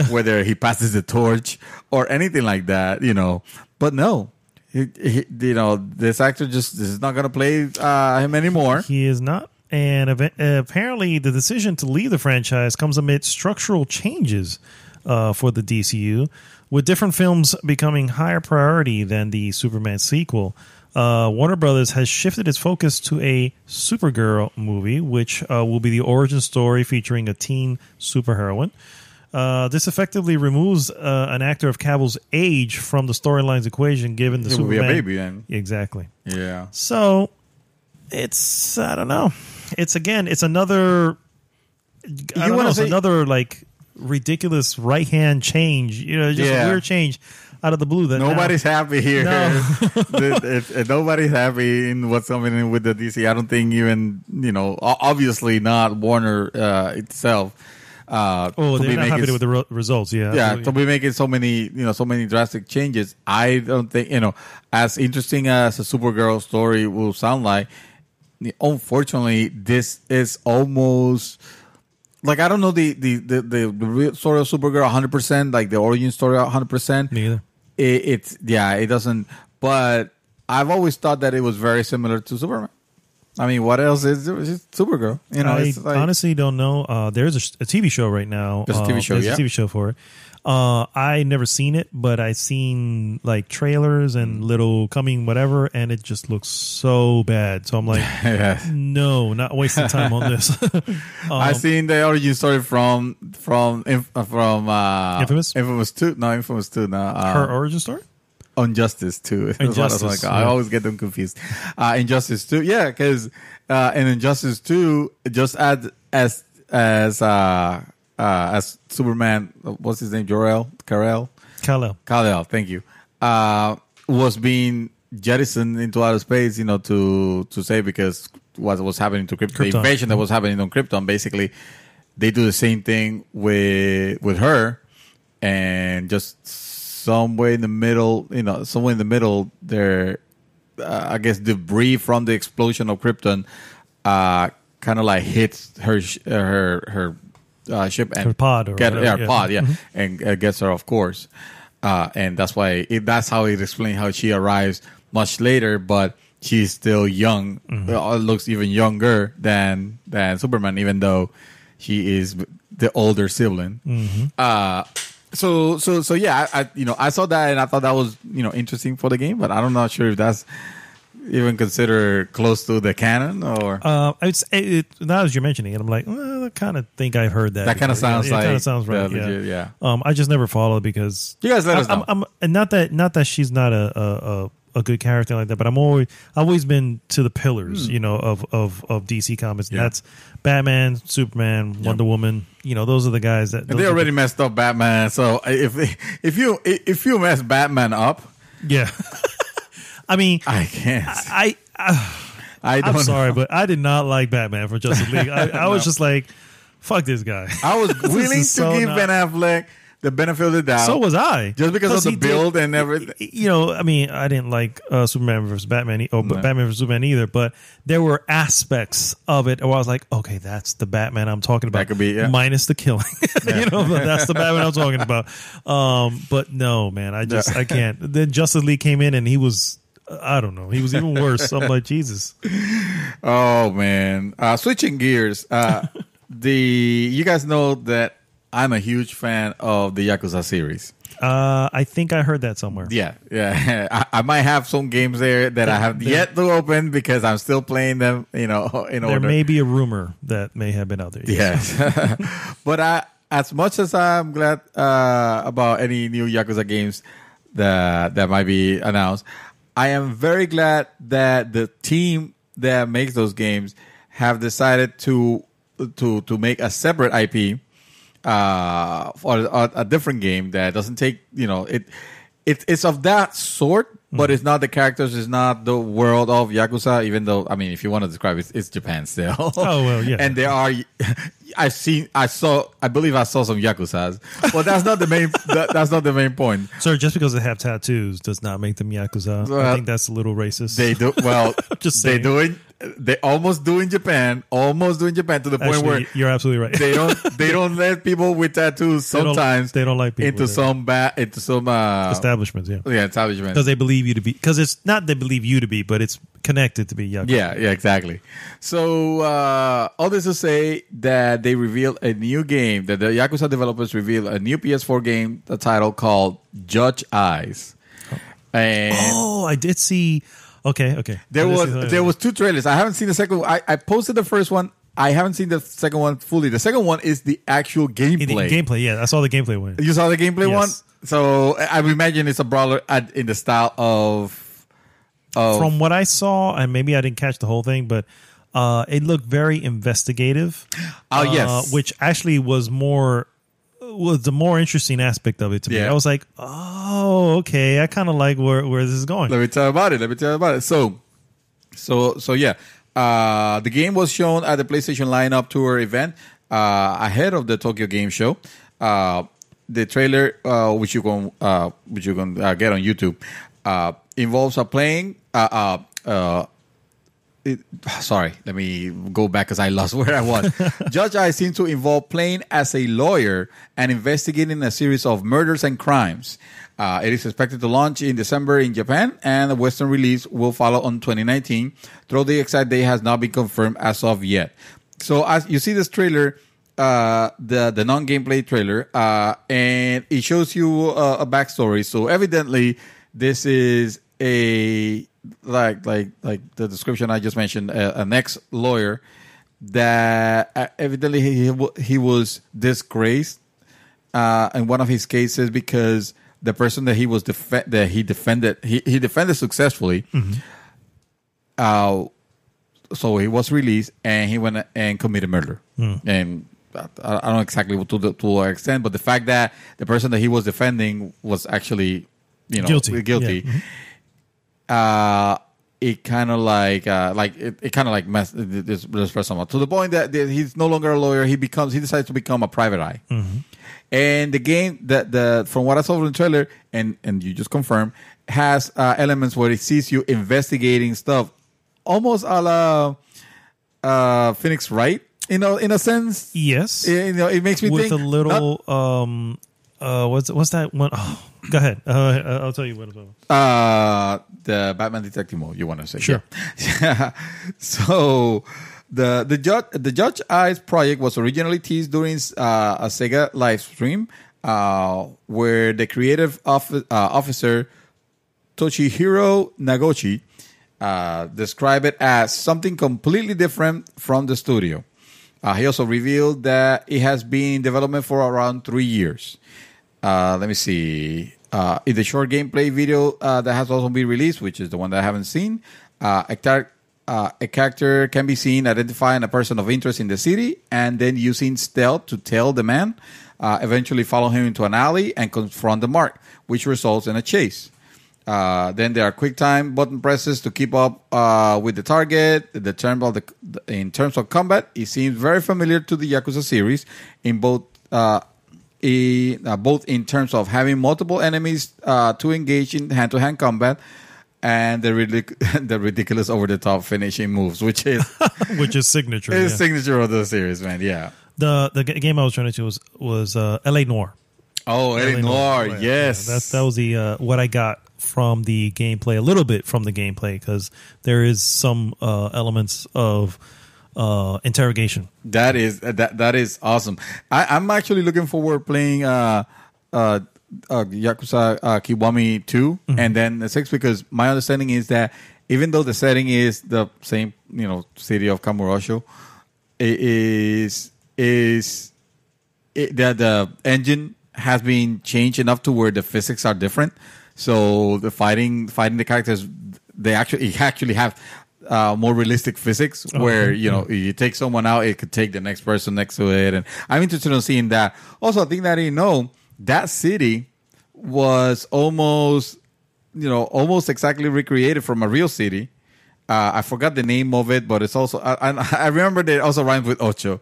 whether he passes the torch or anything like that, you know. But no, he, he, you know, this actor just is not going to play uh, him anymore. He is not. And ev- apparently the decision to leave the franchise comes amid structural changes uh, for the D C U, with different films becoming higher priority than the Superman sequel. Uh, Warner Brothers has shifted its focus to a Supergirl movie, which uh, will be the origin story featuring a teen superheroine. Uh, this effectively removes uh, an actor of Cavill's age from the storyline's equation, given the it Superman. Will be a baby then. Exactly. Yeah. So it's, I don't know. It's again, it's another, I you don't know, it's say- another like ridiculous right hand change, you know, just yeah. a weird change out of the blue. That nobody's now, happy here. No. it, it, it, nobody's happy in what's coming with the D C. I don't think even, you know, obviously not Warner uh, itself. Uh, oh, they're not happy s- with the re- results. Yeah, yeah. Absolutely. To be making so many, you know, so many drastic changes. I don't think, you know, as interesting as a Supergirl story will sound like, unfortunately, this is almost like, I don't know the the the, the, the real story of Supergirl one hundred percent, like the origin story one hundred percent. Me either. It, it's yeah, it doesn't. But I've always thought that it was very similar to Superman. I mean, what else is it's Supergirl? You know, I it's like, honestly don't know. Uh, there's a, a T V show right now. There's a T V show, uh, there's yeah. a T V show for it. Uh, I never seen it, but I seen like trailers and little coming whatever, and it just looks so bad. So I'm like, yes. no, not wasting time on this. um, I seen the origin story from from from uh, Infamous, Infamous Two. No, Infamous Two. No, uh, her origin story. Injustice too. Injustice, like, yeah. I always get them confused. Uh, Injustice two, yeah, because uh, in Injustice two, just add as as uh, uh, as Superman, what's his name, Jor-El, Kal-El, Kal-El, Kal-El. Thank you. Uh, was being jettisoned into outer space, you know, to to save because what was happening to Krypton, Krypton. the invasion that was happening on Krypton. Basically, they do the same thing with with her, and just. Somewhere in the middle, you know, somewhere in the middle, there, uh, I guess, debris from the explosion of Krypton, uh, kind of like hits her sh- her her uh, ship and her pod, or get, whatever, yeah, her yeah. pod, yeah, mm-hmm. and uh, gets her, of course, uh, and that's why it, that's how it explains how she arrives much later, but she's still young, mm-hmm. uh, looks even younger than than Superman, even though she is the older sibling. Mm-hmm. Uh, So so so yeah, I, I you know I saw that and I thought that was, you know, interesting for the game, but I'm not sure if that's even considered close to the canon or. Uh, it's it, it, now as you're mentioning it, I'm like, well, I kind of think I've heard that. That kind of sounds it, like it kind of sounds right. Yeah. Legit, yeah. Um, I just never followed because you guys let us know. I'm, I'm, I'm, not that not that she's not a a, a good character like that, but I'm always I've always been to the pillars, mm. you know, of of of D C Comics. Yeah. That's Batman, Superman, yep. Wonder Woman. You know, those are the guys that they already the, messed up Batman. So if if you if you mess Batman up, yeah. I mean, I can't. I, I, I don't I'm sorry, know. But I did not like Batman from Justice League. I, I no. was just like, fuck this guy. I was willing to so give not- Ben Affleck the benefit of the doubt. So was I, just because of the build did, and everything. You know, I mean, I didn't like uh, Superman versus Batman, or no. Batman versus Superman either. But there were aspects of it where I was like, okay, that's the Batman I'm talking about. That could be, yeah. minus the killing. Yeah. You know, but that's the Batman I'm talking about. Um, but no, man, I just yeah. I can't. Then Justice League came in, and he was, I don't know, he was even worse. I'm like, Jesus. Oh man, uh, switching gears. Uh, the you guys know that. I'm a huge fan of the Yakuza series. Uh, I think I heard that somewhere. Yeah, yeah. I, I might have some games there that, that I have yet to open because I'm still playing them. You know, in there order. There may be a rumor that may have been out there. Yes, yes. But I, as much as I'm glad uh, about any new Yakuza games that that might be announced, I am very glad that the team that makes those games have decided to to to make a separate I P. Uh, or, or a different game that doesn't take, you know, it, it it's of that sort, mm-hmm. but it's not the characters, it's not the world of Yakuza. Even though, I mean, if you want to describe it, it's Japan still. Oh well, yeah. And there are, I've seen, I saw, I believe I saw some Yakuzas, but that's not the main. that, that's not the main point. Sir, just because they have tattoos does not make them Yakuza. Uh, I think that's a little racist. They do well. Just saying. They do it. they almost do in Japan, almost do in Japan to the Actually, point where you're absolutely right. They don't they don't let people with tattoos sometimes. They don't, they don't like people into some ba- into some uh, establishments. Yeah, yeah, establishments because they believe you to be because it's not they believe you to be, but it's connected to be yucky. Yeah, yeah, exactly. So uh, all this to say that they revealed a new game that the Yakuza developers revealed a new P S four game, the title called Judge Eyes. Oh, and oh I did see. Okay, okay. There was there was two trailers. I haven't seen the second one. I, I posted the first one. I haven't seen the second one fully. The second one is the actual gameplay. The gameplay, yeah. I saw the gameplay one. You saw the gameplay yes. one? So I imagine it's a brawler at, in the style of, of... From what I saw, and maybe I didn't catch the whole thing, but uh, it looked very investigative. Oh, uh, yes. Which actually was more... was the more interesting aspect of it to me. Yeah. I was like, oh, okay. I kind of like where, where this is going. Let me tell you about it. Let me tell you about it. So, so, so yeah. Uh, the game was shown at the PlayStation Lineup Tour event uh, ahead of the Tokyo Game Show. Uh, the trailer, uh, which you can uh, which you can uh, get on YouTube, uh, involves a playing. Uh, uh, uh, It, sorry, let me go back because I lost where I was. Judge Eyes seems to involve playing as a lawyer and investigating a series of murders and crimes. Uh, it is expected to launch in December in Japan, and a Western release will follow on twenty nineteen, though the exact date has not been confirmed as of yet. So as you see this trailer, uh, the, the non-gameplay trailer, uh, and it shows you uh, a backstory. So evidently, this is a... Like like like the description I just mentioned, uh, an ex-lawyer that evidently he he was disgraced uh, in one of his cases because the person that he was def- that he defended he, he defended successfully. Mm-hmm. Uh, so he was released and he went and committed murder. Mm. And I, I don't know exactly what to the, to what extent, but the fact that the person that he was defending was actually you know guilty. guilty yeah. Mm-hmm. Uh, it kind of like uh, like it, it kind of like messed this, this person up to the point that he's no longer a lawyer. He becomes he decides to become a private eye. Mm-hmm. And the game that the from what I saw in the trailer and, and you just confirmed has uh, elements where it sees you investigating stuff, almost a la uh, Phoenix Wright. You know, in a sense, yes. It, you know, it makes me with think with a little not, um uh what's what's that one. Oh. Go ahead. Uh, I'll tell you what about uh, the Batman Detective Mode. You want to say? Sure. Yeah. So the the judge the Judge Eyes project was originally teased during uh, a Sega live stream uh, where the creative off- uh, officer Toshihiro Nagoshi uh, described it as something completely different from the studio. Uh, he also revealed that it has been in development for around three years. Uh, let me see. Uh, in the short gameplay video uh, that has also been released, which is the one that I haven't seen, uh, a, tar- uh, a character can be seen identifying a person of interest in the city and then using stealth to tail the man, uh, eventually follow him into an alley and confront the mark, which results in a chase. Uh, then there are quick time button presses to keep up uh, with the target. The term of the, in terms of combat, it seems very familiar to the Yakuza series in both... Uh, In, uh, both in terms of having multiple enemies uh, to engage in hand-to-hand combat and the ridic- the ridiculous over-the-top finishing moves, which is which is signature, is yeah. signature of the series, man. Yeah, the the game I was trying to was was uh, L A. Noire. Oh, L A. Noire, Noire. Yes, yeah, that that was the uh, what I got from the gameplay, a little bit from the gameplay because there is some uh, elements of. Uh, interrogation. That is that that is awesome. I, I'm actually looking forward to playing uh, uh, uh, Yakuza uh, Kiwami two mm-hmm. and then six because my understanding is that even though the setting is the same, you know, city of Kamurocho, it is is it, that the engine has been changed enough to where the physics are different. So the fighting fighting the characters they actually actually have. Uh, more realistic physics where, you know, you take someone out, it could take the next person next to it. And I'm interested in seeing that. Also, I think that, you know, that city was almost, you know, almost exactly recreated from a real city. Uh, I forgot the name of it, but it's also, I, I, I remember that it also rhymes with Ocho,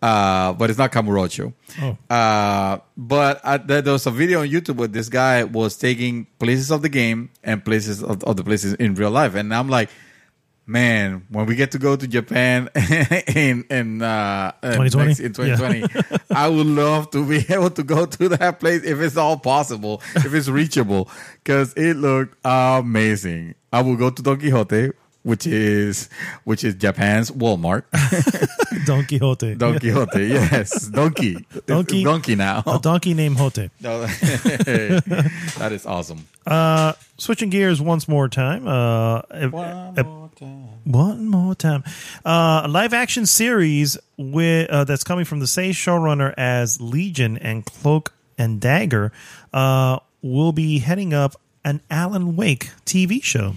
uh, but it's not Kamurocho. Oh. Uh, but I, there was a video on YouTube where this guy was taking places of the game and places of, of the places in real life. And I'm like, man, when we get to go to Japan in in, uh, twenty twenty? in twenty twenty, yeah. I would love to be able to go to that place if it's all possible, if it's reachable, because it looked amazing. I will go to Don Quixote, which is which is Japan's Walmart. Don Quixote. Don Quixote, yes. Donkey. Donkey. Donkey now. A donkey named Hote. That is awesome. Uh, switching gears once more time. Uh, one a, more time. One more time. Uh, a live-action series with uh, that's coming from the same showrunner as Legion and Cloak and Dagger uh, will be heading up an Alan Wake T V show.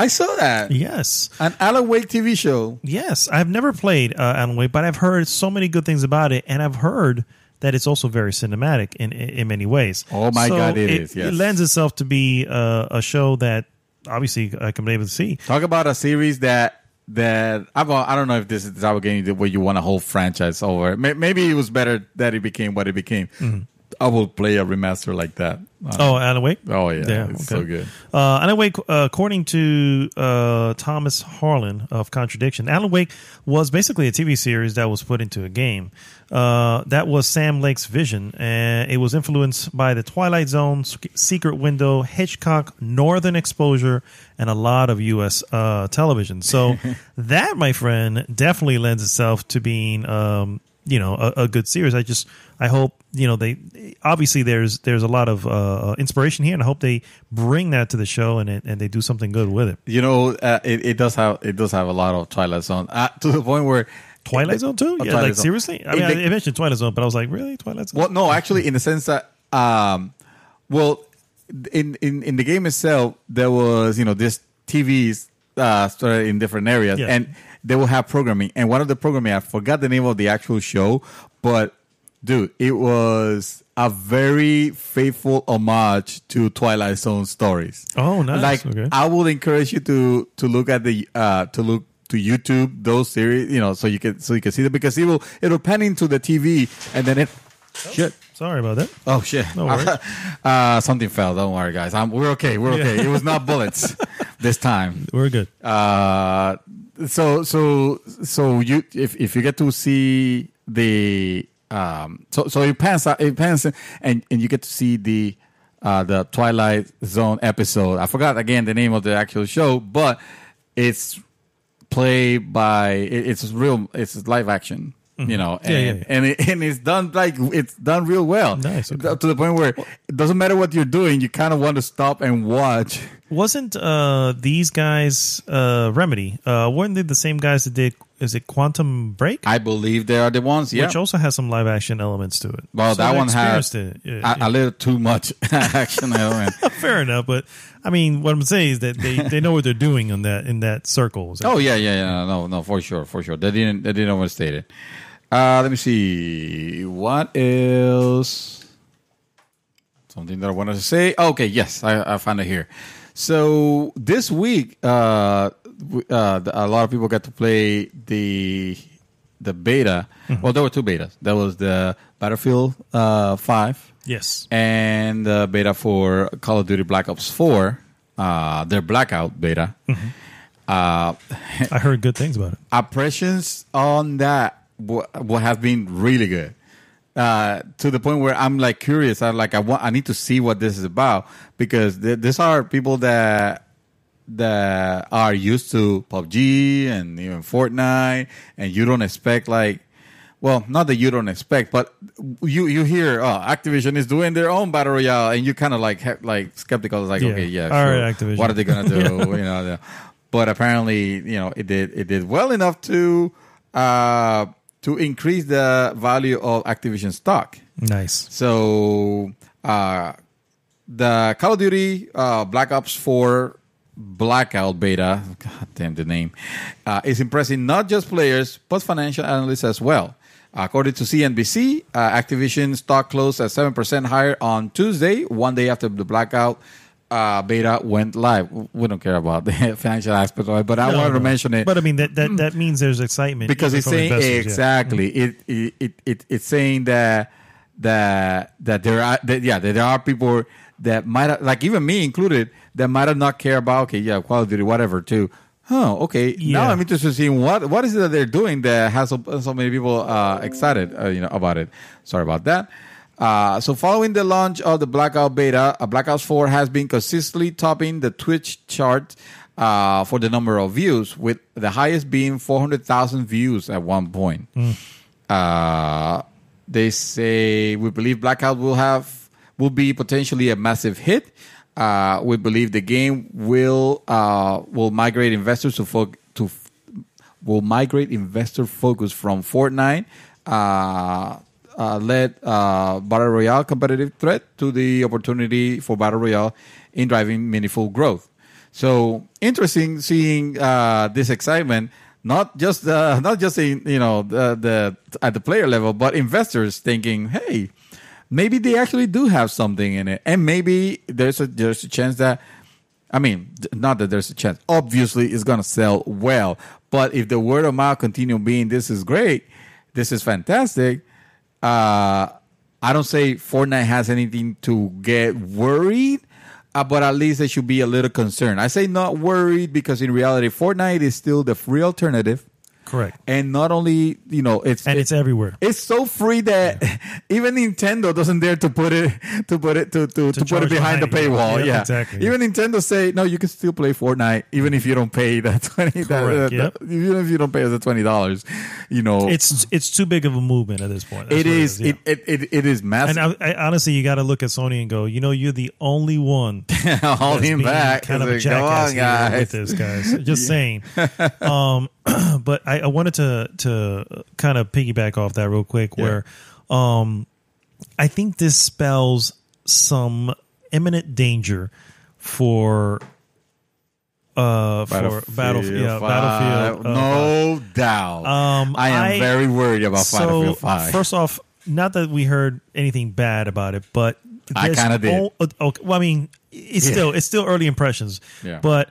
I saw that. Yes. An Alan Wake T V show. Yes. I've never played uh, Alan Wake, but I've heard so many good things about it, and I've heard that it's also very cinematic in in many ways. Oh, my so God, it, it is. Yes. It lends itself to be uh, a show that, obviously, I can be able to see. Talk about a series that, that I've, I don't know if this is the type of game where you want a whole franchise over. Maybe it was better that it became what it became. Mm-hmm. I will play a remaster like that. Uh, oh, Alan Wake? Oh, yeah. yeah it's okay. so good. Uh, Alan Wake, uh, according to uh, Thomas Harlan of Contradiction, Alan Wake was basically a T V series that was put into a game. Uh, that was Sam Lake's vision, and it was influenced by The Twilight Zone, Secret Window, Hitchcock, Northern Exposure, and a lot of U S uh, television. So that, my friend, definitely lends itself to being... Um, you know, a, a good series. I just, I hope, you know, they, obviously there's, there's a lot of uh, inspiration here, and I hope they bring that to the show and it, and they do something good with it. You know, uh, it, it does have, it does have a lot of Twilight Zone uh, to the point where Twilight it, Zone too. Yeah, Twilight like Zone. Seriously, I mean, it, I, I mentioned Twilight Zone, but I was like, really Twilight Zone? Well, no, actually in the sense that, um, well, in, in, in the game itself, there was, you know, this T Vs uh, started in different areas yeah. and, they will have programming. And one of the programming, I forgot the name of the actual show, but, dude, it was a very faithful homage to Twilight Zone stories. Oh, nice. Like, okay. I would encourage you to to look at the uh, to look to YouTube those series, you know, so you can so you can see them, because it will it'll pan into the T V and then it oh, shit. Sorry about that. Oh shit. No worries. uh, something fell. Don't worry, guys. I'm, we're okay. We're yeah. okay. It was not bullets this time. We're good. Uh So so so you if, if you get to see the um so so it pans out, it pans in, and and you get to see the uh the Twilight Zone episode. I forgot again the name of the actual show, but it's played by it, it's real it's live action. Mm-hmm. You know, and yeah, yeah, yeah. and, it, and it's done like it's done real well. Nice, okay. To the point where it doesn't matter what you're doing, you kind of want to stop and watch. Wasn't uh, these guys uh, Remedy? Uh, weren't they the same guys that did? Is it Quantum Break? I believe they are the ones. Yeah, which also has some live action elements to it. Well, so that one has it. Yeah, a, yeah. a little too much action element. Fair enough, but I mean, what I'm saying is that they, they know what they're doing in that in that circle. That oh yeah, yeah, yeah. No, no, for sure, for sure. They didn't they didn't overstate it. Uh, let me see. What else? Something that I wanted to say. Okay, yes, I, I found it here. So this week, uh, uh, a lot of people got to play the the beta. Mm-hmm. Well, there were two betas. There was the Battlefield uh, five. Yes. And the beta for Call of Duty Black Ops four, uh, their Blackout beta. Mm-hmm. Uh, I heard good things about it. Impressions on that. What have been really good uh, to the point where I'm like curious. I'm like I want. I need to see what this is about, because th- these are people that that are used to P U B G and even Fortnite, and you don't expect like, well, not that you don't expect, but you you hear oh, Activision is doing their own battle royale, and you kind of like he- like skeptical. It's like yeah. okay, yeah, all sure. right, Activision. What are they gonna do? yeah. You know, the, but apparently, you know, it did it did well enough to. Uh, to increase the value of Activision stock. Nice. So uh, the Call of Duty uh, Black Ops four Blackout beta, god damn the name, uh, is impressing not just players, but financial analysts as well. According to C N B C, uh, Activision stock closed at seven percent higher on Tuesday, one day after the Blackout Uh, beta went live. We don't care about the financial aspect of it, but I no, wanted no. to mention it. But I mean that that, that means there's excitement because it's saying exactly yeah. it, it, it it it's saying that that that there are that, yeah that there are people that might have, like even me included, that might have not care about okay yeah Call of Duty whatever too. Oh, okay. Yeah. Now I'm interested in seeing what, what is it that they're doing that has so, so many people uh, excited uh, you know, about it. Sorry about that. Uh, so following the launch of the Blackout beta, uh, Black Ops four has been consistently topping the Twitch chart uh, for the number of views, with the highest being four hundred thousand views at one point. Mm. Uh, they say, we believe Blackout will have will be potentially a massive hit. Uh, we believe the game will uh, will migrate investors to fo- to f- will migrate investor focus from Fortnite uh, uh, led uh, battle royale competitive threat to the opportunity for battle royale in driving meaningful growth. So interesting seeing uh, this excitement, not just uh, not just in, you know the, the at the player level, but investors thinking, hey. Maybe they actually do have something in it, and maybe there's a there's a chance that, I mean, not that there's a chance. Obviously, it's gonna sell well. But if the word of mouth continue being, this is great, this is fantastic. Uh, I don't say Fortnite has anything to get worried, uh, but at least they should be a little concerned. I say not worried because in reality, Fortnite is still the free alternative. Correct. And not only, you know, it's and it's, it's everywhere. It's so free that yeah. even Nintendo doesn't dare to put it to put it to to, to, to put it behind, behind the paywall. Yeah, yeah. exactly. Even yeah. Nintendo say no, you can still play Fortnite even if you don't pay that twenty. Correct. That, yep. that, even if you don't pay the twenty dollars, you know, it's it's too big of a movement at this point. That's it is. It is, yeah. it, it, it, it is massive. And I, I, honestly, you got to look at Sony and go, you know, you're the only one holding back. Kind of like, come on, guys. With this, guys. Just yeah. saying. Um, but I, I wanted to to kind of piggyback off that real quick yeah. where um, I think this spells some imminent danger for uh Battlefield, for Battlefield, yeah, Battlefield uh, no uh, doubt. Um, I am I, very worried about so Battlefield five. First off, not that we heard anything bad about it, but I kind of did. Oh, okay, well, I mean, it's yeah. still it's still early impressions, yeah. but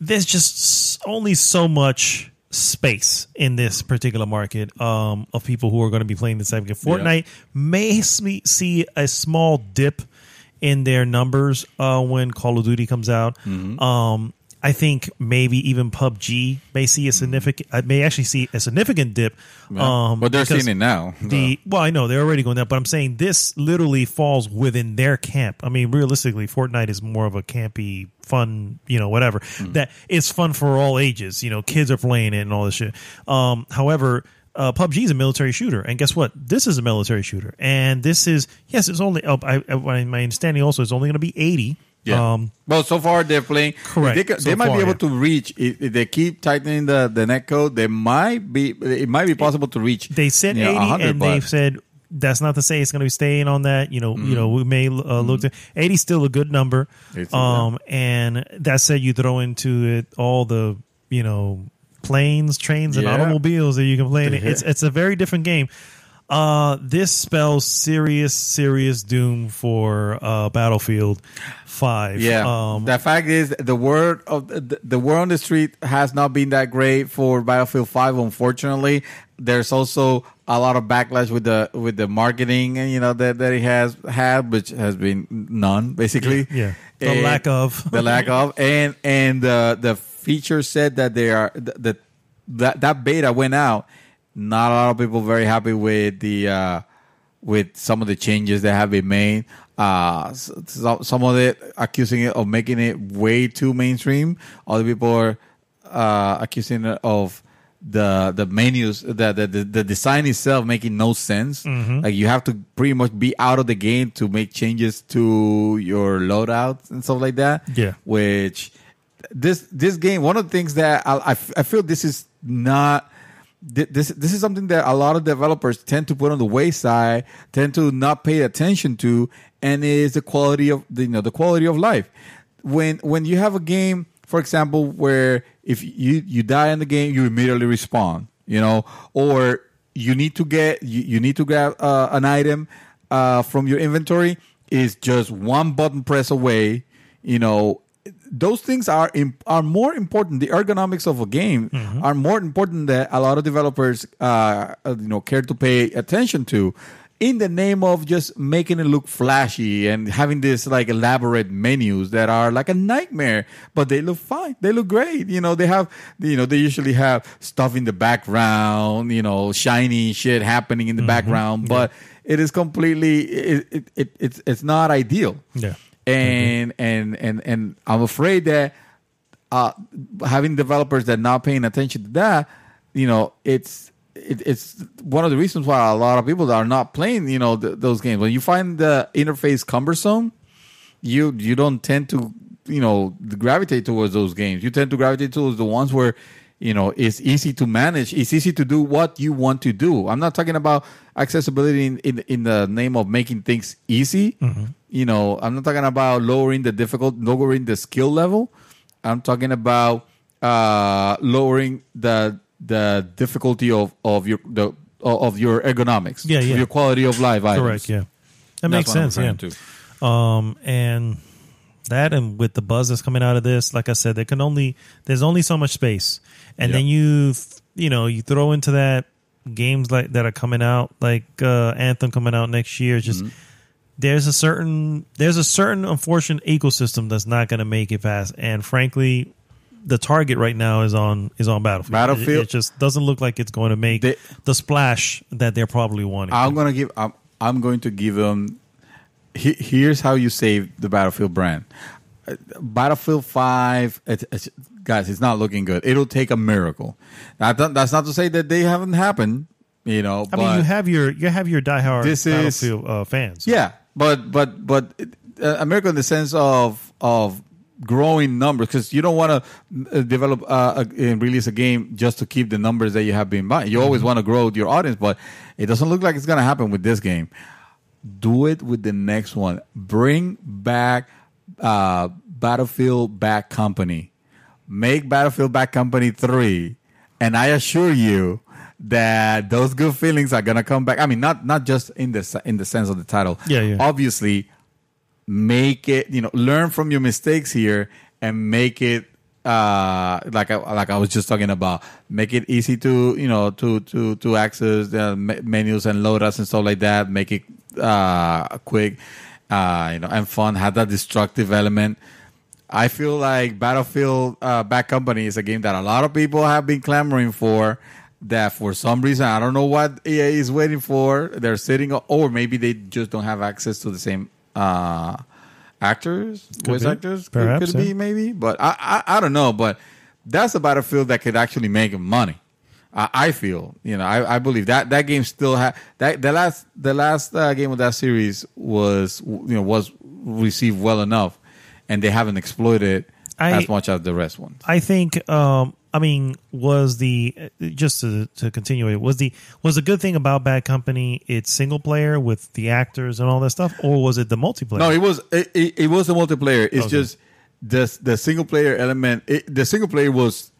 there's just only so much space in this particular market um, of people who are going to be playing this type of game. Fortnite yeah. may see a small dip in their numbers uh, when Call of Duty comes out. Mm-hmm. Um, I think maybe even P U B G may see a significant, mm-hmm. may actually see a significant dip. Yeah. Um, but they're seeing it now. The, well, I know they're already going down, but I'm saying this literally falls within their camp. I mean, realistically, Fortnite is more of a campy, fun, you know, whatever. Mm. That it's fun for all ages. You know, kids are playing it and all this shit. Um, however, uh, P U B G is a military shooter, and guess what? This is a military shooter, and this is yes, it's only. Uh, I, I, my understanding also is only going to be eighty. Yeah. Um, well, so far they're playing. Correct. They, they so might far, be able yeah. to reach if, if they keep tightening the, the net code. They might be. It might be possible to reach. They said eighty, know, and but. they've said. That's not to say it's going to be staying on that. You know, mm-hmm. you know, we may uh, look to eighty is still a good number. Um, and that said, you throw into it all the, you know, planes, trains, and yeah. automobiles that you can play. In it. It's it's a very different game. Uh, this spells serious, serious doom for uh, Battlefield five. Yeah, um, the fact is, the word of the, the word on the street has not been that great for Battlefield five. Unfortunately, there's also a lot of backlash with the with the marketing, you know, that, that it has had, which has been none basically. Yeah, yeah. the lack of the lack of, and and the the feature set that they are the that that beta went out. Not a lot of people very happy with the uh, with some of the changes that have been made. Uh, so, some of it accusing it of making it way too mainstream. Other people are uh, accusing it of the the menus, the the, the design itself making no sense. Mm-hmm. Like you have to pretty much be out of the game to make changes to your loadouts and stuff like that. Yeah, which this this game. One of the things that I I, I feel this is not. This this is something that a lot of developers tend to put on the wayside, tend to not pay attention to, and is the quality of the, you know the quality of life. When when you have a game, for example, where if you, you die in the game, you immediately respawn, you know, or you need to get you, you need to grab uh, an item uh, from your inventory is just one button press away, you know. Those things are imp- are more important. The ergonomics of a game mm-hmm. are more important that a lot of developers, uh, you know, care to pay attention to. in the name of just making it look flashy and having this like elaborate menus that are like a nightmare, but they look fine. They look great. You know, they have, you know, they usually have stuff in the background, you know, shiny shit happening in the mm-hmm. background, but yeah. it is completely, it, it, it, it's, it's not ideal. Yeah. And, mm-hmm. and, and, and I'm afraid that uh, having developers that not paying attention to that, you know, it's, It, it's one of the reasons why a lot of people are not playing, you know, th- those games. When you find the interface cumbersome, you you don't tend to, you know, gravitate towards those games. You tend to gravitate towards the ones where, you know, it's easy to manage. It's easy to do what you want to do. I'm not talking about accessibility in, in, in the name of making things easy. Mm-hmm. You know, I'm not talking about lowering the difficult, lowering the skill level. I'm talking about uh, lowering the... the difficulty of, of your the of your ergonomics, yeah, yeah. your quality of life items. Correct, yeah. That makes sense, yeah. To. Um, and that and with the buzz that's coming out of this, like I said, there can only there's only so much space, and yep. then you you know you throw into that games like that are coming out, like uh, Anthem coming out next year. Just mm-hmm. there's a certain there's a certain unfortunate ecosystem that's not going to make it past, and frankly. The target right now is on is on Battlefield. Battlefield. It, it just doesn't look like it's going to make they, the splash that they're probably wanting. I'm gonna give. I'm, I'm going to give them. He, here's how you save the Battlefield brand. Battlefield five, it, it's, guys, it's not looking good. It'll take a miracle. Now, that's not to say that they haven't happened. You know, I but mean, you have your you have your diehard this Battlefield is, uh, fans. Yeah, but but but uh, a miracle in the sense of of. growing numbers, because you don't want to develop uh, and release a game just to keep the numbers that you have been buying. You always want to grow your audience, but it doesn't look like it's going to happen with this game. Do it with the next one. Bring back uh, Battlefield Bad Company. Make Battlefield Bad Company three, and I assure you that those good feelings are going to come back. I mean, not not just in the in the sense of the title. Yeah, yeah. Obviously. Make it, you know, learn from your mistakes here and make it uh, like I, like I was just talking about. Make it easy to, you know, to to to access the menus and loadouts and stuff like that. Make it uh, quick, uh, you know, and fun. Have that destructive element. I feel like Battlefield uh, Bad Company is a game that a lot of people have been clamoring for. That for some reason, I don't know what E A is waiting for. They're sitting, or maybe they just don't have access to the same. Uh, actors, could voice be. actors, Perhaps, could, could yeah. be maybe, but I, I I don't know. But that's a Battlefield that could actually make money. I, I feel, you know, I, I believe that that game still had that the last the last uh, game of that series was you know was received well enough, and they haven't exploited I, as much as the rest ones. I think. Um, I mean, was the just to to continue it was the was the good thing about Bad Company it's single player with the actors and all that stuff, or was it the multiplayer? No, it was it, it, it was the multiplayer. It's okay. just the the single player element. It, the single player was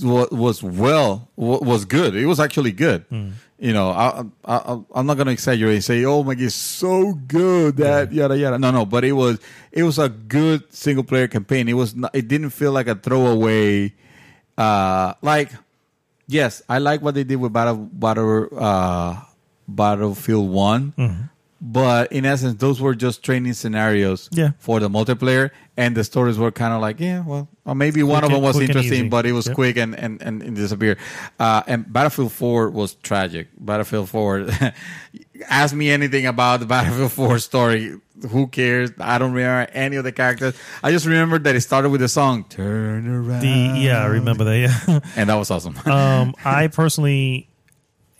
was well was good. It was actually good. Mm. You know, I, I I'm not gonna exaggerate and say, oh my god, it's so good that yeah. yada yada. No, no, but it was it was a good single player campaign. It was not, it didn't feel like a throwaway. Uh, like, yes, I like what they did with Battle, Battle, uh, Battlefield one, mm-hmm. but in essence, those were just training scenarios yeah. for the multiplayer, and the stories were kind of like, yeah, well, or maybe quick one of them was interesting, but it was yep. quick and, and, and, and disappeared. Uh, and Battlefield four was tragic. Battlefield four, ask me anything about the Battlefield four story. Who cares? I don't remember any of the characters. I just remembered that it started with the song "Turn Around." The, yeah, I remember that. Yeah, and that was awesome. um, I personally,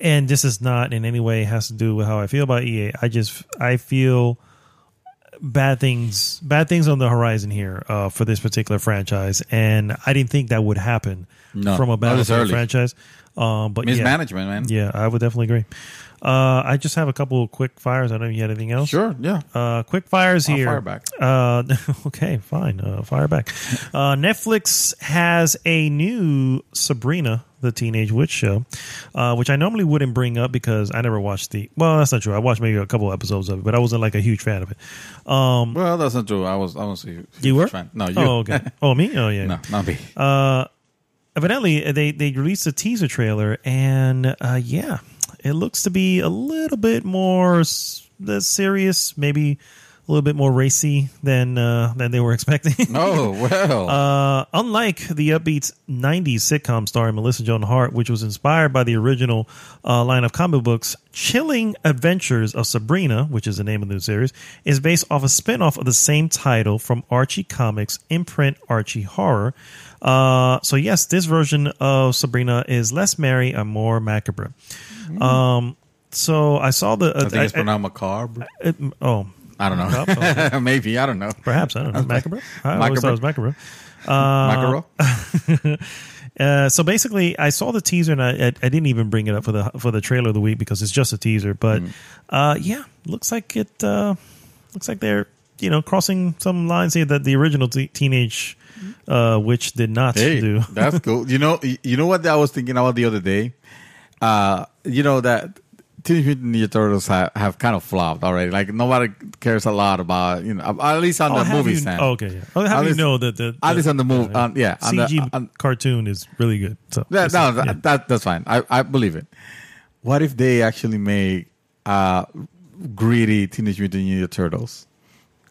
and this is not in any way has to do with how I feel about E A. I just I feel bad things, bad things on the horizon here uh, for this particular franchise, and I didn't think that would happen no, from a Battlefield franchise. Um, but mismanagement, yeah, man. Yeah, I would definitely agree. Uh, I just have a couple of quick fires. I don't know if you had anything else. Sure, yeah. Uh, quick fires I'll here. Fire back. Uh, okay, fine. Uh, fire back. Uh, Netflix has a new Sabrina, the Teenage Witch show, uh, which I normally wouldn't bring up because I never watched the... Well, that's not true. I watched maybe a couple of episodes of it, but I wasn't like a huge fan of it. Um, well, that's not true. I was I was a huge, huge you were? fan. No, you. Oh, okay. Oh, me? Oh, yeah. No, not me. Uh, evidently, they, they released a teaser trailer, and uh, yeah... it looks to be a little bit more serious, maybe a little bit more racy than uh, than they were expecting. Oh, well. Uh, unlike the upbeat nineties sitcom starring Melissa Joan Hart, which was inspired by the original uh, line of comic books, Chilling Adventures of Sabrina, which is the name of the series, is based off a spinoff of the same title from Archie Comics imprint Archie Horror. Uh, so, yes, this version of Sabrina is less merry and more macabre. Mm. Um, so, I saw the... Uh, I think it's pronounced macabre. I, it, oh, I don't know. Perhaps, okay. Maybe. I don't know. Perhaps. I don't know. Macabre? I always thought it was macabre. Uh, macabre? uh, so basically, I saw the teaser, and I, I, I didn't even bring it up for the for the trailer of the week because it's just a teaser. But mm. uh, yeah, looks like it. Uh, looks like they're you know crossing some lines here that the original t- teenage uh, witch did not hey, do. That's cool. You know. You know what I was thinking about the other day. Uh, you know that. Teenage Mutant Ninja Turtles have, have kind of flopped already. Like nobody cares a lot about you know at least on oh, the movie you, stand. Oh, okay, yeah. Oh, how do you know that the, the at least on the movie? Uh, yeah, on C G the, on, cartoon is really good. So yeah, no, yeah. that that's fine. I, I believe it. What if they actually make uh, greedy Teenage Mutant Ninja Turtles?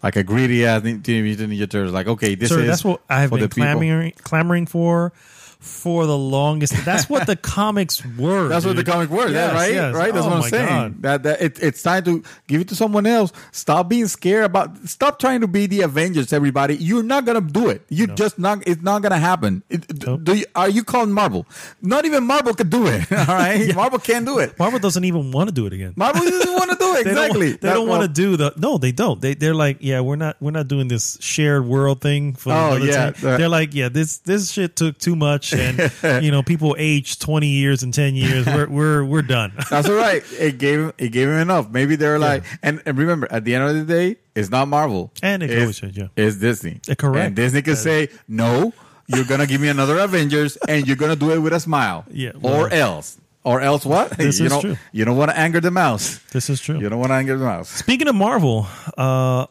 Like a greedy ass Teenage Mutant Ninja Turtles. Like okay, this Sir, is that's what I've been clamoring clamoring for. For the longest, that's what the comics were. That's dude. what the comics were, yes, yeah, right? Yes. Right? That's oh what I'm saying. God. That, that it, it's time to give it to someone else. Stop being scared about. Stop trying to be the Avengers. Everybody, you're not gonna do it. You nope. just not. It's not gonna happen. It, nope. do you, are you calling Marvel? Not even Marvel could do it. All right, yeah. Marvel can't do it. Marvel doesn't even want to do it again. Marvel doesn't want to do it. Exactly. They don't want to do the. No, they don't. They they're like, yeah, we're not we're not doing this shared world thing for. Oh yeah. Team. They're like, yeah, this this shit took too much. And you know, people age twenty years and ten years. We're we're we're done. That's all right. It gave it gave him enough. Maybe they're yeah. like, and, and remember, at the end of the day, it's not Marvel, and it it's, change, yeah. it's Disney. It correct. And Disney could say, no, you're gonna give me another Avengers, and you're gonna do it with a smile. Yeah, or right. else. Or else what? This you is know, true. You don't want to anger the mouse. This is true. You don't want to anger the mouse. Speaking of Marvel, uh,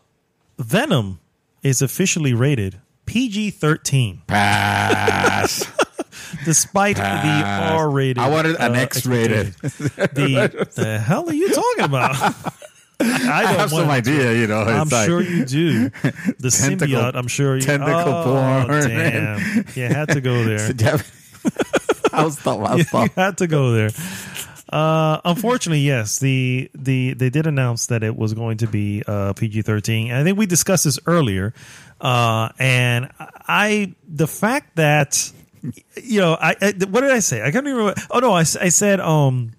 Venom is officially rated P G thirteen. Pass. Despite Pass. the R-rated. I wanted an uh, X-rated. The, the hell are you talking about? I, don't I have some idea, you know. It's I'm like, sure you do. The tentacle, symbiote, I'm sure you do. Tentacle oh, porn. Damn. You had to go there. I was thought, I was thought. You had to go there. Uh, unfortunately, yes, the the they did announce that it was going to be uh, P G thirteen. I think we discussed this earlier. Uh, and I, the fact that, you know, I, I what did I say? I can't remember. Oh no, I, I said, um,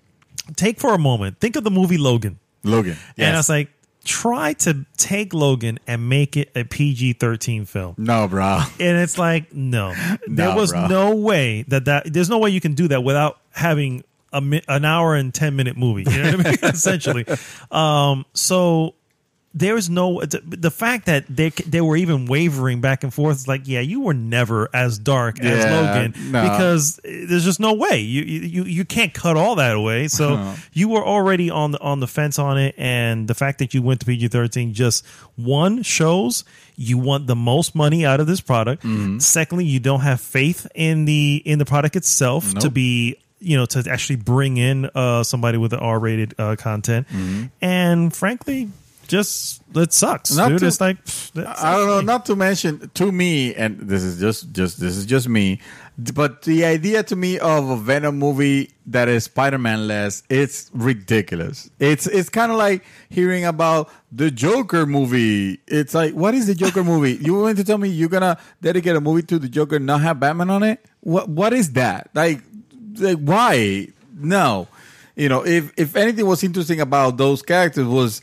take for a moment, think of the movie Logan. Logan, yes. And I was like, try to take Logan and make it a P G thirteen film. No, bro. And it's like, no, there no, was bro. no way that that. There's no way you can do that without having a mi- an hour and ten minute movie. You know what I mean? Essentially, um, so. There is no the fact that they they were even wavering back and forth. It's like, yeah, you were never as dark yeah, as Logan no. because there's just no way you you you can't cut all that away. So no. you were already on the on the fence on it, and the fact that you went to P G thirteen just one shows you want the most money out of this product. Mm-hmm. Secondly, you don't have faith in the in the product itself nope. to be. You know, to actually bring in uh, somebody with an R-rated uh, content, mm-hmm. and frankly. Just it sucks, not dude. To, it's like pff, I don't know. Like, not to mention to me, and this is just, just this is just me. But the idea to me of a Venom movie that is Spider-Man-less, it's ridiculous. It's it's kind of like hearing about the Joker movie. It's like, what is the Joker movie? You want to tell me you're gonna dedicate a movie to the Joker, and not have Batman on it? What what is that? Like, like why? No, you know, if if anything was interesting about those characters was.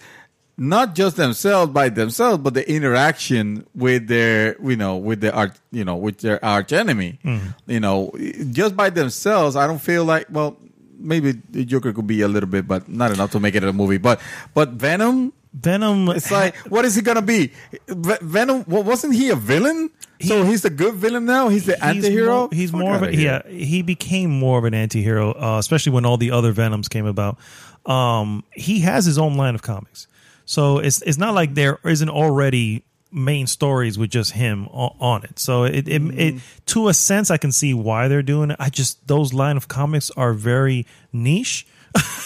Not just themselves by themselves, but the interaction with their, you know, with the arch, you know, with their arch enemy, mm-hmm. you know, just by themselves. I don't feel like, well, maybe the Joker could be a little bit, but not enough to make it a movie. But, but Venom, Venom, it's like, what is he gonna be? Venom, well, wasn't he a villain? He, so he's the good villain now. He's the he's anti-hero. More, he's Fuck more of a, yeah. He became more of an anti-hero, uh, especially when all the other Venoms came about. Um, he has his own line of comics. So it's it's not like there isn't already main stories with just him on it. So it it, mm. it to a sense I can see why they're doing it. I just those line of comics are very niche.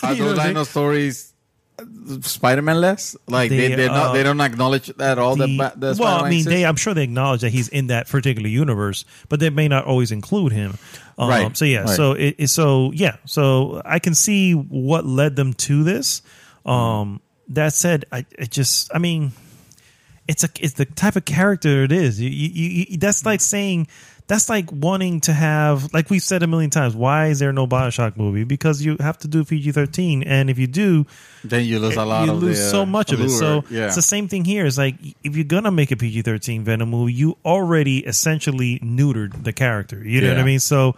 Are those dinosaurs Spider-Man-less? Like they, they they're uh, not they don't acknowledge that all the, the, the well, I mean, they, I'm sure they acknowledge that he's in that particular universe, but they may not always include him. Um, right. So yeah. Right. So it, it. So yeah. So I can see what led them to this. Um, that said, I it just I mean, it's a it's the type of character it is. You, you, you, that's like saying. That's like wanting to have, like we've said a million times, why is there no Bioshock movie? Because you have to do P G thirteen, and if you do, then you lose a lot. You of lose the, uh, so much allure. Of it. So yeah. It's the same thing here. It's like if you're gonna make a P G thirteen Venom movie, you already essentially neutered the character. You know yeah. what I mean? So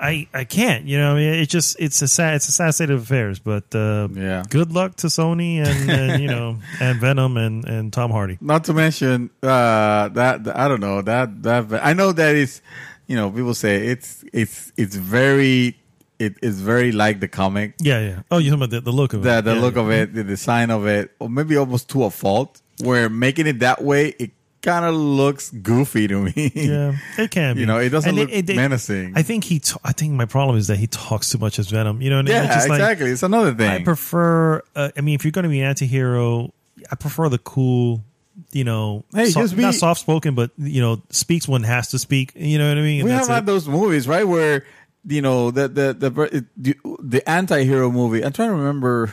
I I can't. You know, I mean, it's just it's a sad it's a sad state of affairs. But uh, yeah, good luck to Sony and, and you know and Venom and, and Tom Hardy. Not to mention uh, that I don't know that that I know that it's you know people say it's it's it's very it is very like the comic. Yeah, yeah. Oh, you're talking about the, the look of the, it. The yeah, look yeah. of it, the design of it, or maybe almost to a fault. Where making it that way, it. Kind of looks goofy to me. Yeah, it can. Be. You know, it doesn't and look it, it, menacing. I think he. T- I think my problem is that he talks too much as Venom. You know, and yeah, it's just exactly. Like, it's another thing. I prefer. Uh, I mean, if you're going to be an anti-hero, I prefer the cool. You know, hey, so, just be, not soft-spoken, but you know, speaks when has to speak. You know what I mean? And we that's have had those movies, right? Where you know the the the the, the anti-hero movie. I'm trying to remember.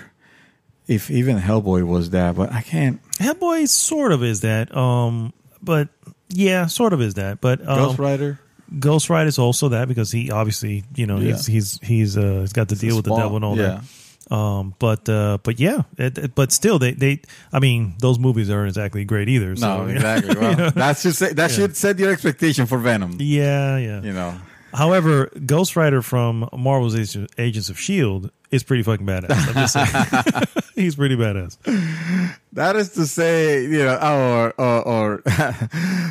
If even Hellboy was that, but I can't. Hellboy sort of is that, um, but yeah, sort of is that. But um, Ghost Rider, Ghost Rider is also that because he obviously, you know, yeah. he's he's he's uh, he's got to deal with the devil and all yeah. that. Um, but uh, but yeah, it, it, but still, they, they, I mean, those movies aren't exactly great either. So, no, exactly. Well, you know? That should say, that yeah. should set your expectation for Venom. Yeah, yeah. You know. However, Ghost Rider from Marvel's Agents of S H I E L D is pretty fucking badass. I'm just saying. He's pretty badass. That is to say, you know, or or, or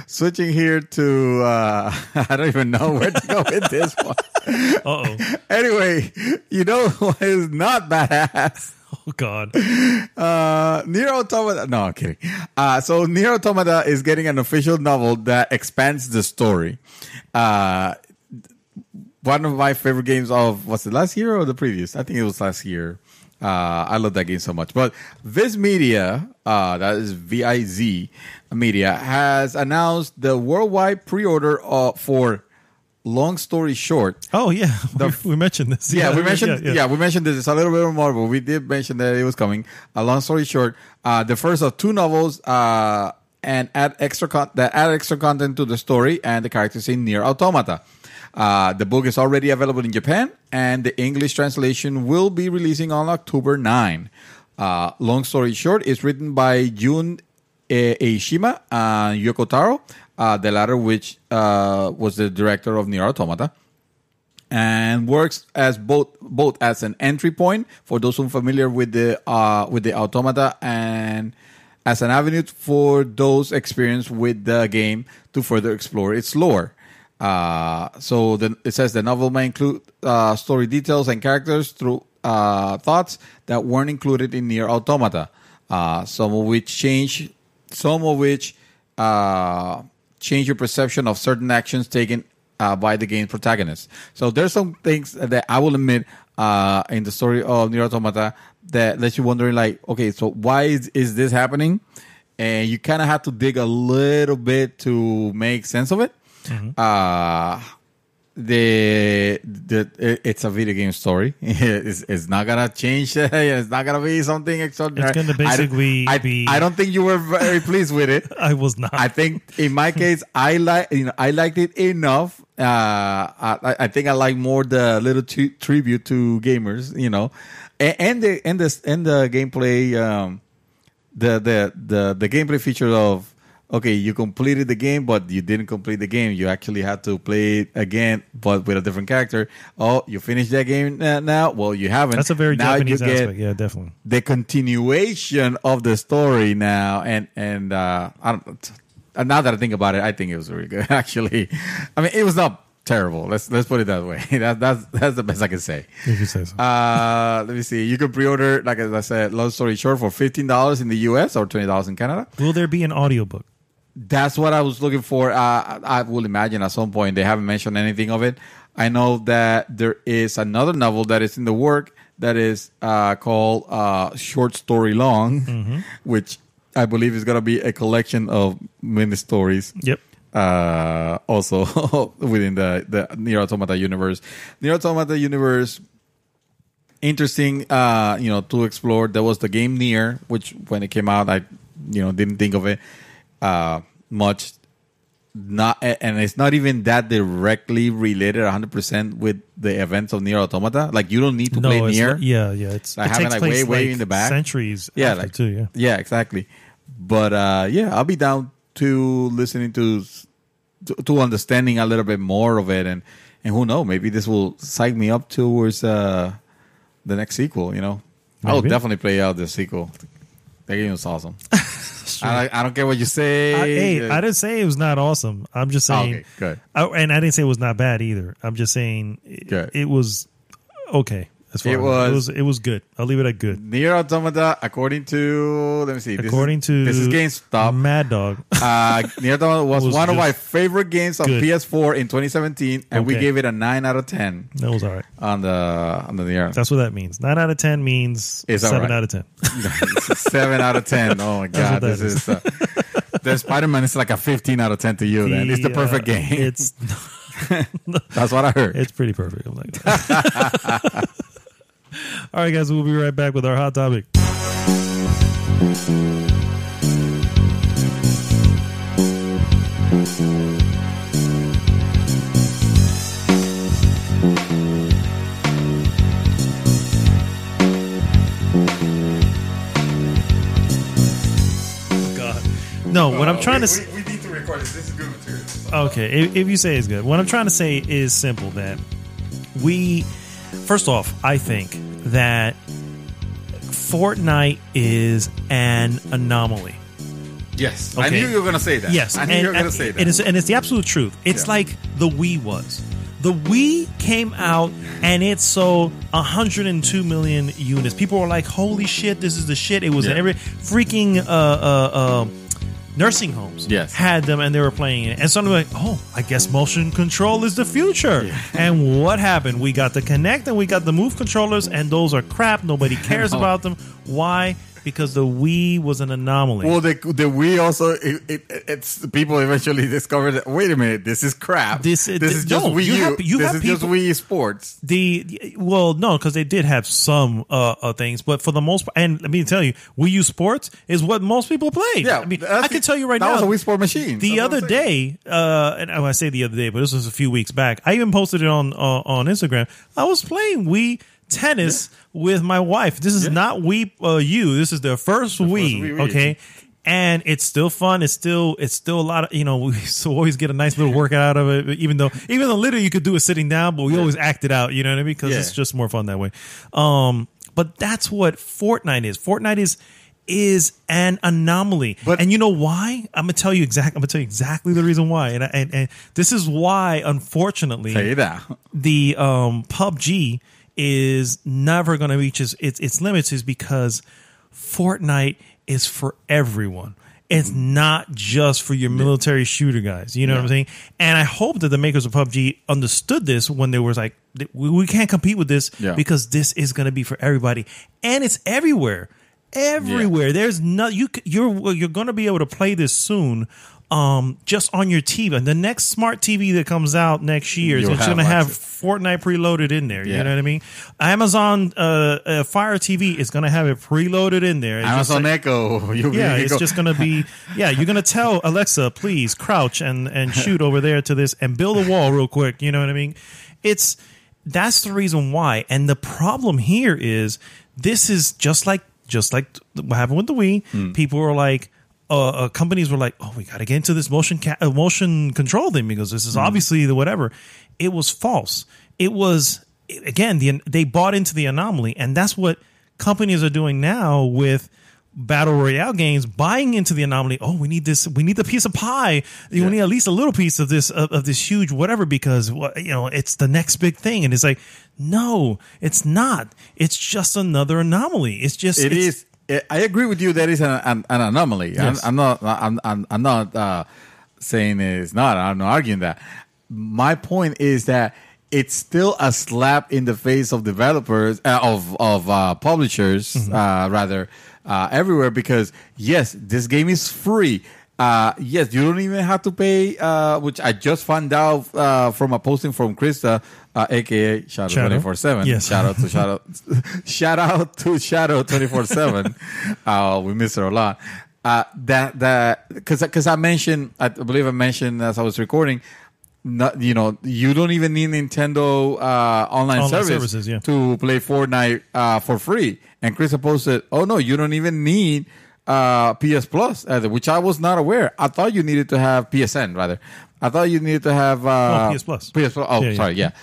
switching here to uh, I don't even know where to go with this one. Uh oh. Anyway, you know what is not badass? Oh God. Uh, Nier Automata. No, I'm kidding. Uh, so Nier Automata is getting an official novel that expands the story. Uh, One of my favorite games of, was it last year or the previous? I think it was last year. Uh, I love that game so much. But Viz Media, uh, that is V I Z Media, has announced the worldwide pre-order uh, for Long Story Short. Oh, yeah. The, we, we mentioned this. Yeah, yeah we mentioned yeah, yeah. yeah, we mentioned this. It's a little bit of Marvel. We did mention that it was coming. A Long Story Short, uh, the first of two novels uh, and add extra con- that add extra content to the story and the characters in Nier Automata. Uh, the book is already available in Japan, and the English translation will be releasing on October ninth. Uh, Long Story Short is written by Jun Eishima and Yoko Taro, uh, the latter which uh, was the director of Nier Automata, and works as both both as an entry point for those unfamiliar with the uh, with the Automata and as an avenue for those experienced with the game to further explore its lore. Uh, so the, it says the novel may include uh, story details and characters through uh, thoughts that weren't included in Nier Automata. Uh, some of which change, some of which uh, change your perception of certain actions taken uh, by the game's protagonist. So there's some things that I will admit uh, in the story of Nier Automata that lets you wondering, like, okay, so why is, is this happening? And you kind of have to dig a little bit to make sense of it. Mm-hmm. Uh, the the it, it's a video game story. It's, it's not gonna change. It's not gonna be something extraordinary. It's gonna basically I, I, be. I don't think you were very pleased with it. I was not. I think in my case, I like you know I liked it enough. Uh, I, I think I like more the little t- tribute to gamers. You know, and, and the and the and the gameplay. Um, the the the the gameplay feature of. Okay, you completed the game, but you didn't complete the game. You actually had to play it again, but with a different character. Oh, you finished that game now? Well, you haven't. That's a very now Japanese aspect. Yeah, definitely. The continuation of the story now, and and uh, I don't, now that I think about it, I think it was really good. Actually, I mean, it was not terrible. Let's let's put it that way. That, that's that's the best I can say. If you say so. Uh, let me see. You can pre-order, like as I said, Long Story Short for fifteen dollars in the U S or twenty dollars in Canada. Will there be an audiobook? That's what I was looking for. Uh, I will imagine at some point they haven't mentioned anything of it. I know that there is another novel that is in the work that is uh, called uh, Short Story Long, mm-hmm. which I believe is going to be a collection of mini stories. Yep. Uh, also within the, the Nier Automata universe. Nier Automata universe, interesting, uh, you know, to explore. There was the game Nier, which when it came out, I, you know, didn't think of it uh, much. Not, and it's not even that directly related one hundred percent with the events of Nier Automata. Like, you don't need to no, play Nier. Not, yeah, yeah. It's, like, it having, like, way, way like in the back. Centuries yeah, after, like, too, yeah. Yeah, exactly. But, uh, yeah, I'll be down to listening to, to, to understanding a little bit more of it. And, and who knows, maybe this will psych me up towards uh, the next sequel, you know? Maybe. I'll definitely play out the sequel. That game was awesome. Sure. I, I don't care what you say. I, hey, I didn't say it was not awesome. I'm just saying. Oh, okay, good. I, and I didn't say it was not bad either. I'm just saying it, it was okay. As far it, as was, it was. It was good. I'll leave it at good. Nier Automata, according to let me see. According this is, to this is GameStop. Mad Dog. Uh, Nier Automata was, was one of my favorite games on good. P S four in twenty seventeen, and okay. we gave it a nine out of ten. That was all right on the on the Nier. That's what that means. Nine out of ten means it's seven right. out of ten. Seven out of ten. Oh my god, this is. is uh, the Spider-Man is like a fifteen out of ten to you. Then it's the perfect uh, game. It's. That's what I heard. It's pretty perfect. I'm like that. All right, guys, we'll be right back with our hot topic. God. No, what uh, I'm trying we, to... We, we need to record this. This is good material. Okay, if, if you say it's good. What I'm trying to say is simple, that we... First off, I think that Fortnite is an anomaly. Yes. Okay? I knew you were going to say that. Yes. I knew and, you were going to say that. It is, and it's the absolute truth. It's yeah. like the Wii was. The Wii came out and it sold one hundred two million units. People were like, holy shit, this is the shit. It was yeah. in every freaking... Uh, uh, uh, Nursing homes yes. had them, and they were playing it. And suddenly, like, oh, I guess motion control is the future. Yeah. And what happened? We got the Kinect, and we got the Move controllers, and those are crap. Nobody cares no. about them. Why? Because the Wii was an anomaly. Well, the, the Wii also, it, it, it's people eventually discovered that, wait a minute, this is crap. This, it, this is just no, Wii U. You have, you this is people, just Wii Sports. The Well, no, because they did have some uh, uh, things, but for the most part, and let me tell you, Wii U Sports is what most people play. Yeah, I mean, I can tell you right that now. That was a Wii Sport machine. The that's other day, uh, and I say the other day, but this was a few weeks back, I even posted it on, uh, on Instagram. I was playing Wii Tennis yeah. with my wife. This is yeah. not Wii uh, U. This is their first, the Wii, first Wii. Okay, and it's still fun. It's still it's still a lot of, you know. We so always get a nice little workout out of it. Even though even though literally you could do it sitting down, but we yeah. always act it out. You know what I mean? Because yeah. it's just more fun that way. Um, but that's what Fortnite is. Fortnite is is an anomaly. But, and you know why? I'm gonna tell you exactly. I'm gonna tell you exactly the reason why. And and, and this is why, unfortunately, say that. the um P U B G is never going to reach its, its its limits, is because Fortnite is for everyone. It's not just for your military shooter guys. You know yeah. what I'm saying? And I hope that the makers of P U B G understood this when they were like, we, we can't compete with this yeah. because this is going to be for everybody. And it's everywhere. Everywhere. Yeah. There's no, you, you're, you're going to be able to play this soon. Um, just on your T V, and the next smart T V that comes out next year is going to have Fortnite preloaded in there. Yeah. You know what I mean? Amazon uh, uh, Fire T V is going to have it preloaded in there. It's Amazon like, Echo. You'll yeah, it's go. just going to be. Yeah, you're going to tell Alexa, please crouch and and shoot over there to this, and build a wall real quick. You know what I mean? It's that's the reason why. And the problem here is this is just like just like what happened with the Wii. Mm. People are like. Uh, uh, companies were like, oh, we got to get into this motion ca- uh, motion control thing because this is mm. obviously the whatever. It was false. It was, again, the, they bought into the anomaly. And that's what companies are doing now with battle royale games, buying into the anomaly. Oh, we need this. We need the piece of pie. You yeah. need at least a little piece of this of, of this huge whatever because, you know, it's the next big thing. And it's like, no, it's not. It's just another anomaly. It's just. It it's, is. I agree with you. That is an, an, an anomaly. Yes. I'm, I'm not. I'm. I'm, I'm not uh, saying it's not. I'm not arguing that. My point is that it's still a slap in the face of developers, uh, of of uh, publishers, mm-hmm. uh, rather, uh, everywhere. Because yes, this game is free. Uh, yes, you don't even have to pay, uh, which I just found out uh, from a posting from Krista, uh, aka Shadow twenty four seven. Yes, shout out to Shadow, shout out to Shadow twenty four seven. We miss her a lot. Uh, that that because because I mentioned, I believe I mentioned as I was recording. Not, you know, you don't even need Nintendo uh, online, online service services, yeah. to play Fortnite uh, for free. And Chris posted, "Oh no, you don't even need uh, P S Plus," which I was not aware. I thought you needed to have P S N rather. I thought you needed to have uh, oh, P S Plus. P S Plus. Oh, yeah, sorry, yeah. yeah.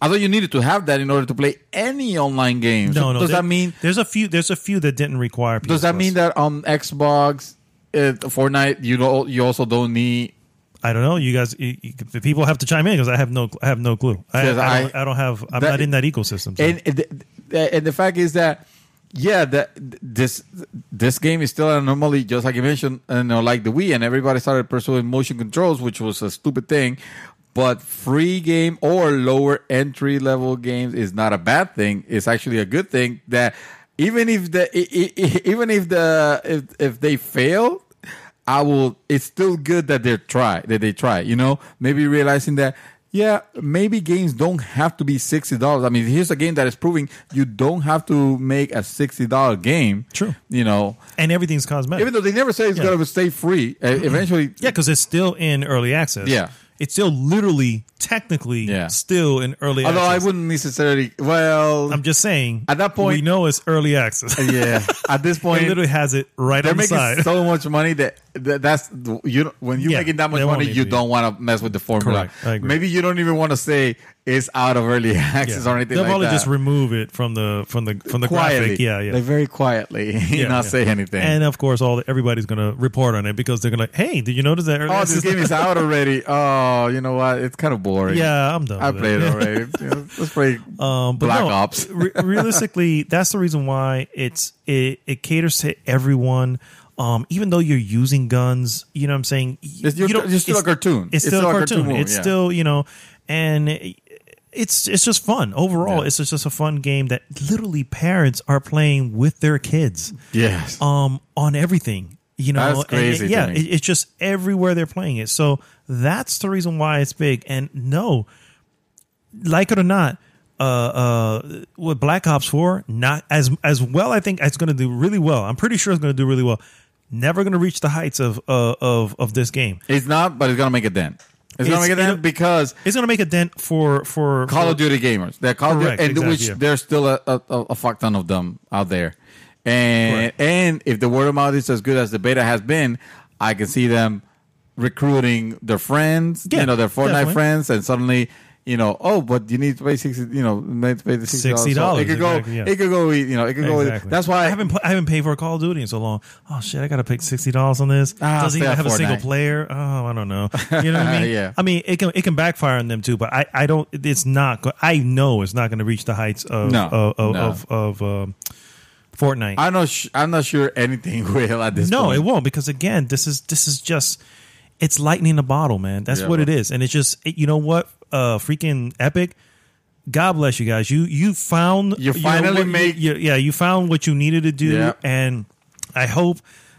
I thought you needed to have that in order to play any online games. No, no. Does there, that mean there's a few? There's a few that didn't require P S Plus. Does that Plus. mean that on Xbox, it, Fortnite, you don't, you also don't need? I don't know. You guys, you, you, people have to chime in because I have no, I have no clue. I, I, don't, I don't have. I'm that, not in that ecosystem. So. And, and, the, and the fact is that, yeah, that this this game is still an anomaly, just like you mentioned, you know, like the Wii, and everybody started pursuing motion controls, which was a stupid thing. But free game or lower entry level games is not a bad thing. It's actually a good thing that even if the even if the if, if they fail. I will. It's still good that they try. That they try. You know, maybe realizing that, yeah, maybe games don't have to be sixty dollars. I mean, here's a game that is proving you don't have to make a sixty dollar game. True. You know, and everything's cosmetic. Even though they never say it's yeah. going to stay free, mm-hmm. eventually. Yeah, because it's still in early access. Yeah. It's still literally, technically, yeah. still in early Although access. Although I wouldn't necessarily, well... I'm just saying, at that point, we know it's early access. Yeah. At this point... It literally has it right on the side. They're making so much money that, that that's... you. When you're yeah, making that much money, you be. don't want to mess with the formula. Correct. I agree. Maybe you don't even want to say it's out of early access yeah. or anything They'll like that. They'll probably just remove it from the from the, from the graphic. Yeah, yeah. Like very quietly. Yeah, not yeah. say anything. And of course, all the, everybody's going to report on it because they're going to, hey, did you notice that early Oh, access? This game is out already. Oh. Oh, you know what? It's kind of boring. Yeah, I'm done. I with played it already. Let's play um, but Black no, Ops. re- realistically, that's the reason why it's it, it caters to everyone. Um, even though you're using guns, you know what I'm saying? It's, you don't, it's still it's, a cartoon. It's still, it's still a cartoon. cartoon movie, it's yeah. still, you know, and it's it's just fun. Overall, yeah. it's just a fun game that literally parents are playing with their kids. Yes. Um, on everything. You know, that's crazy. And, and, yeah, it, it's just everywhere they're playing it. So that's the reason why it's big. And no, like it or not, uh, uh, with Black Ops four, not as as well. I think it's going to do really well. I'm pretty sure it's going to do really well. Never going to reach the heights of uh, of of this game. It's not, but it's going to make a dent. It's, it's going to make a dent because it's going to make a dent for for Call for, of Duty gamers. They're Call correct, of Duty, and exactly, which yeah. there's still a, a a fuck ton of them out there. And right. and if the word of mouth is as good as the beta has been, I can see them recruiting their friends, yeah, you know, their Fortnite definitely. friends, and suddenly, you know, oh, but you need to pay sixty, you know, need to pay the sixty dollars. So it could go, exactly, yeah. it could go, you know, it could exactly. go. That's why I haven't, I haven't paid for a Call of Duty in so long. Oh shit, I got to pay sixty dollars on this. Ah, Doesn't even have Fortnite. a single player. Oh, I don't know. You know what I mean? yeah. I mean, it can it can backfire on them too, but I, I don't. It's not. I know it's not going to reach the heights of no, of of. No. of, of um, Fortnite. I'm not. Sh- I'm not sure anything will at this. No, point. No, it won't because again, this is this is just it's lightning in a bottle, man. That's yeah, what man. it is, and it's just it, you know what, uh, freaking Epic. God bless you guys. You you found you finally you know, what, make you, you, yeah. You found what you needed to do, yeah. and I hope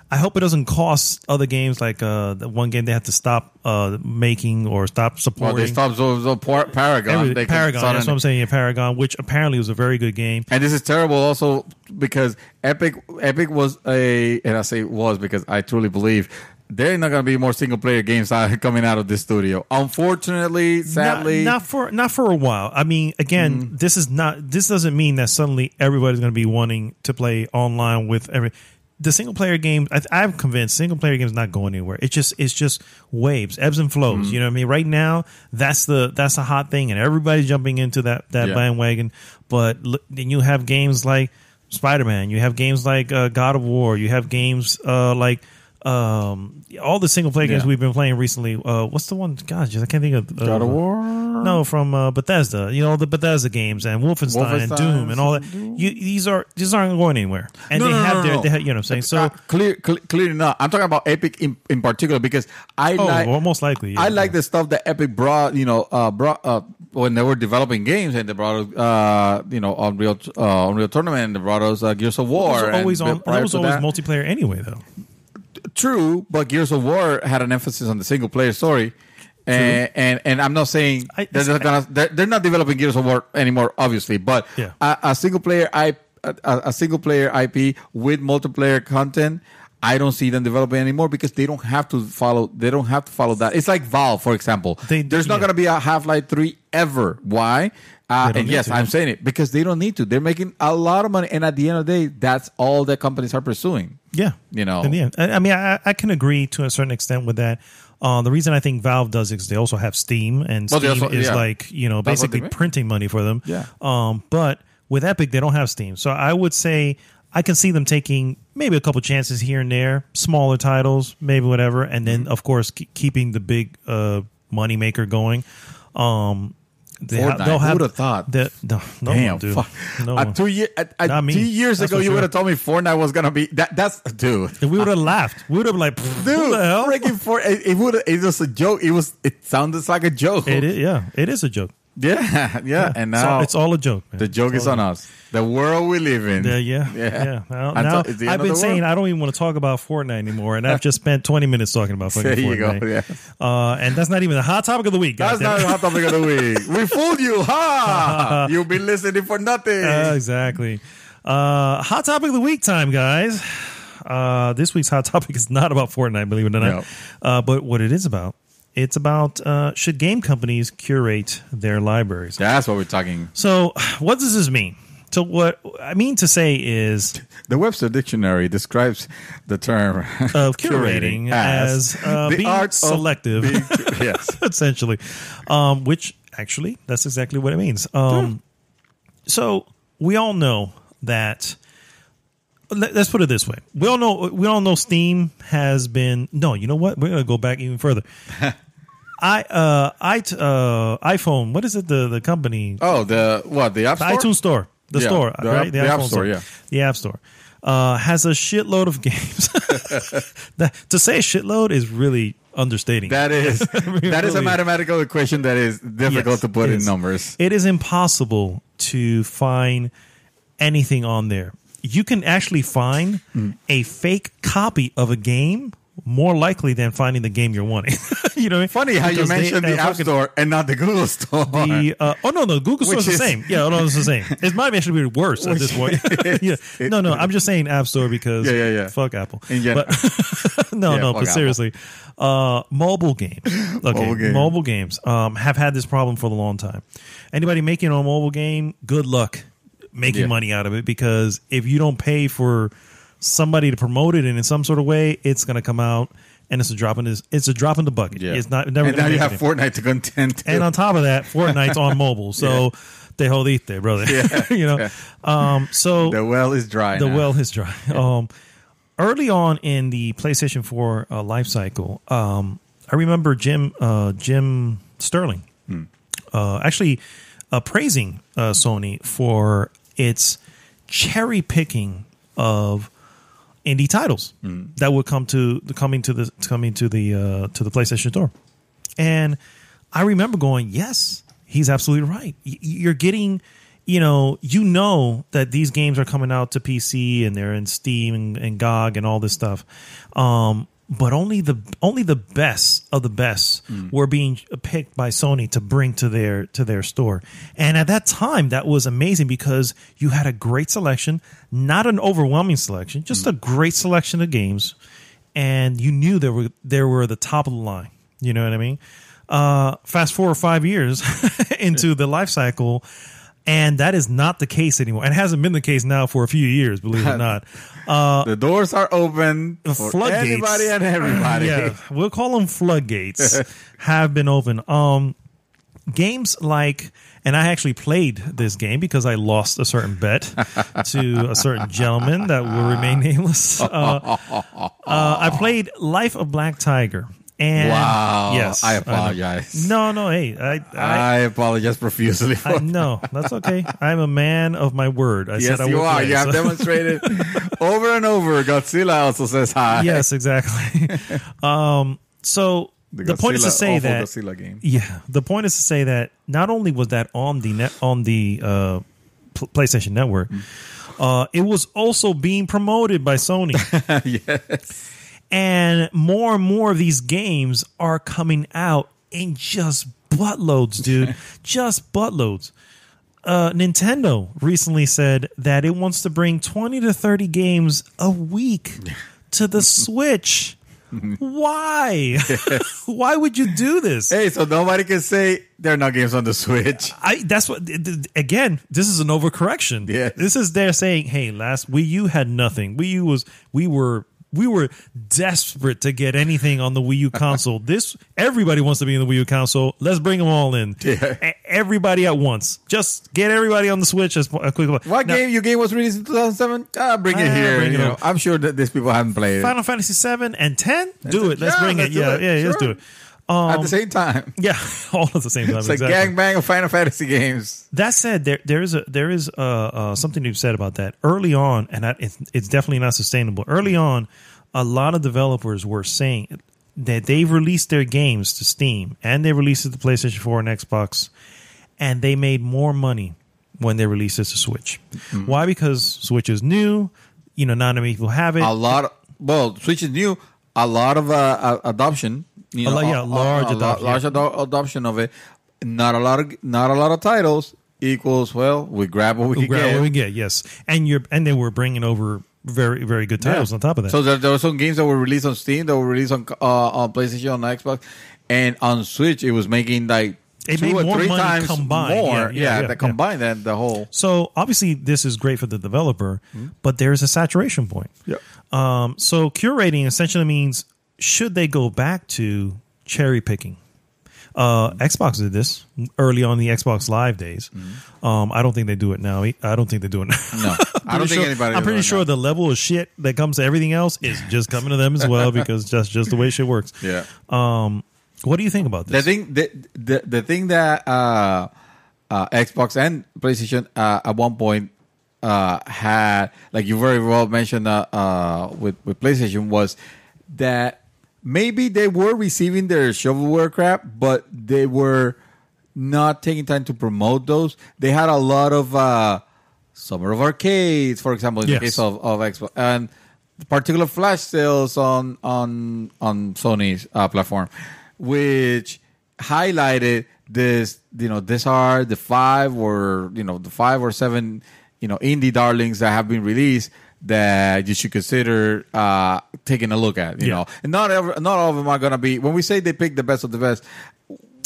I hope it doesn't cost other games like uh, the one game they have to stop uh, making or stop supporting. Well, they stopped so, so Paragon. Every, they Paragon. That's what I'm saying. Yeah, Paragon, which apparently was a very good game, and this is terrible also. Because Epic, Epic was a, and I say was because I truly believe there are not going to be more single player games coming out of this studio. Unfortunately, sadly, not, not for not for a while. I mean, again, mm-hmm. this is not. This doesn't mean that suddenly everybody's going to be wanting to play online with every. The single player game, I, I'm convinced single player games not going anywhere. It's just it's just waves, ebbs and flows. Mm-hmm. You know what I mean? Right now, that's the that's a hot thing, and everybody's jumping into that that yeah. bandwagon. But then you have games like Spider-Man, you have games like uh, God of War, you have games uh, like um, all the single player yeah. games we've been playing recently. Uh, what's the one? Gosh, I can't think of uh, God of War. From? No, from uh, Bethesda. You know, the Bethesda games and Wolfenstein, Wolfenstein and Doom and all that. You, these are these aren't going anywhere. And no, they, no, have no, their, no. they have, you know what I'm saying? So uh, clear, clear, clear enough. I'm talking about Epic in, in particular because I oh, like well, most likely yeah, I like yeah. the stuff that Epic brought. You know, uh, brought uh, when they were developing games and they brought uh, you know, Unreal uh, Unreal Tournament and they brought us uh, Gears of War. Well, those always on, that was always that. multiplayer anyway, though. True, but Gears of War had an emphasis on the single player story. And, and and I'm not saying I, they're, not gonna, they're, they're not developing Gears of War anymore, obviously. But yeah. a, a single player I a, a single player I P with multiplayer content, I don't see them developing anymore because they don't have to follow. They don't have to follow that. It's like Valve, for example. They, There's yeah. not going to be a Half-Life three ever. Why? Uh, and yes, to. I'm saying it because they don't need to. They're making a lot of money, and at the end of the day, that's all that companies are pursuing. Yeah, you know. And yeah, I, I mean, I, I can agree to a certain extent with that. Uh, the reason I think Valve does it is they also have Steam, and Steam well, also, is yeah. like, you know, basically printing money for them. Yeah. Um, but with Epic, they don't have Steam. So I would say I can see them taking maybe a couple chances here and there, smaller titles, maybe whatever, and then, of course, keep keeping the big uh, moneymaker going. Um, they ha- they'll have, Who would have thought? The, no, no Damn, one, dude. Fuck. No uh, two, year, uh, uh, two years that's ago, you sure. would have told me Fortnite was going to be... That, that's... Dude. And we would have laughed. We would have like... Dude, who the hell? Freaking Fortnite. It, it, it was a joke. It was. It sounded like a joke. It is, yeah, it is a joke. Yeah, yeah. yeah. And now... So it's all a joke, man. The joke is on us. The world we live in. The, yeah, yeah. yeah. Now, now I've been world? saying I don't even want to talk about Fortnite anymore, and I've just spent twenty minutes talking about fucking there Fortnite. There you go, yeah. Uh, and that's not even the hot topic of the week. That's not the hot topic of the week. We fooled you, ha! You've been listening for nothing. Uh, exactly. Uh, hot topic of the week time, guys. Uh, this week's hot topic is not about Fortnite, believe it or not. No. Uh, but what it is about. It's about uh, should game companies curate their libraries? That's what we're talking. So what does this mean? So what I mean to say is... The Webster Dictionary describes the term of curating, curating as, as uh, being art selective, being cu- yes. essentially, um, which actually that's exactly what it means. Um, so we all know that... Let's put it this way. We all know we all know Steam has been No, you know what? We're going to go back even further. I uh I uh iPhone, what is it the the company? Oh, the what? The App Store. The iTunes Store. The yeah, store, the, right? The, the App Store, store, yeah. The App Store. Uh, has a shitload of games. that, to say shitload is really understating. That is I mean, that really is a mathematical equation that is difficult yes, to put in is. numbers. It is impossible to find anything on there. You can actually find mm. a fake copy of a game more likely than finding the game you're wanting. you know, what I mean? Funny how because you mentioned they, the App Store and not the Google Store. The, uh, oh no, no, Google Store is, is the same. Yeah, oh, no, it's the same. It might actually be worse at this point. yeah. it, no, no, I'm just saying App Store because yeah, yeah, yeah. fuck Apple. But no, yeah, no, but seriously, uh, mobile games. Okay, mobile, game. mobile games um, have had this problem for a long time. Anybody making a mobile game, good luck. making yeah. money out of it, because if you don't pay for somebody to promote it and in some sort of way, it's going to come out and it's a drop in this it's a drop in the bucket. Yeah. It's not never And now you have anything. Fortnite to contend to. And on top of that, Fortnite's on mobile. So yeah. Te jodiste, brother. Yeah. you know. Yeah. Um so the well is dry. The now. well is dry. Yeah. Um early on in the PlayStation four uh, life cycle, um I remember Jim uh Jim Sterling hmm. uh actually uh, praising uh, Sony for its cherry picking of indie titles mm. that would come to the coming to the coming to the uh, to the PlayStation Store, and I remember going, "Yes, he's absolutely right. You're getting, you know, you know that these games are coming out to P C and they're in Steam and, and GOG and all this stuff, um, but only the only the best of the best mm. were being picked by Sony to bring to their to their store." And at that time, that was amazing because you had a great selection, not an overwhelming selection, just mm. a great selection of games, and you knew there were there were the top of the line. You know what I mean? Uh, fast four or five years into the life cycle. And that is not the case anymore. And it hasn't been the case now for a few years, believe it or not. Uh, the doors are open for floodgates. Anybody and everybody. yeah, we'll call them floodgates have been open. Um, games like, and I actually played this game because I lost a certain bet to a certain gentleman that will remain nameless. Uh, uh, I played Life of Black Tiger. And wow. Yes. I apologize. I no, no. Hey, I, I, I apologize profusely. For I, no, that's okay. I'm a man of my word. I yes, said I you are. Play, you so. have demonstrated over and over. Godzilla also says hi. Yes, exactly. um, so the, the point is to say that Godzilla game. Yeah, the point is to say that not only was that on the net on the uh, PlayStation Network, mm. uh, it was also being promoted by Sony. Yes. And more and more of these games are coming out in just buttloads, dude. Just buttloads. Uh, Nintendo recently said that it wants to bring twenty to thirty games a week to the Switch. Why? Yes. Why would you do this? Hey, so nobody can say there are no games on the Switch. I. That's what. Again, this is an overcorrection. Yes. This is they're saying, hey, last Wii U had nothing. Wii U was we were. We were desperate to get anything on the Wii U console. This everybody wants to be in the Wii U console. Let's bring them all in. Yeah. Everybody at once. Just get everybody on the Switch as quickly. What now, game? Your game was released in two thousand seven? Ah, bring it here. Bring it you know, I'm sure that these people haven't played Final it. Final Fantasy seven and ten? That's do it. Let's yeah, bring let's it. Yeah, it. yeah, yeah sure. Let's do it. Um, at the same time. Yeah, all at the same time. It's exactly. A gangbang of Final Fantasy games. That said, there there is a there is uh, uh, something to be said about that. Early on, and I, it's, it's definitely not sustainable. Early on, a lot of developers were saying that they've released their games to Steam and they released it to PlayStation four and Xbox, and they made more money when they released it to Switch. Mm-hmm. Why? Because Switch is new. You know, not many people have it. A lot. Of, well, Switch is new. A lot of uh, adoption. You know, a, yeah, a large, a, a, adoption. large ado- adoption of it. Not a lot of not a lot of titles equals well. We grab what we, we can grab get. What we get. Yes, and you're and they were bringing over very very good titles yeah. on top of that. So there, there were some games that were released on Steam, that were released on uh, on PlayStation, on Xbox, and on Switch. It was making like it two made or more three money times combined. more. Yeah, yeah, yeah, yeah that combined yeah. that the whole. So obviously this is great for the developer, mm-hmm. but there is a saturation point. Yeah. Um. So curating essentially means. Should they go back to cherry picking? Uh, Xbox did this early on in the Xbox Live days. Mm-hmm. Um, I don't think they do it now. I don't think they do it now. No, I don't think sure, anybody. I'm pretty sure now. The level of shit that comes to everything else is just coming to them as well because that's just the way shit works. Yeah. Um, what do you think about this? The thing, the the, the thing that uh, uh, Xbox and PlayStation uh, at one point uh, had, like you very well mentioned uh, uh, with with PlayStation, was that. Maybe they were receiving their shovelware crap, but they were not taking time to promote those. They had a lot of uh, Summer of Arcades, for example, in yes. the case of, of Xbox, and particular flash sales on on on Sony's uh, platform, which highlighted this. You know, these are the five or you know the five or seven you know indie darlings that have been released. That you should consider uh, taking a look at, you yeah. know. And not ever, not all of them are going to be. When we say they pick the best of the best,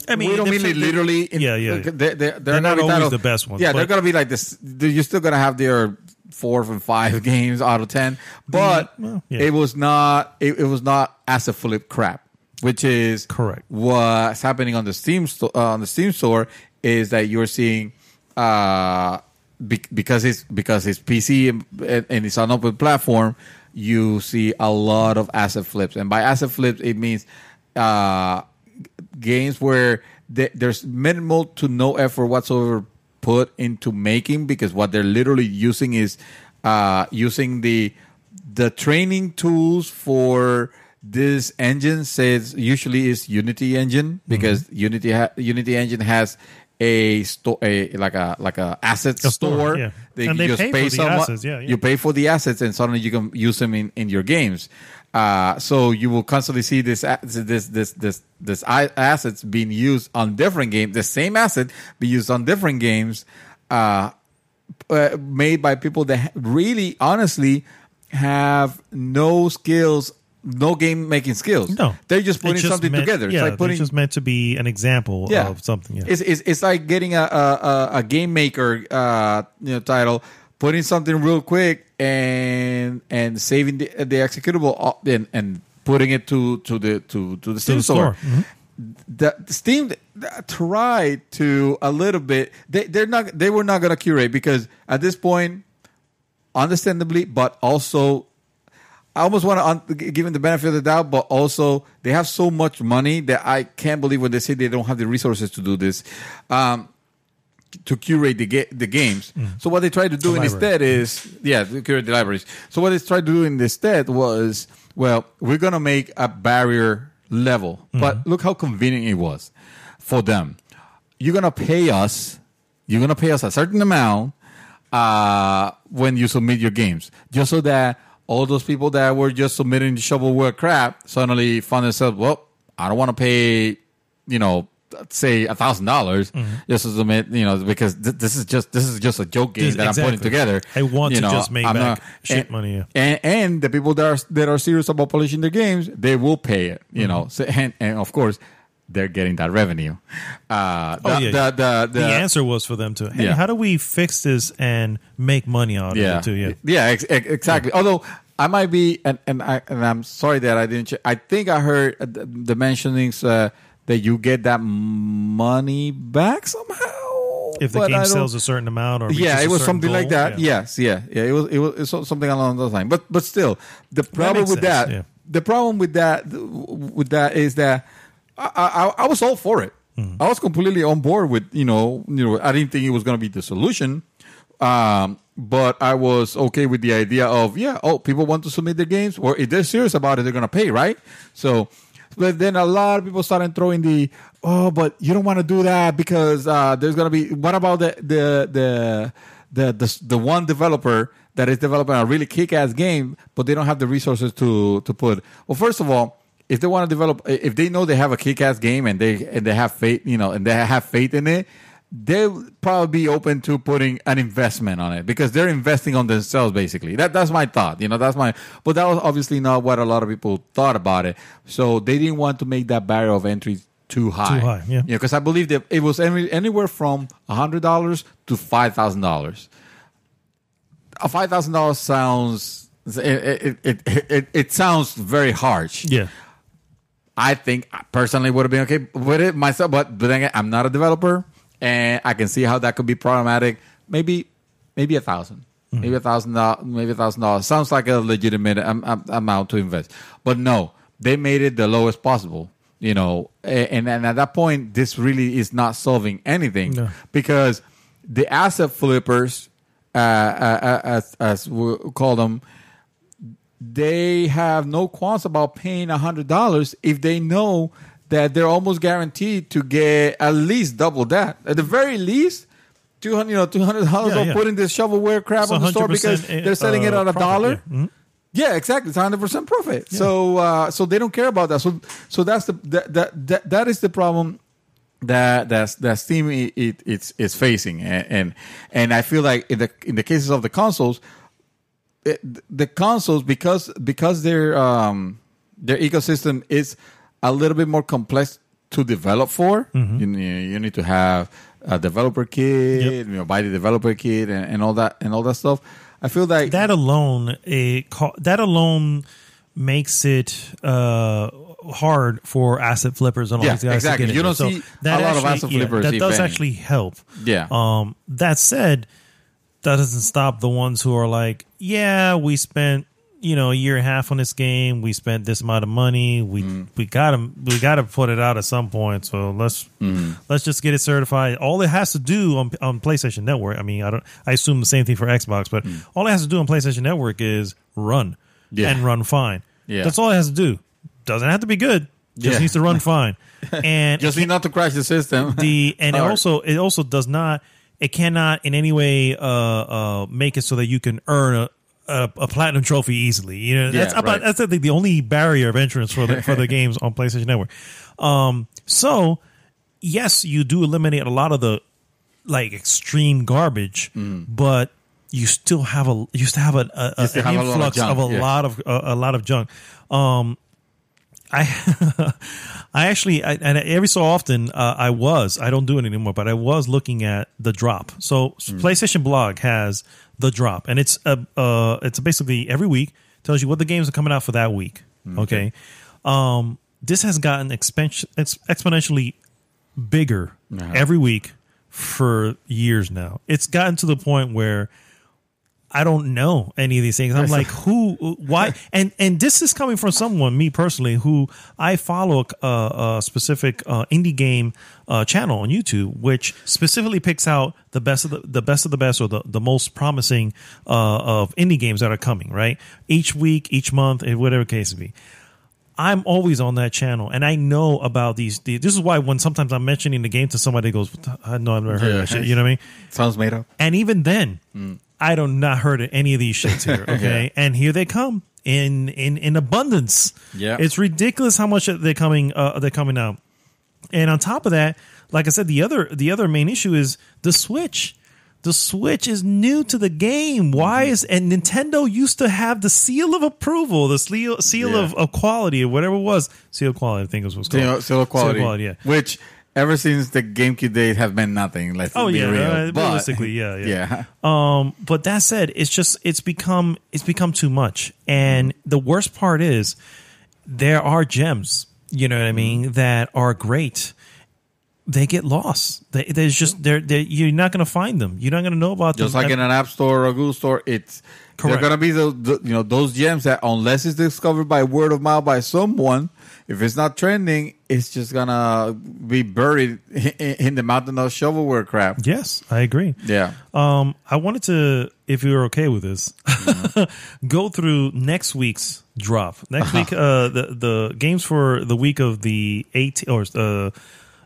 I mean, we don't mean they, literally. In, yeah, yeah. yeah. They, they, they're, they're not always the best ones. Yeah, they're going to be like this. You're still going to have their four from five games out of ten, but well, yeah. it was not. It, it was not as a flip crap, which is correct. What's happening on the Steam sto- uh, on the Steam store is that you're seeing. Uh, Because it's because it's P C and, and it's an open platform, you see a lot of asset flips, and by asset flips it means uh, games where they, there's minimal to no effort whatsoever put into making, because what they're literally using is uh, using the the training tools for this engine. Says usually is Unity engine because mm-hmm. Unity ha- Unity engine has. A store, a like a like a assets a store. store. Yeah. They, and you they just pay, pay for the assets. Yeah, yeah. You pay for the assets, and suddenly you can use them in, in your games. Uh, so you will constantly see this this this this this assets being used on different games. The same asset be used on different games, uh, uh, made by people that really, honestly, have no skills. No game making skills. No, they're just putting just something meant, together. It's yeah, like putting, it's just meant to be an example yeah. of something. Yeah. It's, it's it's like getting a a, a game maker uh, you know title, putting something real quick and and saving the, the executable and, and putting it to, to the to, to the Steam to store. store. Mm-hmm. The Steam tried to a little bit. They they're not they were not going to curate because at this point, understandably, but also. I almost want to give them the benefit of the doubt, but also they have so much money that I can't believe when they say they don't have the resources to do this, um, to curate the ga- the games. Mm. So what they tried to do the instead is, yeah, to curate the libraries. So what they tried to do instead was, well, we're going to make a barrier level. Mm-hmm. But look how convenient it was for them. You're going to pay us. You're going to pay us a certain amount uh, when you submit your games, just so that all those people that were just submitting the shovelware crap suddenly found themselves, well, I don't want to pay, you know, say a thousand dollars just to submit, you know, because th- this is just this is just a joke game this, that exactly. I'm putting together. I want you to know, just make I'm back not, shit and, money. Yeah. And, and the people that are that are serious about publishing their games, they will pay it, you mm-hmm. know. So, and, and of course, they're getting that revenue. Uh, the, oh, yeah, the, the, the, the answer was for them to, hey, yeah. how do we fix this and make money out yeah. of it too? Yeah, yeah, ex- ex- exactly. Yeah. Although I might be, and and, I, and I'm sorry that I didn't. Ch- I think I heard the, the mentionings uh, that you get that money back somehow if the but game sells a certain amount or reaches yeah, it was a certain something goal. Like that. Yeah. Yes, yeah, yeah. It was it was, it was something along those lines. But but still, the problem that with sense. that, yeah. the problem with that with that is that. I, I I was all for it. Mm. I was completely on board with, you know, you know, I didn't think it was going to be the solution, um, but I was okay with the idea of, yeah, oh, people want to submit their games, or if they're serious about it, they're going to pay, right? So, but then a lot of people started throwing the, oh, but you don't want to do that because uh, there's going to be, what about the the the the the, the one developer that is developing a really kick-ass game, but they don't have the resources to to put. Well, first of all, if they want to develop, if they know they have a kick-ass game and they and they have faith, you know, and they have faith in it, they'll probably be open to putting an investment on it because they're investing on themselves, basically. That that's my thought, you know. That's my, but that was obviously not what a lot of people thought about it. So they didn't want to make that barrier of entry too high. Too high, yeah. Yeah, because I believe that it was any, anywhere from a hundred dollars to five thousand dollars. A five thousand dollars sounds it it, it it it sounds very harsh. Yeah. I think I personally would have been okay with it myself, but but then I'm not a developer, and I can see how that could be problematic. Maybe maybe a thousand, mm-hmm. maybe a thousand, maybe a thousand dollars sounds like a legitimate amount to invest. But no, they made it the lowest possible, you know. And and at that point, this really is not solving anything no. because the asset flippers, uh, uh, as as we call them. They have no qualms about paying one hundred dollars if they know that they're almost guaranteed to get at least double that. At the very least, two hundred dollars, you know, two hundred dollars yeah, on yeah. putting this shovelware crap on the store because they're selling uh, it on a dollar. Yeah. Mm-hmm. yeah, exactly. It's one hundred percent profit. Yeah. So uh, so they don't care about that. So so that's the that that, that, that is the problem that that's, that Steam it, it, it's is facing. And, and and I feel like in the in the cases of the consoles, It, the consoles because because their um, their ecosystem is a little bit more complex to develop for. Mm-hmm. You, you need to have a developer kit, yep. you know, buy the developer kit, and, and all that and all that stuff. I feel like that alone a that alone makes it uh, hard for asset flippers and all yeah, these guys. Exactly, to get you don't so see that a lot actually, of asset yeah, flippers. That does any. actually help. Yeah. Um. That said. That doesn't stop the ones who are like, yeah, we spent, you know, a year and a half on this game. We spent this amount of money. We mm. we got to we got to put it out at some point. So let's mm. let's just get it certified. All it has to do on on PlayStation Network. I mean, I don't. I assume the same thing for Xbox, but mm. all it has to do on PlayStation Network is run yeah. and run fine. Yeah. That's all it has to do. Doesn't have to be good. Just yeah. needs to run fine. And just need not to crash the system. The and it also it also does not. It cannot in any way uh, uh, make it so that you can earn a, a, a platinum trophy easily. You know, that's yeah, about, right. that's I think the only barrier of entrance for the, for the games on PlayStation Network. Um, so yes, you do eliminate a lot of the like extreme garbage, mm. but you still have a you still have a, a, a still an have influx a of, of a yeah. lot of a, a lot of junk. Um, I I actually, I, and every so often, uh, I was, I don't do it anymore, but I was looking at The Drop. So mm. PlayStation Blog has The Drop, and it's a, uh, it's basically every week tells you what the games are coming out for that week. Mm-hmm. Okay. Um, this has gotten expen- ex- exponentially bigger uh-huh. every week for years now. It's gotten to the point where I don't know any of these things. I'm like, who, why? And and this is coming from someone, me personally, who I follow a, a specific uh, indie game uh, channel on YouTube, which specifically picks out the best of the, the best of the best, or the, the most promising uh, of indie games that are coming, right? Each week, each month, in whatever case it be. I'm always on that channel, and I know about these. these this is why when sometimes I'm mentioning the game to somebody, goes, I know I've never heard yeah. of that shit. You know what I mean? Sounds made up. And even then, mm. I don't not heard of any of these shits here. Okay, yeah. And here they come in in in abundance. Yeah, it's ridiculous how much they're coming. Uh, they're coming out, and on top of that, like I said, the other the other main issue is the Switch. The Switch is new to the game. Why is and Nintendo used to have the seal of approval, the seal seal yeah. of, of quality, or whatever it was. Seal of quality, I think is what's called. Seal, seal of quality, seal of quality, yeah. Which ever since the GameCube days have meant nothing. Let's oh be yeah, real. Uh, but, realistically, yeah, yeah, yeah. Um, but that said, it's just it's become it's become too much. And the worst part is there are gems, you know what I mean, that are great. They get lost. They, there's just they're, they're, you're not going to find them. You're not going to know about them. Just like in an app store or a Google store, it's correct. They're going to be those the, you know those gems that unless it's discovered by word of mouth by someone, if it's not trending, it's just going to be buried in, in the mountain of shovelware crap. Yes, I agree. Yeah. Um, I wanted to, if you're okay with this, yeah. go through next week's drop. Next uh-huh. week, uh, the the games for the week of the eighth or. Uh,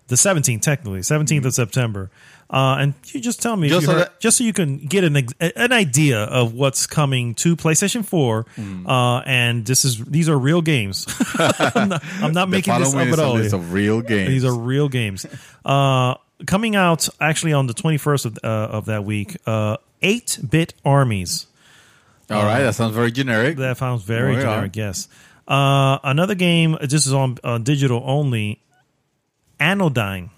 The seventeenth, technically, seventeenth of September, uh, and you just tell me, just, if you so, heard, that- just so you can get an ex- an idea of what's coming to PlayStation Four. Mm. Uh, and this is these are real games. I'm not, I'm not making this up at all. These are real games. These are real games. Uh, coming out actually on the twenty-first of uh, of that week. Eight-bit uh, armies. All uh, right, that sounds very generic. That sounds very oh, yeah. generic. Yes. Uh, another game. This is on uh, digital only. Anodyne.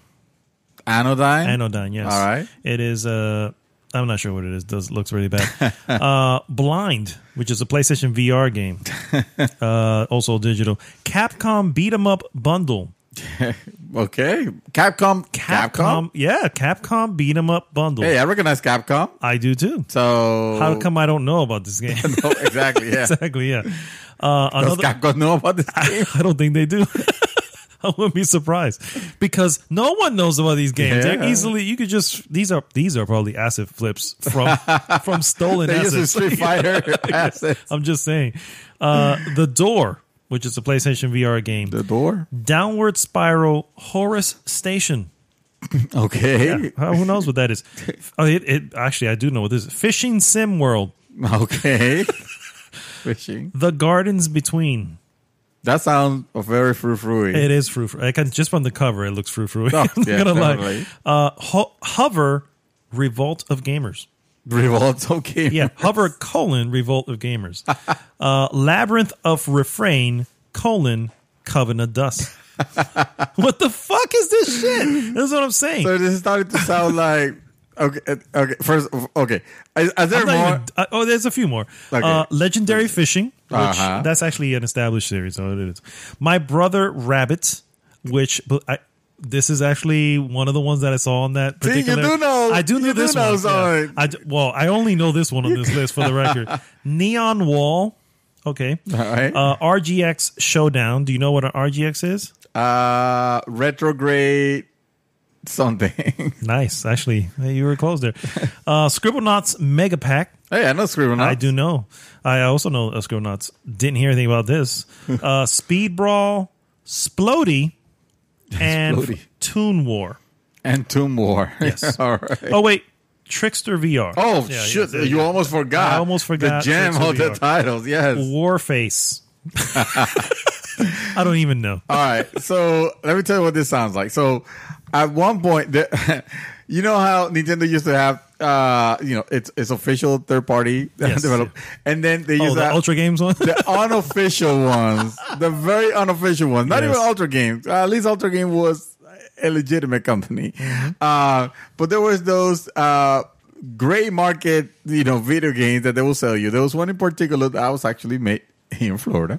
Anodyne? Anodyne, yes. All right. It is, uh, I'm not sure what it is. It does, looks really bad. uh, Blind, which is a PlayStation V R game. Uh, also digital. Capcom Beat 'em Up Bundle. Okay. Capcom, Capcom. Capcom. Yeah, Capcom Beat 'em Up Bundle. Hey, I recognize Capcom. I do too. So. How come I don't know about this game? No, exactly, yeah. Exactly, yeah. Uh, another, does Capcom know about this game? I, I don't think they do. I wouldn't be surprised because no one knows about these games. Yeah. They're easily you could just these are these are probably asset flips from from stolen assets. Street Fighter assets. I'm just saying, uh, The Door, which is a PlayStation V R game. The Door, Downward Spiral, Horus Station. Okay, yeah. Who knows what that is? Oh, it, it actually I do know what this is. Fishing Sim World. Okay, fishing. The Gardens Between. That sounds very frou-frou-y. It is frou-frou-y. Just from the cover, it looks frou-frou-y. Oh, I'm yeah, gonna lie. Uh, ho- hover, Revolt of Gamers. Revolt of Gamers. Yeah, Hover, colon, Revolt of Gamers. uh, Labyrinth of Refrain, colon, Coven of Dust. What the fuck is this shit? That's what I'm saying. So this is starting to sound like... Okay. Okay. First. Okay. Is, is there more? Even, uh, oh, there's a few more. Okay. Uh, Legendary Fishing, which uh-huh. that's actually an established series. So it is. My Brother Rabbit, which I, this is actually one of the ones that I saw on that particular. See, you do know. I do know this do know, one. Yeah. I do, well, I only know this one on this list for the record. Neon Wall. Okay. All right. Uh, R G X Showdown. Do you know what an R G X is? Uh, retrograde. Something nice, actually. Hey, you were close there. Uh, Scribblenauts Mega Pack. Hey, I know Scribblenauts. I do know. I also know Scribblenauts. Didn't hear anything about this. Uh, Speed Brawl, Splody, and Splody. Toon War. And Toon War. Yes. All right. Oh wait, Trickster V R. Oh yeah, shit! Yeah, you yeah. almost forgot. I almost forgot the gem of the titles. Yes. Warface. I don't even know. All right, so let me tell you what this sounds like. So. At one point, the, you know how Nintendo used to have, uh, you know, it's it's official third party yes, developed, yeah. and then they used oh, the have Ultra Games one, the unofficial ones, the very unofficial ones. Not yes. even Ultra Games. Uh, at least Ultra Game was a legitimate company, mm-hmm. uh, but there was those uh, gray market, you know, video games that they will sell you. There was one in particular that I was actually made here in Florida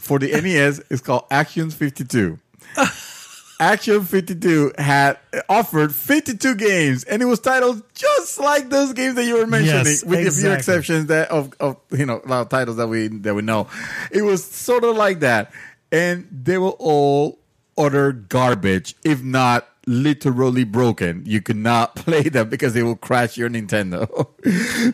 for the N E S. It's called Actions fifty-two. Action fifty-two had offered fifty-two games, and it was titled just like those games that you were mentioning, yes, with exactly. a few exceptions that of, of you know a lot of titles that we that we know. It was sort of like that, and they were all utter garbage, if not literally broken. You could not play them because they will crash your Nintendo.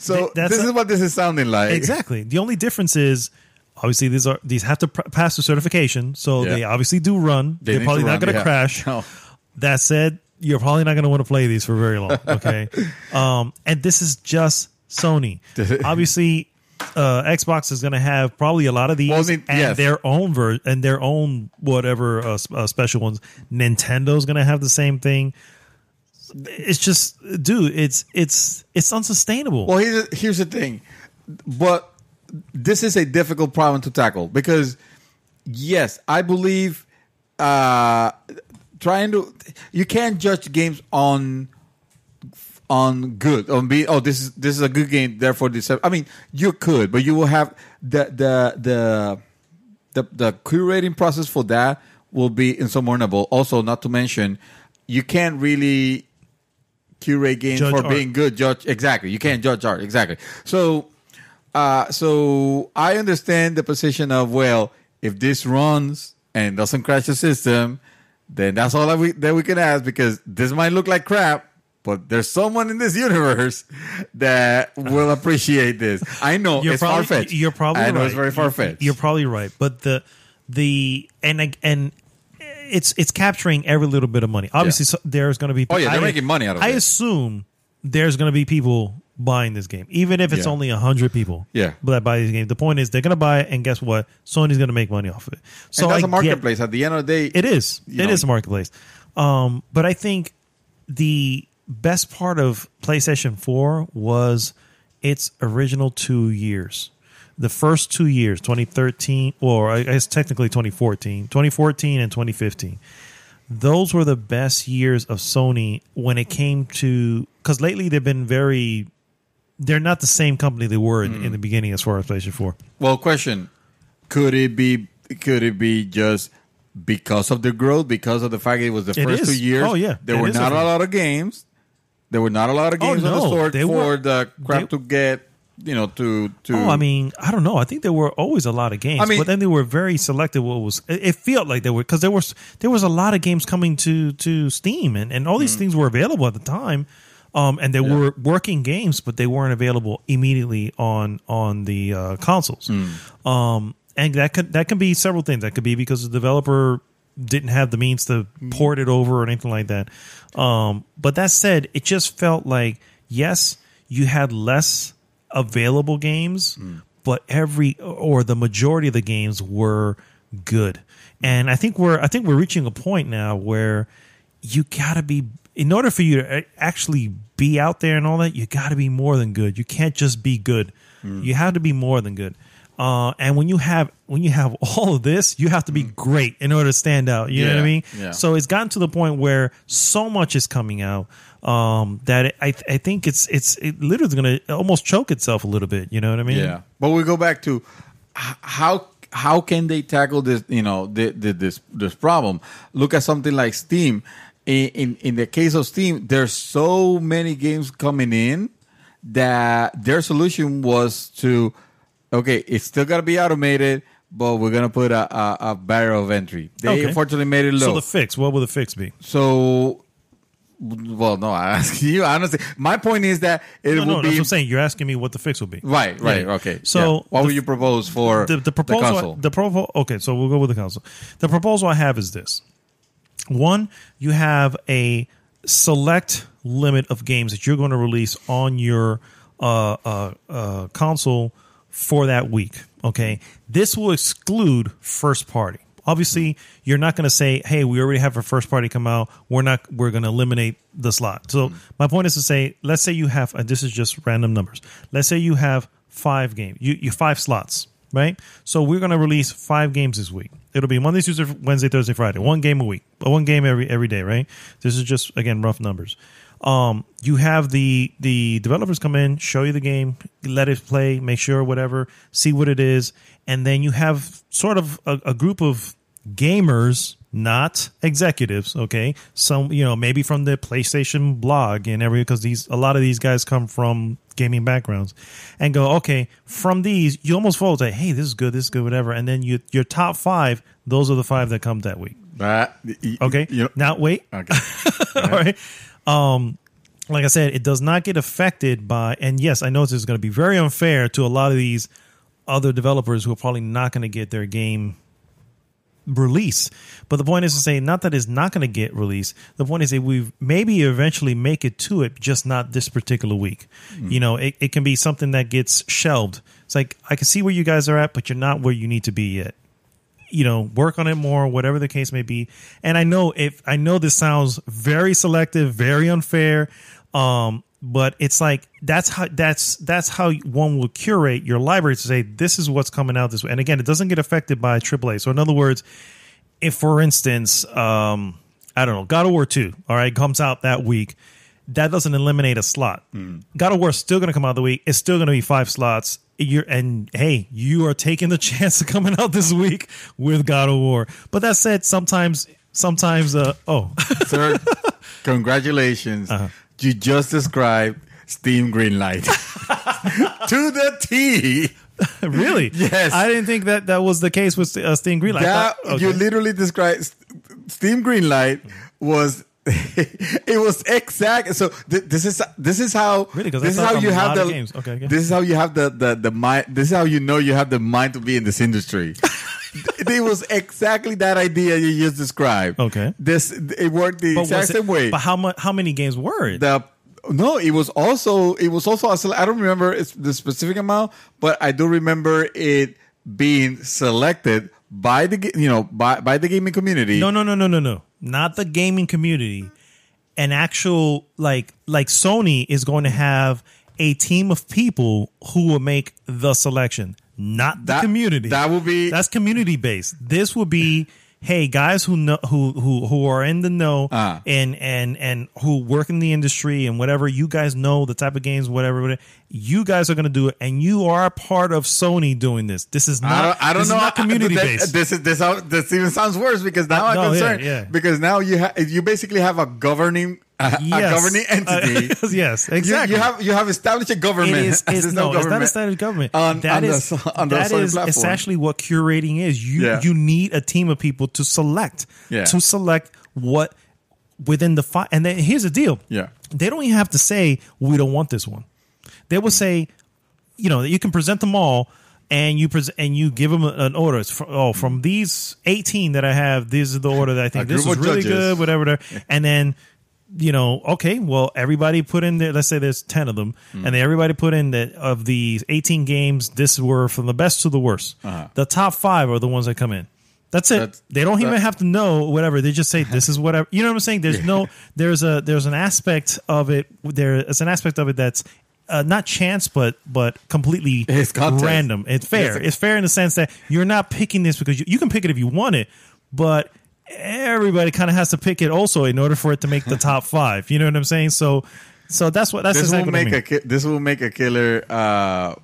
so Th- this a- is what this is sounding like. Exactly. The only difference is, obviously, these are these have to pr- pass the certification, so yeah. they obviously do run. They They're probably not going to yeah. crash. No. That said, you're probably not going to want to play these for very long. Okay, um, and this is just Sony. Obviously, uh, Xbox is going to have probably a lot of these well, they, and yes. their own ver- and their own whatever uh, uh, special ones. Nintendo's going to have the same thing. It's just, dude, it's it's it's unsustainable. Well, here's here's the thing, but. This is a difficult problem to tackle because, yes, I believe uh, trying to you can't judge games on on good on be oh this is this is a good game therefore this I mean you could but you will have the the the the, the curating process for that will be insurmountable. Also, not to mention you can't really curate games judge for art. being good. Judge exactly you can't judge art exactly so. Uh, so I understand the position of, well, if this runs and doesn't crash the system, then that's all that we that we can ask because this might look like crap, but there's someone in this universe that will appreciate this. I know you're it's far fetched. You're probably I know right. it's very far fetched. You're probably right, but the the and and it's it's capturing every little bit of money. Obviously, yeah. so there's going to be. Oh yeah, they're I, making money out of I it. I assume there's going to be people buying this game, even if it's yeah. only one hundred people yeah. that buy this game. The point is they're going to buy it, and guess what? Sony's going to make money off of it. So and that's I a marketplace. Get, At the end of the day... It is. It know. is a marketplace. Um, but I think the best part of PlayStation four was its original two years. The first two years, twenty thirteen, or I guess technically twenty fourteen, twenty fourteen and twenty fifteen. Those were the best years of Sony when it came to... Because lately they've been very... They're not the same company they were in, mm. in the beginning as far as PlayStation four. Well, question. Could it be Could it be just because of the growth, because of the fact it was the it first is. two years? Oh, yeah. There it were not a lot of games. There were not a lot of games oh, no. of the sort they for were, the crap they, to get, you know, to, to... Oh, I mean, I don't know. I think there were always a lot of games. I mean, but then they were very selective. What was It felt like they were... Because there was, there was a lot of games coming to, to Steam, and, and all these mm. things were available at the time. Um, and they yeah. were working games, but they weren't available immediately on on the uh, consoles. Mm. Um, and that could that can be several things. That could be because the developer didn't have the means to port it over or anything like that. Um, but that said, it just felt like, yes, you had less available games, mm. but every or the majority of the games were good. And I think we're I think we're reaching a point now where you gotta be. In order for you to actually be out there and all that, you got to be more than good. You can't just be good. Mm. You have to be more than good. Uh, and when you have when you have all of this, you have to be mm. great in order to stand out. You yeah. know what I mean? Yeah. So it's gotten to the point where so much is coming out um, that it, I I think it's it's it literally going to almost choke itself a little bit. You know what I mean? Yeah. But we go back to how how can they tackle this? You know, the, the, this this problem. Look at something like Steam. In, in in the case of Steam, there's so many games coming in that their solution was to, okay, it's still got to be automated, but we're going to put a, a, a barrier of entry. They okay. unfortunately made it low. So the fix, what will the fix be? So, well, no, I'm asking you. Honestly, my point is that it no, will no, be... No, that's what I'm saying. You're asking me what the fix will be. Right, right, yeah. okay. So yeah. What the, will you propose for the, the, proposal, the console? The proposal... Okay, so we'll go with the console. The proposal I have is this. One, you have a select limit of games that you're going to release on your uh, uh, uh, console for that week, okay? This will exclude first party. Obviously, you're not going to say, hey, we already have a first party come out. We're not. We're going to eliminate the slot. So mm-hmm. my point is to say, let's say you have, and this is just random numbers. Let's say you have five games, you, you five slots, right? So we're going to release five games this week. It'll be Monday, Tuesday, Wednesday, Thursday, Friday. One game a week. One game every every day, right? This is just, again, rough numbers. Um, you have the the developers come in, show you the game, let it play, make sure, whatever, see what it is. And then you have sort of a, a group of gamers not executives. Okay. Some, you know, maybe from the PlayStation blog and everything, because these, a lot of these guys come from gaming backgrounds, and go, okay, from these, you almost follow say, hey, this is good, this is good, whatever. And then you, your top five, those are the five that come that week. Uh, y- okay. Y- now wait. Okay. All right. Um, like I said, it does not get affected by, and yes, I know this is going to be very unfair to a lot of these other developers who are probably not going to get their game release. But the point is to say, not that it's not going to get released. The point is that we maybe eventually make it to it, just not this particular week. Mm. You know, it, it can be something that gets shelved. It's like, I can see where you guys are at, but you're not where you need to be yet. You know, work on it more, whatever the case may be. And I know if I know this sounds very selective, very unfair, um, but it's like that's how that's that's how one will curate your library to say this is what's coming out this way. And again, it doesn't get affected by triple A. So in other words, if for instance, um, I don't know, God of War two, all right, comes out that week, that doesn't eliminate a slot. Mm. God of War is still going to come out the week. It's still going to be five slots. You're, and hey, you are taking the chance of coming out this week with God of War. But that said, sometimes, sometimes, uh, oh, sir, congratulations! Uh-huh. You just described Steam Greenlight to the T. Really? Yes. I didn't think that that was the case with uh, Steam Greenlight. That, thought, okay. You literally described Steam Greenlight was. It was exact. So th- this is this is how really, this is how you have the okay, okay. this is how you have the, the the mind. This is how you know you have the mind to be in this industry. It was exactly that idea you just described. Okay, this it worked the but exact it, same way. But how much? How many games were it? The, no, it was also it was also I don't remember it's the specific amount, but I do remember it being selected by the you know by by the gaming community. No, no, no, no, no, no. Not the gaming community, an actual like like Sony is going to have a team of people who will make the selection, not the that, community. That will be that's community based. This will be hey guys who know who who who are in the know uh, and and and who work in the industry and whatever. You guys know the type of games, whatever. whatever you guys are going to do it, and you are part of Sony doing this. This is not. I don't, I don't know. Not community I, based. This is this. This even sounds worse because now I'm no, concerned. Yeah, yeah. Because now you ha- you basically have a governing. A, yes. a governing entity. Uh, yes, exactly. You, you have you have established a government. It is, it's, no, no government. It's not established government. On, that on is, the, on the that is essentially what curating is. You yeah. you need a team of people to select yeah. to select what within the five. And then here's the deal. Yeah, they don't even have to say we don't want this one. They will say, you know, you can present them all. And you pres- and you give them an order. It's for, oh, from these eighteen that I have, this is the order that I think this is really judges. good, whatever. whatever. And then. You know, okay, well, everybody put in there, let's say there's ten of them, mm. and everybody put in that of these eighteen games, this were from the best to the worst. Uh-huh. The top five are the ones that come in. That's it. That's, they don't even have to know whatever. They just say, this is whatever. You know what I'm saying? There's yeah. no, there's a, there's an aspect of it. There is an aspect of it that's uh, not chance, but, but completely it's random. It's fair. It's, it's fair in the sense that you're not picking this because you, you can pick it if you want it, but everybody kind of has to pick it also in order for it to make the top five. You know what I'm saying? So, so that's what that's this exactly will make what I mean. a this will make a killer uh,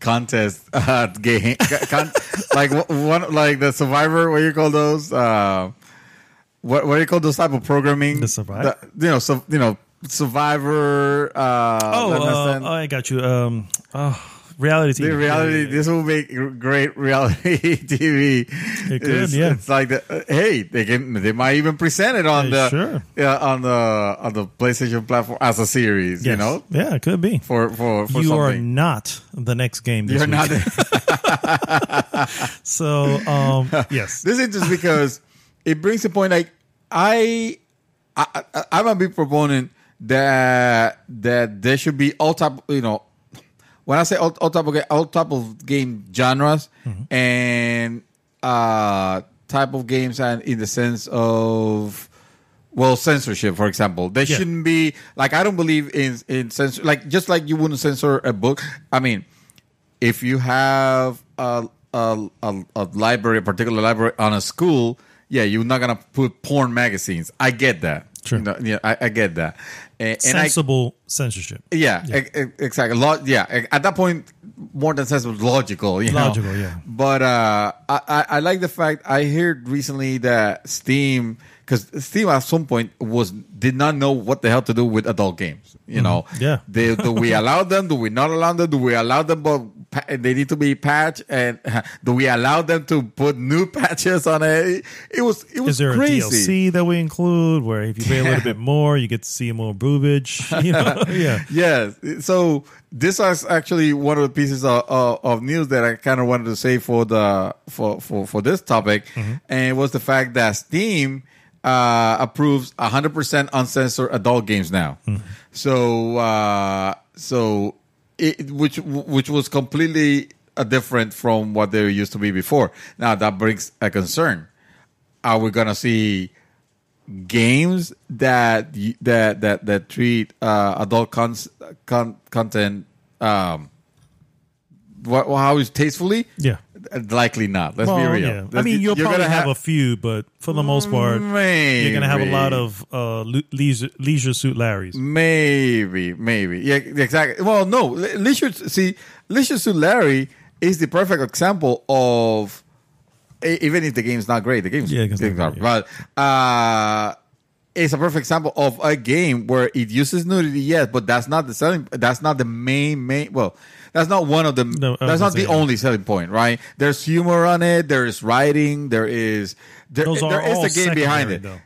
contest uh, game, con- like one like the Survivor. What do you call those? Uh, what what do you call those type of programming? The Survivor, the, you know, so you know, Survivor. Uh, oh, uh, oh, I got you. Um, oh. Reality T V. The reality, this will make great reality T V. It could, it's, yeah. It's like, the, uh, hey, they can, they might even present it on hey, the sure. yeah, on the on the PlayStation platform as a series. Yes. You know, yeah, it could be for for, for you something. Are not the next game. This You're week. not. The- so um, yes, this is just because it brings the point. Like I, I, I I'm a big proponent that that there should be all type, you know. When I say all, all, type, of, all type of game genres mm-hmm. and uh, type of games and in the sense of, well, censorship, for example. They yeah. shouldn't be, like, I don't believe in, in censor. Like, just like you wouldn't censor a book. I mean, if you have a, a, a, a library, a particular library on a school, yeah, you're not going to put porn magazines. I get that. True. You know, yeah, I, I get that. And, sensible and I, censorship. Yeah, yeah. E- exactly. Lot, yeah, at that point, more than sensible, logical. You logical, know? Yeah. But uh, I, I, I like the fact I heard recently that Steam, because Steam at some point was did not know what the hell to do with adult games. You mm-hmm. know, yeah. They, do we allow them? Do we not allow them? Do we allow them? But they need to be patched. And do we allow them to put new patches on it? It was it was Is there crazy. a D L C that we include where if you pay yeah. a little bit more, you get to see more boobage? You know? yeah. Yes. So this is actually one of the pieces of, of, of news that I kind of wanted to say for the for for, for this topic, mm-hmm. and it was the fact that Steam uh, approves one hundred percent uncensored adult games now. Mm-hmm. So uh, so. It, which which was completely uh, different from what they used to be before. Now that brings a concern. Are we gonna see games that that that that treat uh, adult cons, con, content um, what, how is tastefully? Yeah, likely not. Let's well, be real. Yeah. Let's, I mean, you'll probably have, have a few, but for the most part, maybe. you're gonna have a lot of uh, leisure, leisure suit Larrys. Maybe, maybe, yeah, exactly. Well, no, leisure. See, leisure suit Larry is the perfect example of even if the game's not great, the game's yeah, the game's not great. But uh, it's a perfect example of a game where it uses nudity, yes, but that's not the selling. That's not the main main. Well. That's not one of the. No, that's not the that. only selling point, right? There's humor on it. There is writing. There is there, Those there are is the game behind it. Though.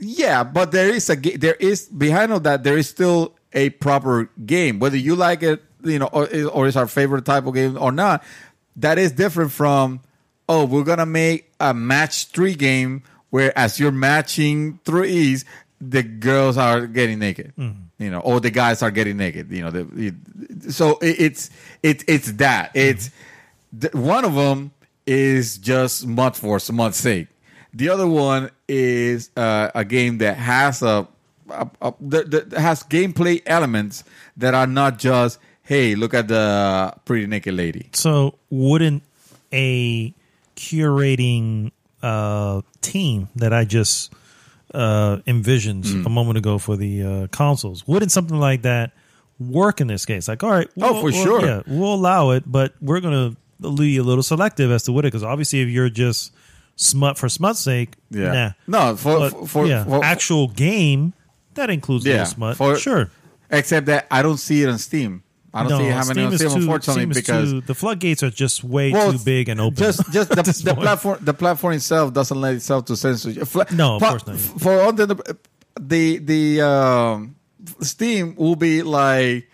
Yeah, but there is a there is behind all that there is still a proper game. Whether you like it, you know, or, or it's our favorite type of game or not, that is different from oh, we're gonna make a match three game where as you're matching threes, the girls are getting naked. Mm. You know, or the guys are getting naked. You know, the, it, so it, it's it's it's that it's the, one of them is just mud for some mud's sake. The other one is uh, a game that has a, a, a that has gameplay elements that are not just hey, look at the pretty naked lady. So wouldn't a curating uh, team that I just Uh, envisions mm. a moment ago for the uh, consoles. Wouldn't something like that work in this case? Like, all right, we'll, oh for we'll, sure, yeah, we'll allow it, but we're going to be a little selective as to what it. Because obviously, if you're just smut for smut's sake, yeah, nah. no, for but, for, yeah, for actual game that includes yeah, little smut, for, sure. Except that I don't see it on Steam. I don't no, see how many on Steam, too, unfortunately, Steam because too, the floodgates are just way well, too big and open. Just, just the, the platform, the platform itself doesn't lend itself to censorship. Fla- no, of pl- course not. F- for all the the, the um, Steam will be like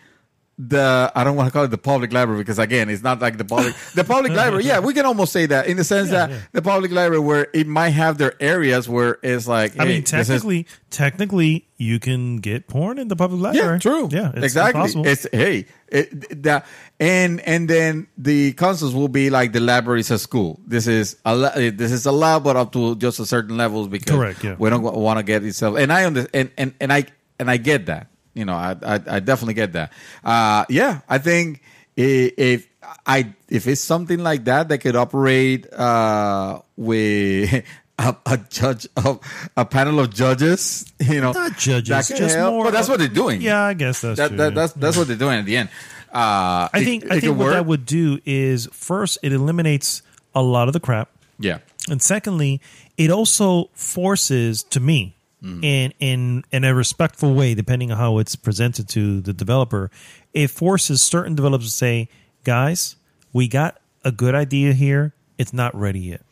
the I don't want to call it the public library because again, it's not like the public. The public library, yeah, we can almost say that in the sense yeah, that yeah. the public library where it might have their areas where it's like. I hey, mean, technically, is- technically, you can get porn in the public library. Yeah, true. Yeah, it's exactly. Impossible. It's hey. It, that, and and then the consoles will be like the libraries at school. This is a this is allowed, but up to just a certain levels because Correct, yeah. we don't want to get itself. And I understand, and, and, and I and I get that. You know, I I, I definitely get that. Uh, yeah, I think if I if it's something like that that could operate uh, with. A, a judge of a panel of judges, you know, not judges, just help. more. But that's what they're doing. Yeah, I guess that's that, true, that, yeah. that's that's yeah. what they're doing at the end. Uh, I think it, I think what work. that would do is first, it eliminates a lot of the crap. Yeah, and secondly, it also forces to me mm. in in in a respectful way, depending on how it's presented to the developer, it forces certain developers to say, "Guys, we got a good idea here. It's not ready yet."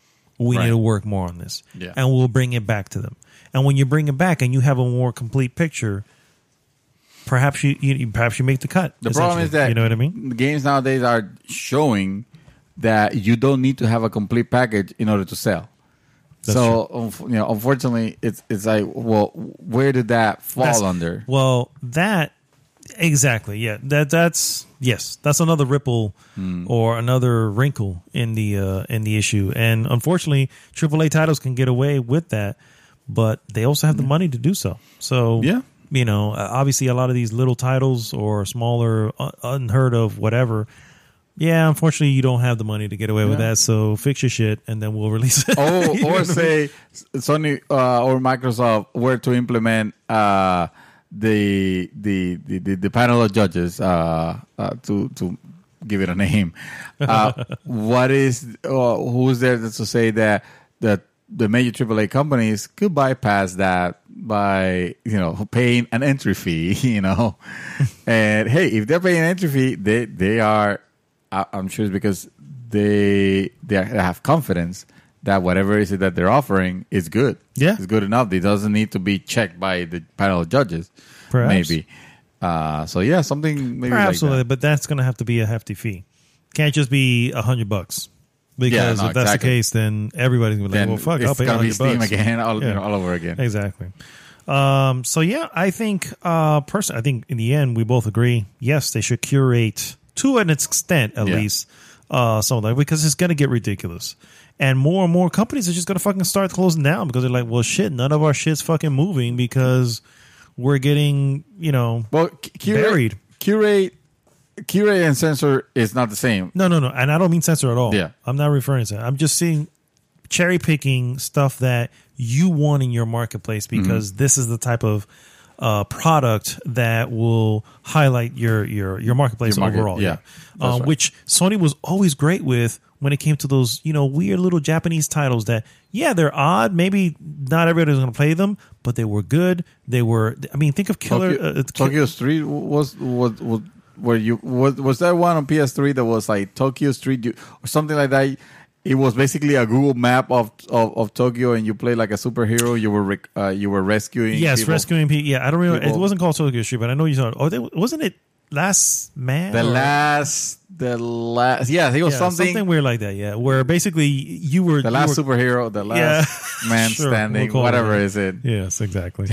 We right. need to work more on this, yeah. and we'll bring it back to them. And when you bring it back and you have a more complete picture, perhaps you, you perhaps you make the cut. The problem is that you know what I mean. Games nowadays are showing that you don't need to have a complete package in order to sell. That's so um, you know, unfortunately, it's it's like, well, where did that fall that's, under? Well, that exactly, yeah. That that's. Yes, that's another ripple mm. or another wrinkle in the uh, in the issue, and unfortunately, triple A titles can get away with that, but they also have the money to do so. So, yeah. you know, obviously, a lot of these little titles or smaller, unheard of, whatever. Yeah, unfortunately, you don't have the money to get away yeah. with that, so fix your shit, and then we'll release it. Oh, or know? say Sony uh, or Microsoft were to implement. Uh, The the, the the panel of judges uh, uh, to to give it a name. Uh, what is uh, who's there to say that that the major triple A companies could bypass that by, you know, paying an entry fee, you know? And hey, if they're paying an entry fee, they they are, I'm sure it's because they they have confidence that whatever it is that they're offering is good. Yeah, it's good enough. It doesn't need to be checked by the panel of judges. Perhaps. Maybe. Uh, so yeah, something maybe Perhaps like that. But that's going to have to be a hefty fee. Can't just be a hundred bucks. Because yeah, no, if that's exactly. the case, then everybody's going to be like, then well, fuck, I'll pay all your bucks. It's going to be Steam again, all, yeah. you know, all over again. Exactly. Um, so, yeah, I think, uh, person, I think in the end, we both agree, yes, they should curate, to an extent at yeah. least, uh, some of that, because it's going to get ridiculous. And more and more companies are just going to fucking start closing down because they're like, well, shit, none of our shit's fucking moving because we're getting, you know, well, curate, buried. Curate. Curate and censor is not the same. No, no, no. And I don't mean censor at all. Yeah. I'm not referring to that. I'm just seeing cherry picking stuff that you want in your marketplace because mm-hmm. this is the type of uh, product that will highlight your your, your marketplace your market, overall. Yeah. yeah. Uh, right. Which Sony was always great with when it came to those, you know, weird little Japanese titles that, yeah, they're odd. Maybe not everybody's going to play them, but they were good. They were, I mean, think of Killer. Tokyo, uh, Tokyo Street was was. was Where you was was there one on P S three that was like Tokyo Street you, or something like that? It was basically a Google map of of, of Tokyo, and you played like a superhero. You were rec, uh, you were rescuing. Yes, people. rescuing people. Yeah, I don't remember. People. It wasn't called Tokyo Street, but I know you saw. Oh, they, wasn't it Last Man? The or? last, the last. Yeah, it was yeah, something something weird like that. Yeah, where basically you were the last were, superhero, the last yeah. man sure, standing, we'll whatever it is it. Yes, exactly.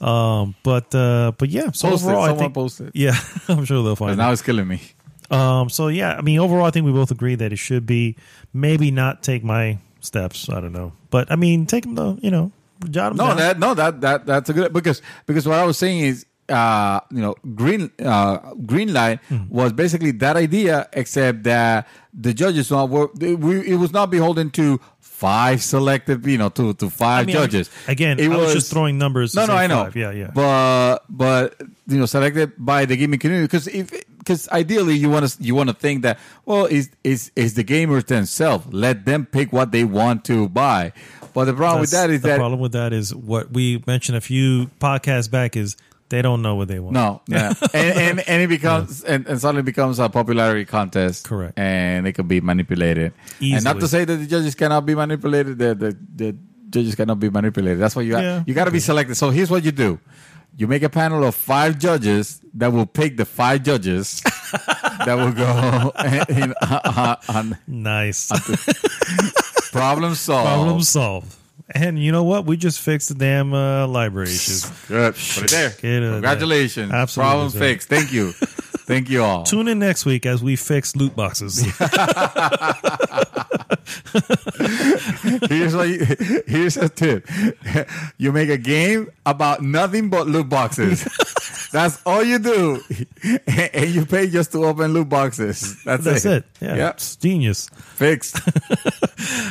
um, but uh, but yeah. So post overall, it. Someone I think post it. Yeah, I'm sure they'll find. It. Now it's killing me. Um. So yeah, I mean, overall, I think we both agree that it should be maybe not take my steps. I don't know, but I mean, take them though. You know, jot them no, down. that no, that that that's a good because because what I was saying is. Uh, you know, green uh, green light mm-hmm. was basically that idea, except that the judges not were we it was not beholden to five selected, you know, to to five I mean, judges. I, again, it I was, was just throwing numbers. No, no, I know. Five. Yeah, yeah. But but you know, selected by the gaming community because if because ideally you want to you want to think that well, is is is the gamers themselves let them pick what they want to buy. But the problem That's, with that is the that the problem with that is what we mentioned a few podcasts back is. They don't know what they want. No, yeah. and, and and it becomes yeah. and, and suddenly becomes a popularity contest. Correct, and it could be manipulated. Easily. And not to say that the judges cannot be manipulated. The the, the judges cannot be manipulated. That's why you yeah. ha- you got to okay. be selected. So here's what you do: you make a panel of five judges that will pick the five judges that will go. In, in, uh, uh, on, nice. On problem solved. Problem solved. And you know what? We just fixed the damn uh, library issues. Good. Put it there. It Congratulations. There. Absolutely. Problem so. fixed. Thank you. Thank you all. Tune in next week as we fix loot boxes. here's, what you, here's a tip. You make a game about nothing but loot boxes. That's all you do. And you pay just to open loot boxes. That's, That's it. That's it. Yeah. Yep. It's genius. Fixed.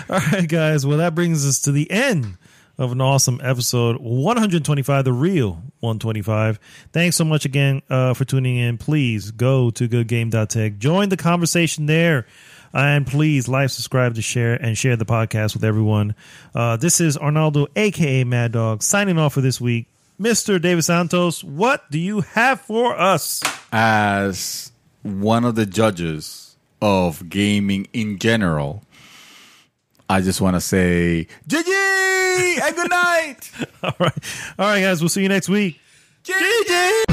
All right, guys. Well, that brings us to the end of an awesome episode one twenty-five, the real one twenty-five. Thanks so much again uh, for tuning in. Please go to good game dot tech. Join the conversation there. And please like, subscribe, to share, and share the podcast with everyone. Uh, this is Arnaldo, a k a. Mad Dog, signing off for this week. Mister David Santos, what do you have for us? As one of the judges of gaming in general, I just want to say, G G and good night. All right. All right, guys. We'll see you next week. G G.